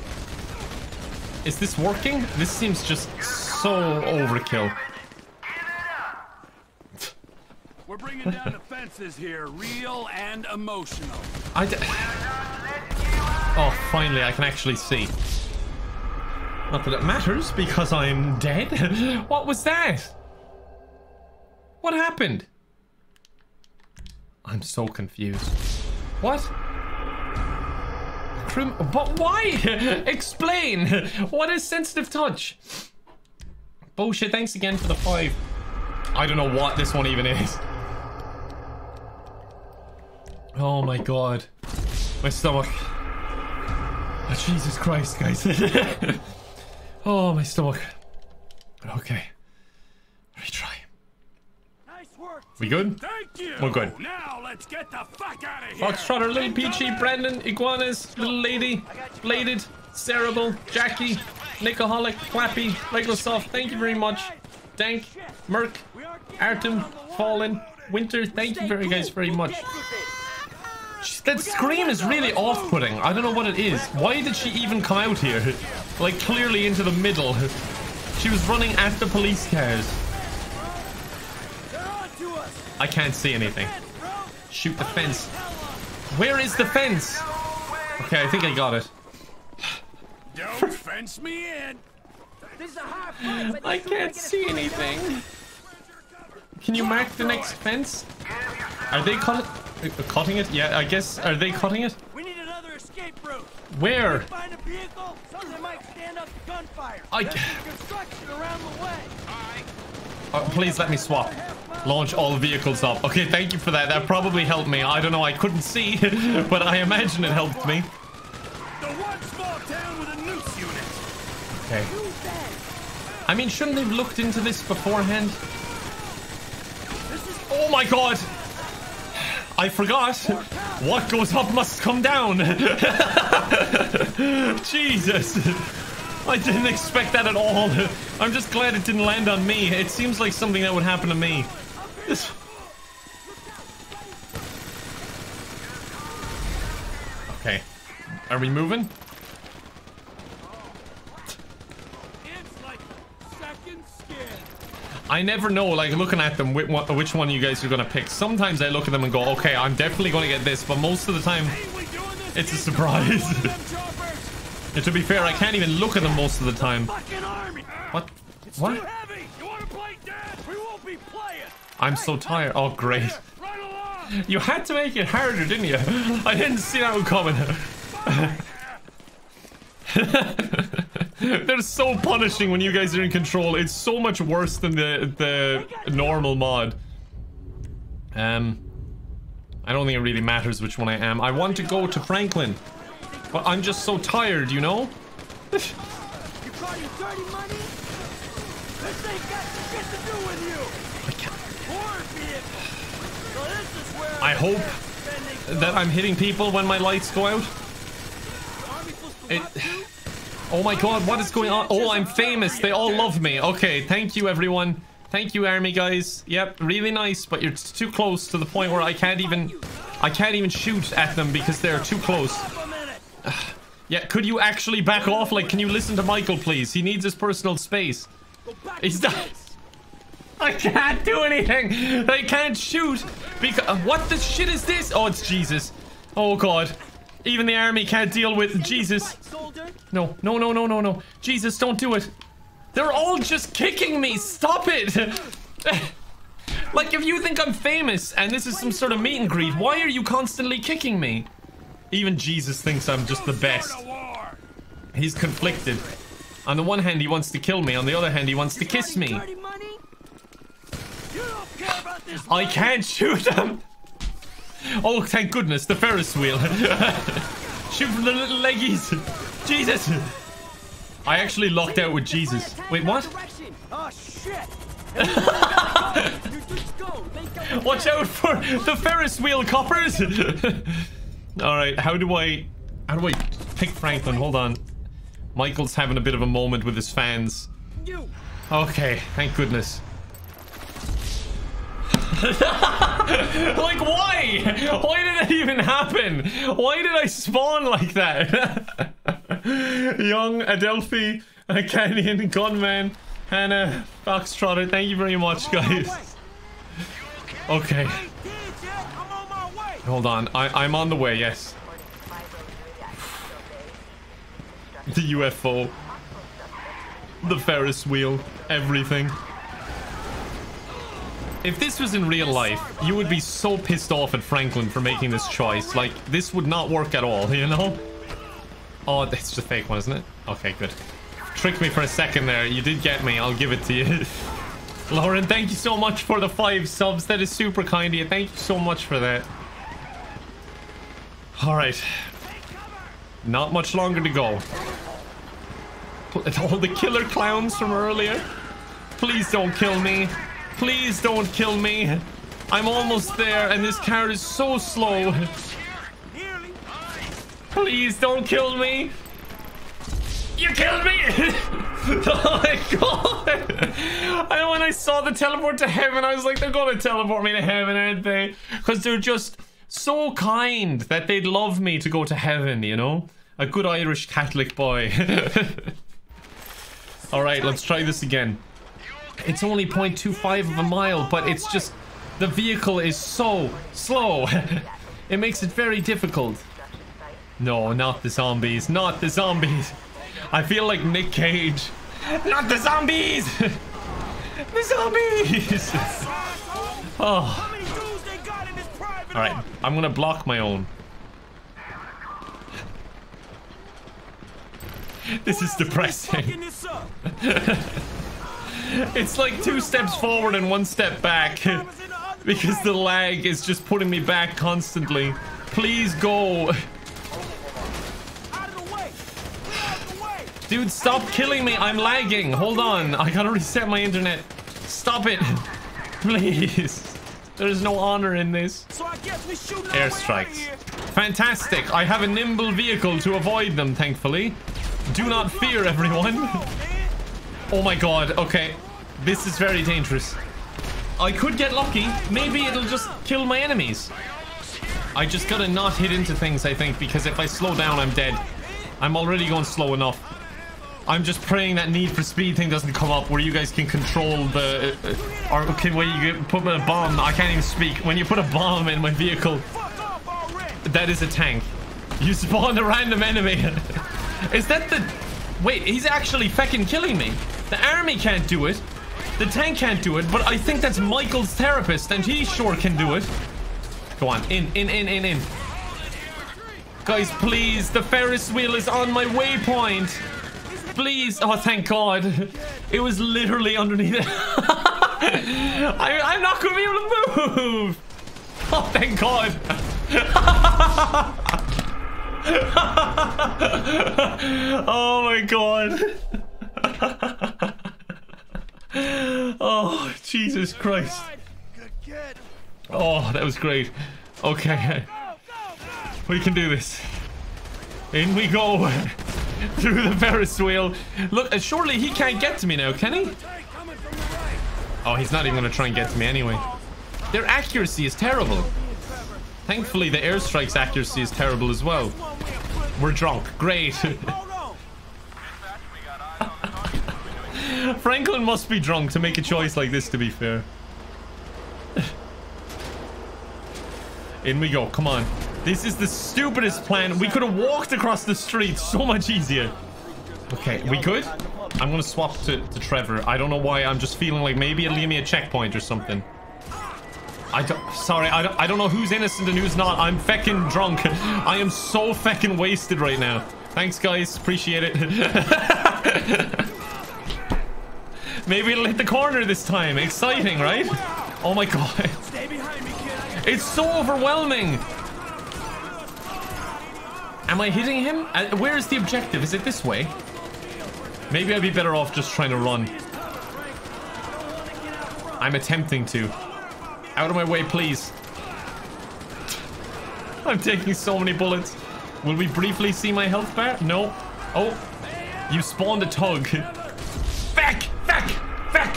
Is this working? This seems just so overkill. We're bringing down the fences here, real and emotional. I d oh, finally, I can actually see. Not that it matters, because I'm dead. What was that? What happened? I'm so confused. What? But why? Explain. What is sensitive touch? Bullshit. Thanks again for the five. I don't know what this one even is. Oh my god, my stomach. Oh, Jesus Christ, guys. Oh, my stomach. Okay, retry. We good? Thank you. We're good. Now let's get the fuck out of here. Foxtrotter, Little Peachy, Brandon, Iguanas, Little Lady, Bladed, Cerebral, Jackie, Nicaholic, Clappy, Legosoft, thank you very much. Dank, Merc, Artem, Fallen, Winter, thank you very guys very much. That scream is really off-putting. I don't know what it is. Why did she even come out here? Like, clearly into the middle. She was running at the police cars. I can't see anything. Shoot the fence. Where is the fence? Okay, I think I got it. Don't fence me in. I can't see anything. Can you mark the next fence? Are they cut cutting it? Yeah, I guess. Are they cutting it? We need another escape route. Where? Find a vehicle so they might stand up to gunfire. I can't. Construction around the way. Oh, please let me swap. Launch all vehicles up. Okay, thank you for that. That probably helped me. I don't know. I couldn't see, but I imagine it helped me. Okay. I mean, shouldn't they have looked into this beforehand? Oh my god! I forgot. What goes up must come down. Jesus. I didn't expect that at all. I'm just glad it didn't land on me. It seems like something that would happen to me. This... Okay. Are we moving? I never know, like, looking at them, which one you guys are going to pick. Sometimes I look at them and go, okay, I'm definitely going to get this. But most of the time, it's a surprise. And to be fair, I can't even look at them most of the time. What? What? I'm so tired. Oh, great. You had to make it harder, didn't you? I didn't see that one coming. They're so punishing when you guys are in control. It's so much worse than the, the normal mod. Um... I don't think it really matters which one I am. I want to go to Franklin, but I'm just so tired, you know? You call your dirty money? This ain't got shit to do with you! I can't. I hope that I'm hitting people when my lights go out. It, oh my god, what is going on? Oh, I'm famous. They all love me. Okay, thank you, everyone. Thank you, army guys. Yep, really nice, but you're too close to the point where I can't even... I can't even shoot at them because they're too close. Yeah, could you actually back off? Like, can you listen to Michael, please? He needs his personal space. He's not... I can't do anything. They can't shoot because what the shit is this? Oh, it's Jesus. Oh god, even the army can't deal with Jesus. No, no, no, no, no, no. Jesus, don't do it. They're all just kicking me. Stop it. Like, if you think I'm famous and this is some sort of meet and greet, why are you constantly kicking me? Even Jesus thinks I'm just the best. He's conflicted. On the one hand, he wants to kill me. On the other hand, he wants to kiss me. I can't shoot them. Oh, thank goodness, the Ferris wheel. Shoot from the little leggies. Jesus. I actually locked out with Jesus. Wait, what? Watch out for the Ferris wheel, coppers. All right, how do I... How do I pick Franklin? Hold on. Michael's having a bit of a moment with his fans. Okay, thank goodness. Like, why? Why did that even happen? Why did I spawn like that? Young, Adelphi, Canyon, Gunman, Hannah, Foxtrotter, thank you very much, guys. Okay. Hold on, I I'm on the way, yes. The U F O. The Ferris wheel. Everything. If this was in real life, you would be so pissed off at Franklin for making this choice. Like, this would not work at all, you know? Oh, that's the fake one, isn't it? Okay, good. Tricked me for a second there. You did get me. I'll give it to you. Lauren, thank you so much for the five subs. That is super kind of you. Thank you so much for that. All right. Not much longer to go. All the killer clowns from earlier. Please don't kill me. Please don't kill me. I'm almost there and this car is so slow. Please don't kill me. You killed me. Oh my god. And when I saw the teleport to heaven, I was like, they're gonna teleport me to heaven, aren't they? Because they're just so kind that they'd love me to go to heaven, you know? A good Irish Catholic boy. Alright, let's try this again. It's only zero point two five of a mile, but it's just the vehicle is so slow. It makes it very difficult. No, not the zombies, not the zombies. I feel like Nick Cage. Not the zombies. The zombies. Oh. All right, I'm gonna block my own. This is depressing. It's like two steps forward and one step back because the lag is just putting me back constantly. Please go. Dude, stop killing me. I'm lagging. Hold on. I gotta reset my internet. Stop it. Please. There's no honor in this. Airstrikes. Fantastic. I have a nimble vehicle to avoid them, thankfully. Do not fear, everyone. Oh my god, okay. This is very dangerous. I could get lucky. Maybe it'll just kill my enemies. I just gotta not hit into things, I think, because if I slow down, I'm dead. I'm already going slow enough. I'm just praying that Need for Speed thing doesn't come up where you guys can control the... Uh, or okay, where you put a bomb. I can't even speak. When you put a bomb in my vehicle, that is a tank. You spawn a random enemy. Is that the... Wait, he's actually feckin' killing me. The army can't do it. The tank can't do it, but I think that's Michael's therapist, and he sure can do it. Go on, in, in, in, in, in. Guys, please, the Ferris wheel is on my waypoint. Please. Oh, thank God. It was literally underneath it. I, I'm not gonna be able to move. Oh, thank God. Oh, my God. Oh, Jesus Christ. Oh, that was great. Okay. We can do this. In we go. Through the Ferris wheel. Look, surely he can't get to me now, can he? Oh, he's not even going to try and get to me anyway. Their accuracy is terrible. Thankfully, the airstrike's accuracy is terrible as well. We're drunk. Great. Franklin must be drunk to make a choice like this, to be fair. In we go. Come on. This is the stupidest plan. We could have walked across the street so much easier. Okay, we good? I'm going to swap to, to Trevor. I don't know why. I'm just feeling like maybe it'll give me a checkpoint or something. I don't... Sorry, I don't, I don't know who's innocent and who's not. I'm feckin' drunk. I am so feckin' wasted right now. Thanks, guys. Appreciate it. Maybe it'll hit the corner this time. Exciting, right? Oh, my God. It's so overwhelming. Am I hitting him? Where is the objective? Is it this way? Maybe I'd be better off just trying to run. I'm attempting to. Out of my way, please. I'm taking so many bullets. Will we briefly see my health bar? No. Oh. You spawned a tug. Feck! Feck! Feck!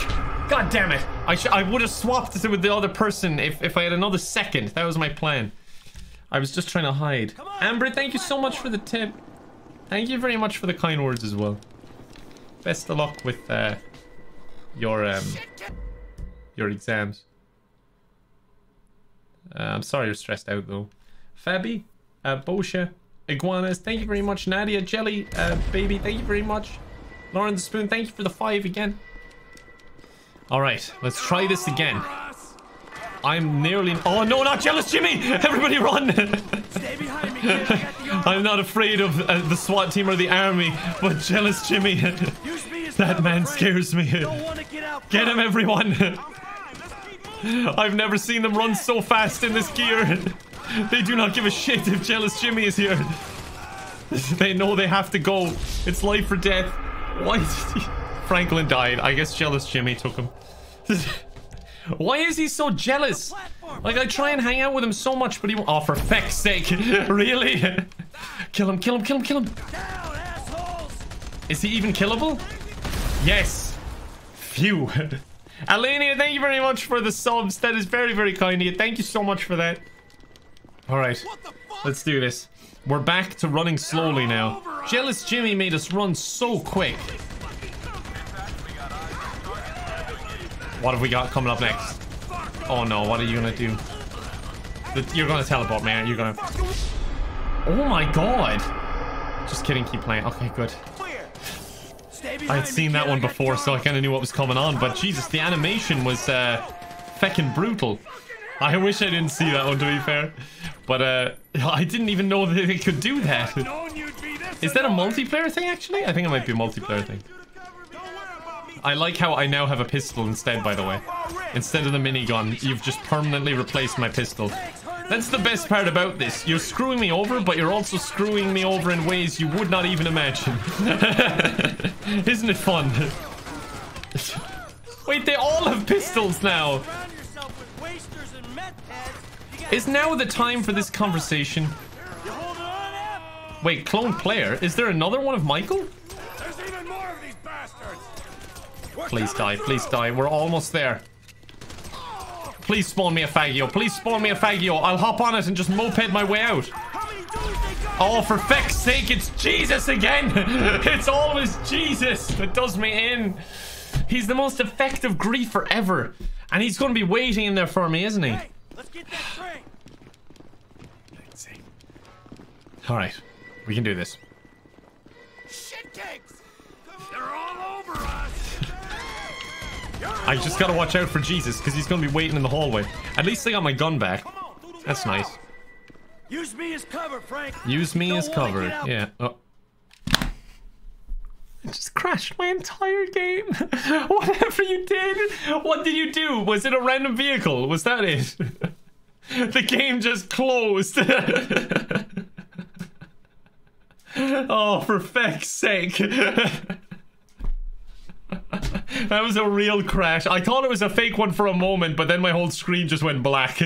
God damn it. I, I would have swapped it with the other person if, if I had another second. That was my plan. I was just trying to hide. Amber, thank you so much for the tip. Thank you very much for the kind words as well. Best of luck with uh, your um, your exams. Uh, I'm sorry you're stressed out though. Fabi, uh, Bosha, Iguanas, thank you very much. Nadia, Jelly, uh, Baby, thank you very much. Lauren the Spoon, thank you for the five again. Alright, let's try this again. I'm nearly... Oh no, not Jealous Jimmy! Everybody run! Stay behind me, kid. I got the arm. I'm not afraid of uh, the SWAT team or the army, but Jealous Jimmy, that man scares me. Get, get him, everyone! Right, I've never seen them run so fast in this gear. They do not give a shit if Jealous Jimmy is here. They know they have to go. It's life or death. Why did he... Franklin died. I guess Jealous Jimmy took him. Why is he so jealous? Like, I try and hang out with him so much, but he won't. Oh, for feck's sake. Really? Kill him, kill him, kill him, kill him. Is he even killable? Yes. Phew. Alania, thank you very much for the subs. That is very, very kind of you. Thank you so much for that. All right. Let's do this. We're back to running slowly now. Jealous Jimmy made us run so quick. What have we got coming up next? Oh no, what are you gonna do? You're gonna teleport, man. You're gonna... Oh my God. Just kidding, keep playing. Okay, good. I'd seen that one before, so I kind of knew what was coming on, but Jesus, the animation was uh, feckin' brutal. I wish I didn't see that one, to be fair. But uh, I didn't even know that they could do that. Is that a multiplayer thing, actually? I think it might be a multiplayer thing. I like how I now have a pistol instead, by the way. Instead of the minigun, you've just permanently replaced my pistol. That's the best part about this. You're screwing me over, but you're also screwing me over in ways you would not even imagine. Isn't it fun? Wait, they all have pistols now. Is now the time for this conversation? Wait, clone player? Is there another one of Michael? There's even more of these bastards. Please die, please die. We're almost there. Please spawn me a Faggio. Please spawn me a Faggio. I'll hop on it and just moped my way out. Oh, for feck's sake, it's Jesus again. It's always Jesus that does me in. He's the most effective griefer ever. And he's going to be waiting in there for me, isn't he? Let's see. All right. We can do this. Shitcakes. They're all over us. I just gotta watch out for Jesus, because he's gonna be waiting in the hallway. At least I got my gun back. That's nice. Use me as cover, Frank. Use me as cover. Yeah. Oh. I just crashed my entire game. Whatever you did, what did you do? Was it a random vehicle? Was that it? The game just closed. Oh, for feck's sake. That was a real crash. I thought it was a fake one for a moment, but then my whole screen just went black.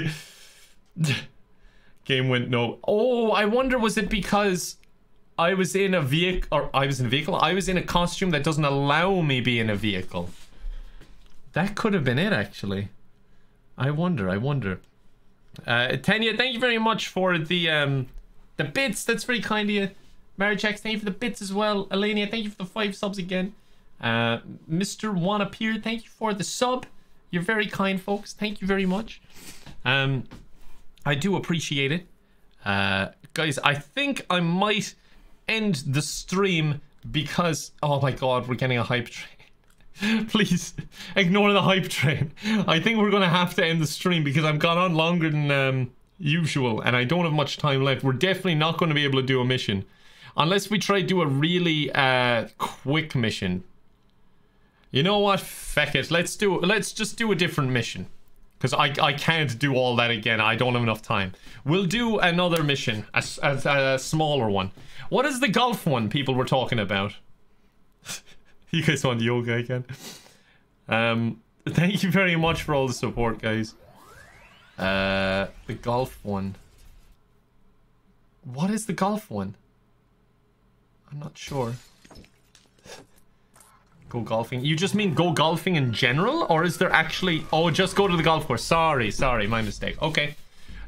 Game went no. Oh, I wonder, was it because I was in a vehicle, or I was in a vehicle? I was in a costume that doesn't allow me be in a vehicle. That could have been it, actually. I wonder, I wonder. Uh, Tanya, thank you very much for the, um, the bits. That's very kind of you. Marijax, thank you for the bits as well. Elenia, thank you for the five subs again. Uh, Mister Juan Appear, thank you for the sub. You're very kind, folks. Thank you very much. Um, I do appreciate it. Uh, guys, I think I might end the stream because... Oh my god, we're getting a hype train. Please ignore the hype train. I think we're gonna have to end the stream because I've gone on longer than um, usual and I don't have much time left. We're definitely not going to be able to do a mission unless we try to do a really uh, quick mission. You know what? Feck it. Let's do. Let's just do a different mission because I I can't do all that again. I don't have enough time. We'll do another mission, a, a, a smaller one. What is the golf one people were talking about? You guys want yoga again? Um, thank you very much for all the support, guys. Uh, the golf one. What is the golf one? I'm not sure. Go golfing. You just mean go golfing in general? Or is there actually... Oh, just go to the golf course. Sorry, sorry. My mistake. Okay.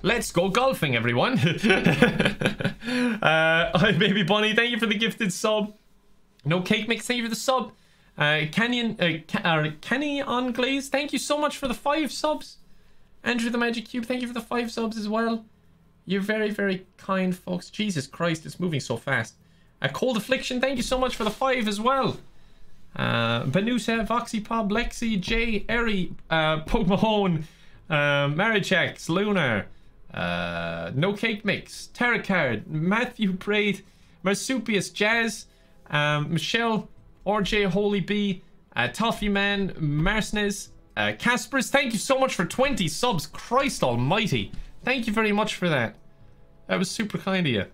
Let's go golfing, everyone. uh, hi, Baby Bunny. Thank you for the gifted sub. No Cake Mix, thank you for the sub. Uh, Canyon, uh, Ca uh, Kenny on Glaze, thank you so much for the five subs. Andrew the Magic Cube, thank you for the five subs as well. You're very, very kind, folks. Jesus Christ, it's moving so fast. Uh, Cold Affliction, thank you so much for the five as well. Uh, Benusa, Voxypop, Lexi, Jay, Eri, uh, Poke Mahone, uh, Marichex, Lunar, uh, No Cake Mix, Terracard, Matthew Braid, Marsupius, Jazz, Um, Michelle, R J, Holy B, uh, Toffee Man, Marsnes, uh, Caspers, thank you so much for twenty subs. Christ almighty. Thank you very much for that. That was super kind of you.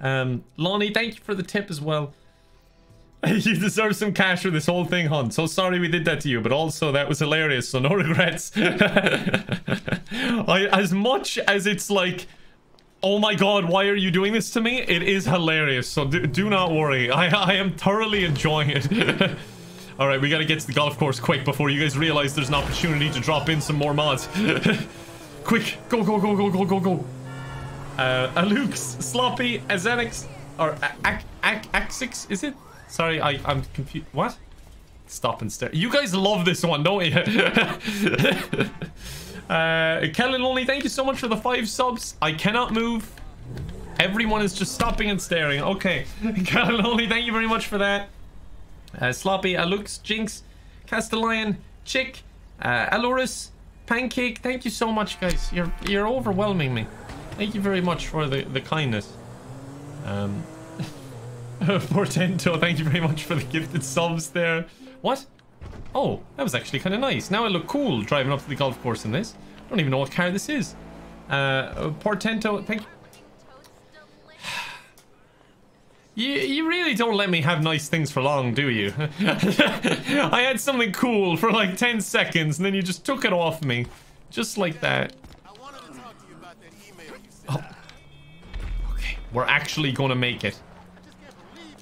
Um, Lonnie, thank you for the tip as well. You deserve some cash for this whole thing, hon. So sorry we did that to you, but also that was hilarious, so no regrets. I, as much as it's like... Oh my god, why are you doing this to me? It is hilarious, so do, do not worry. I, I am thoroughly enjoying it. Alright, we gotta get to the golf course quick before you guys realize there's an opportunity to drop in some more mods. Quick, go, go, go, go, go, go, go. Uh, Alux, Sloppy, Azenix, or Axix, is it? Sorry, I, I'm confused. What? Stop and stare. You guys love this one, don't you? Uh, Kellen Lonely, thank you so much for the five subs. I cannot move. Everyone is just stopping and staring. Okay. Kellen Lonely, thank you very much for that. Uh, Sloppy, Alux, Jinx, Castellion, Chick, uh, Aloris, Pancake. Thank you so much, guys. You're you're overwhelming me. Thank you very much for the, the kindness. Um, Portento, thank you very much for the gifted subs there. What? Oh, that was actually kind of nice. Now I look cool driving up to the golf course in this. I don't even know what car this is. Uh, Portento, thank you. You, you really don't let me have nice things for long, do you? I had something cool for like ten seconds and then you just took it off me. Just like that. Oh. Okay, we're actually going to make it.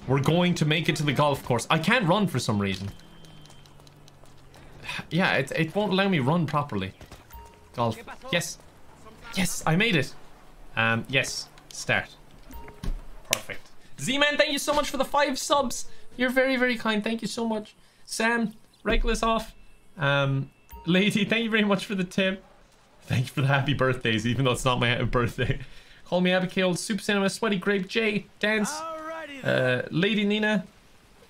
We're going to make it to the golf course. I can't run for some reason. Yeah, it, it won't allow me run properly. Golf. Yes. Yes, I made it. Um, yes. Start. Perfect. Z-Man, thank you so much for the five subs. You're very, very kind. Thank you so much. Sam, Reckless off. Um, Lady, thank you very much for the tip. Thank you for the happy birthdays, even though it's not my birthday. Call Me Abigail, Soup Cinema, Sweaty Grape, Jay, Dance, uh, Lady Nina.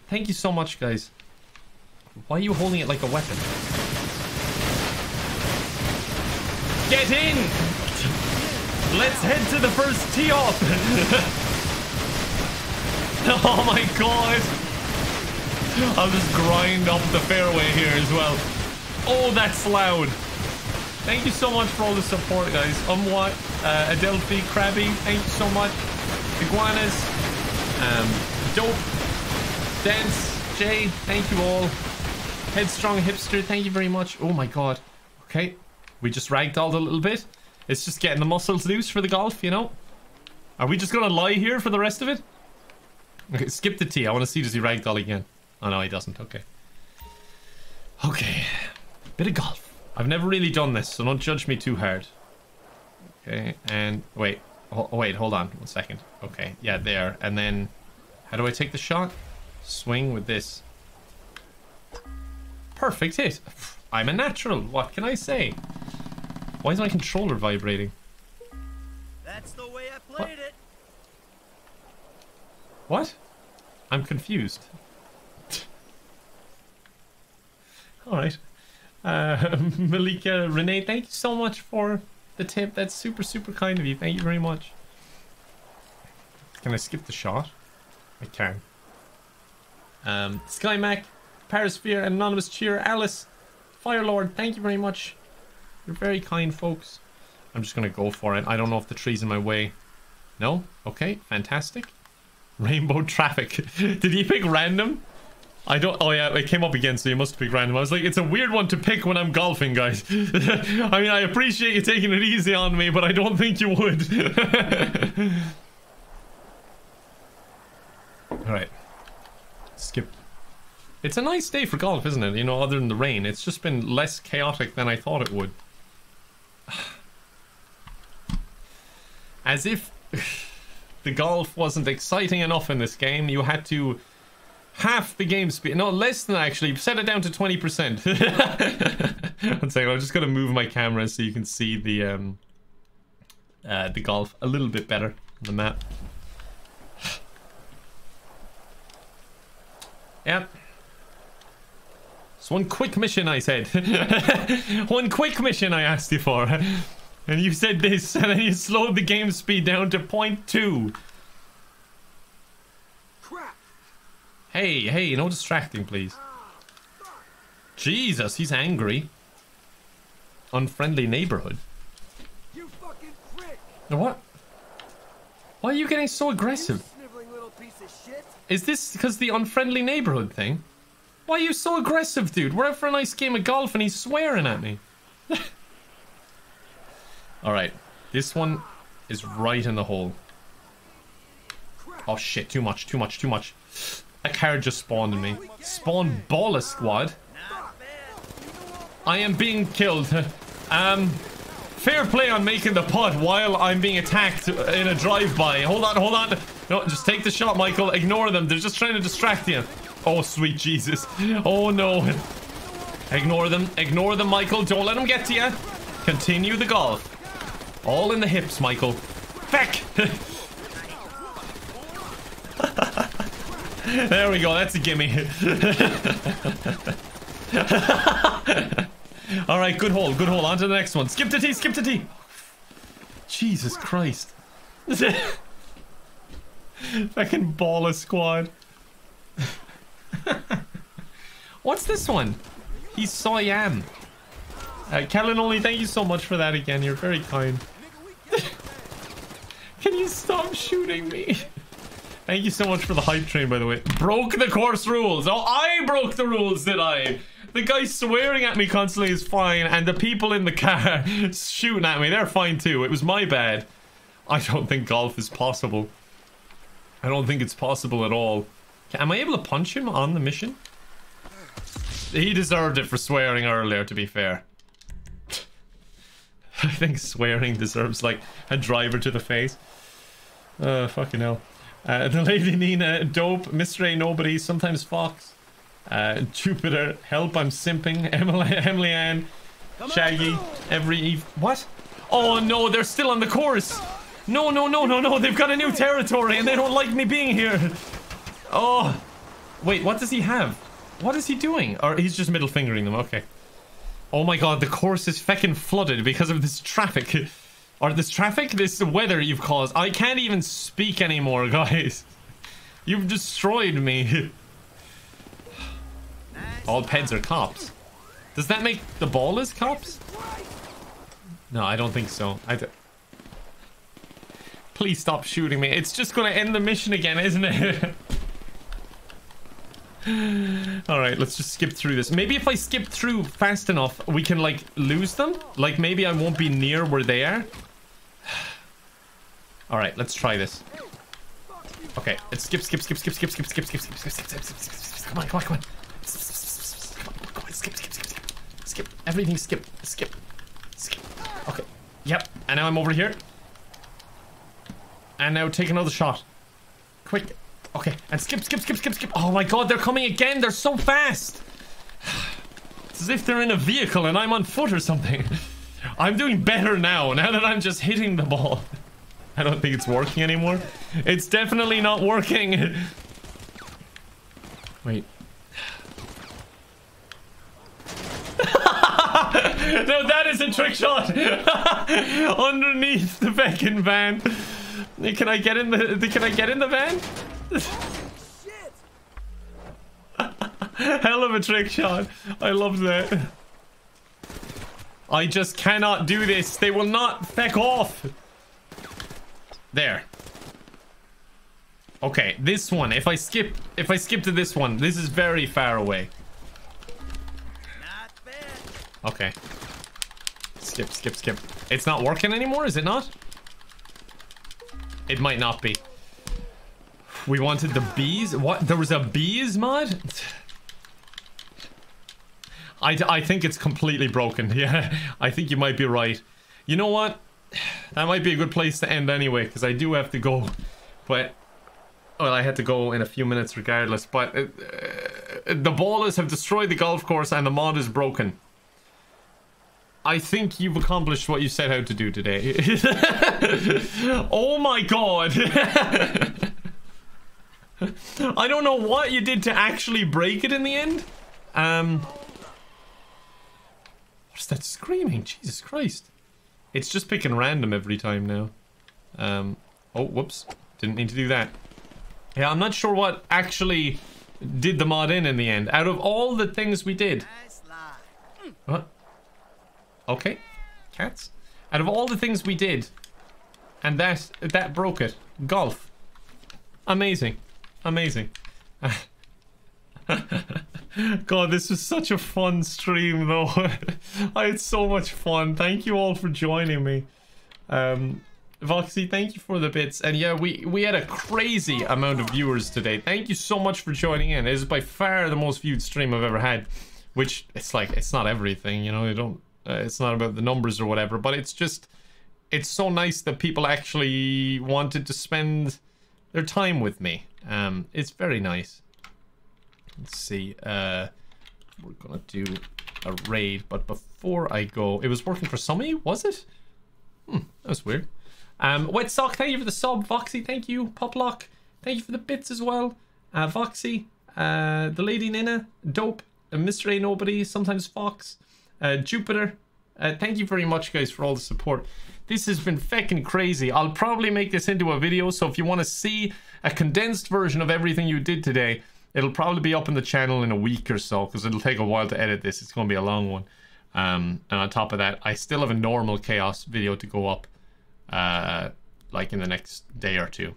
Thank you so much, guys. Why are you holding it like a weapon? Get in! Let's head to the first tee off! Oh my god! I'll just grind up the fairway here as well. Oh, that's loud! Thank you so much for all the support, guys. Umwat, uh, Adelphi, Krabby, thank you so much. Iguanas, um, Dope, Dance, Jay, thank you all. Headstrong Hipster, thank you very much. Oh my god. Okay, we just ragdolled a little bit. It's just getting the muscles loose for the golf, you know? Are we just gonna lie here for the rest of it? Okay, skip the tee. I want to see, does he ragdoll again? Oh no, he doesn't. Okay. Okay. Bit of golf. I've never really done this, so don't judge me too hard. Okay, and... Wait. Oh, wait, hold on. One second. Okay, yeah, there. And then... How do I take the shot? Swing with this. Perfect hit. I'm a natural. What can I say? Why is my controller vibrating? That's the way I played it. What? I'm confused. Alright. Uh, Malika, Renee, thank you so much for the tip. That's super, super kind of you. Thank you very much. Can I skip the shot? I can. Um, Sky Mac, Parasphere, Anonymous Cheer, Alice, Firelord, thank you very much. You're very kind, folks. I'm just going to go for it. I don't know if the tree's in my way. No? Okay. Fantastic. Rainbow Traffic. Did he pick random? I don't... Oh, yeah. It came up again, so you must pick random. I was like, it's a weird one to pick when I'm golfing, guys. I mean, I appreciate you taking it easy on me, but I don't think you would. Alright. Skip. It's a nice day for golf, isn't it? You know, other than the rain. It's just been less chaotic than I thought it would. As if the golf wasn't exciting enough in this game, you had to half the game speed. No, less than actually. Set it down to twenty percent. One second, I'm just going to move my camera so you can see the um, uh, the golf a little bit better on the map. Yep. It's one quick mission, I said. One quick mission I asked you for. And you said this, and then you slowed the game speed down to point two. Crap. Hey, hey, no distracting, please. Jesus, he's angry. Unfriendly neighborhood. You fucking prick. What? Why are you getting so aggressive? You sniveling little piece of shit. Is this because the unfriendly neighborhood thing? Why are you so aggressive, dude? We're out for a nice game of golf, and he's swearing at me. Alright, this one is right in the hole. Oh shit, too much, too much, too much. That card just spawned in me. Spawn baller squad. I am being killed. Um, fair play on making the putt while I'm being attacked in a drive-by. Hold on, hold on. No, just take the shot, Michael. Ignore them. They're just trying to distract you. Oh, sweet Jesus. Oh no. Ignore them. Ignore them, Michael. Don't let them get to you. Continue the golf. All in the hips, Michael. Feck! There we go, that's a gimme. Alright, good hole, good hole. On to the next one. Skip the tee, skip the tee! Jesus Christ. Fucking baller squad. What's this one? He's Soyam. Uh, Kellen only, thank you so much for that again. You're very kind. Can you stop shooting me? Thank you so much for the hype train, by the way. Broke the course rules. Oh, I broke the rules, did I? The guy swearing at me constantly is fine, and the people in the car shooting at me, they're fine too. It was my bad. I don't think golf is possible. I don't think it's possible at all. Am I able to punch him on the mission? He deserved it for swearing earlier, to be fair. I think swearing deserves, like, a driver to the face. Uh, fucking hell. Uh, the Lady Nina, Dope, Mister A Nobody, Sometimes Fox, uh, Jupiter, Help, I'm Simping, Emily, Emily Ann, Shaggy, Every Eve. What? Oh no, they're still on the course! No, no, no, no, no, they've got a new territory and they don't like me being here! Oh! Wait, what does he have? What is he doing? Or he's just middle fingering them, okay. Oh my god, the course is feckin' flooded because of this traffic. Or this traffic? This weather you've caused. I can't even speak anymore, guys. You've destroyed me. All peds are cops. Does that make the ballers cops? No, I don't think so. I th Please stop shooting me. It's just gonna end the mission again, isn't it? All right, let's just skip through this. Maybe if I skip through fast enough, we can like lose them. Like maybe I won't be near where they are. All right, let's try this. Okay, let's skip, skip, skip, skip, skip, skip, skip, skip, skip, skip, skip, skip, skip, skip, skip. Come on, come on, come on. Come on, skip, skip, skip, skip, skip. Everything, skip, skip, skip. Okay, yep. And now I'm over here. And now take another shot. Quick. Okay, and skip, skip, skip, skip, skip. Oh my god, they're coming again. They're so fast. It's as if they're in a vehicle and I'm on foot or something. I'm doing better now, now that I'm just hitting the ball. I don't think it's working anymore. It's definitely not working. Wait. No, that is a trick shot. Underneath the Beckin van. Can I get in the, can I get in the van? Hell of a trick shot. I love that. I just cannot do this. They will not feck off. There. Okay, this one. If I skip, if I skip to this one, this is very far away. Not bad. Okay. Skip, skip, skip. It's not working anymore, is it not? It might not be. We wanted the bees. What? There was a bees mod? I, I think it's completely broken. Yeah, I think you might be right. You know what? That might be a good place to end anyway, because I do have to go. But, well, I had to go in a few minutes regardless. But uh, the ballers have destroyed the golf course and the mod is broken. I think you've accomplished what you set out to do today. Oh my god. I don't know what you did to actually break it in the end. Um, what's that screaming? Jesus Christ. It's just picking random every time now. Um, oh, whoops. Didn't need to do that. Yeah, I'm not sure what actually did the mod in in the end. Out of all the things we did. What? Okay. Cats. Out of all the things we did. And that, that broke it. Golf. Amazing. Amazing. God, this was such a fun stream though. I had so much fun. Thank you all for joining me. Um, Voxy, thank you for the bits. And yeah, we, we had a crazy amount of viewers today. Thank you so much for joining in. It is by far the most viewed stream I've ever had. Which, it's like, it's not everything, you know, you don't, uh, it's not about the numbers or whatever. But it's just, it's so nice that people actually wanted to spend their time with me. Um, it's very nice. Let's see, uh, we're gonna do a raid, but before I go, it was working for somebody, was it? Hmm, that was weird. Um, Wet Sock, thank you for the sub. Voxy, thank you. Poplock, thank you for the bits as well. Uh, Voxy, uh, the Lady Nina, Dope, uh, Mister A Nobody, sometimes Fox, uh, Jupiter. Uh, thank you very much, guys, for all the support. This has been feckin' crazy. I'll probably make this into a video, so if you want to see a condensed version of everything you did today, it'll probably be up on the channel in a week or so, because it'll take a while to edit this. It's going to be a long one. Um, and on top of that, I still have a normal Chaos video to go up, uh, like in the next day or two.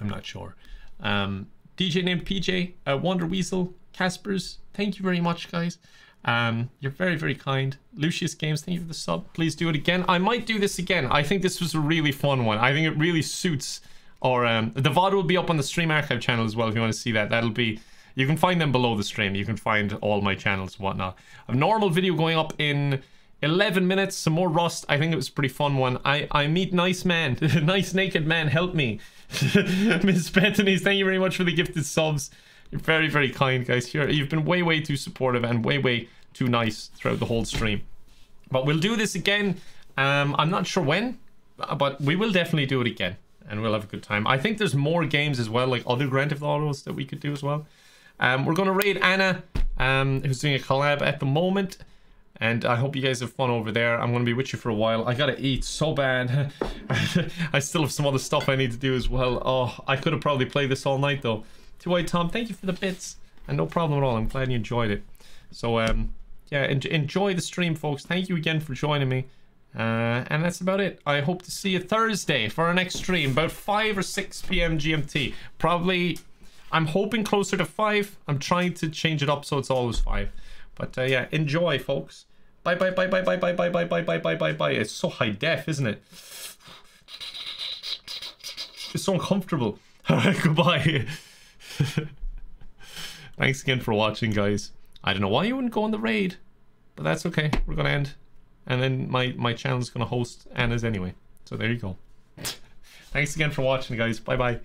I'm not sure. Um, D J named P J, uh, Wonder Weasel, Caspers, thank you very much, guys. Um, you're very, very kind. Lucius Games, thank you for the sub. Please do it again. I might do this again. I think this was a really fun one. I think it really suits our... Um, the V O D will be up on the Stream Archive channel as well if you want to see that. That'll be... You can find them below the stream. You can find all my channels and whatnot. A normal video going up in eleven minutes. Some more Rust. I think it was a pretty fun one. I, I meet nice man. Nice naked man. Help me. Miss Bethany's, thank you very much for the gifted subs. You're very, very kind, guys. You're, you've been way, way too supportive and way, way too nice throughout the whole stream. But we'll do this again. Um, I'm not sure when, but we will definitely do it again. And we'll have a good time. I think there's more games as well, like other Grand Theft Autos that we could do as well. Um, we're going to raid Anna, um, who's doing a collab at the moment. And I hope you guys have fun over there. I'm going to be with you for a while. I got to eat so bad. I still have some other stuff I need to do as well. Oh, I could have probably played this all night, though. two A Tom, thank you for the bits. And no problem at all. I'm glad you enjoyed it. So, um, yeah, en enjoy the stream, folks. Thank you again for joining me. Uh, and that's about it. I hope to see you Thursday for our next stream, about five or six P M G M T. Probably, I'm hoping closer to five. I'm trying to change it up so it's always five. But uh, yeah, enjoy, folks. Bye, bye, bye, bye, bye, bye, bye, bye, bye, bye, bye, bye, bye. It's so high def, isn't it? It's so uncomfortable. All right, goodbye. Thanks again for watching, guys. I don't know why you wouldn't go on the raid, but that's okay. We're gonna end, and then my my channel is gonna host Anna's anyway. So there you go. Thanks again for watching, guys. Bye bye.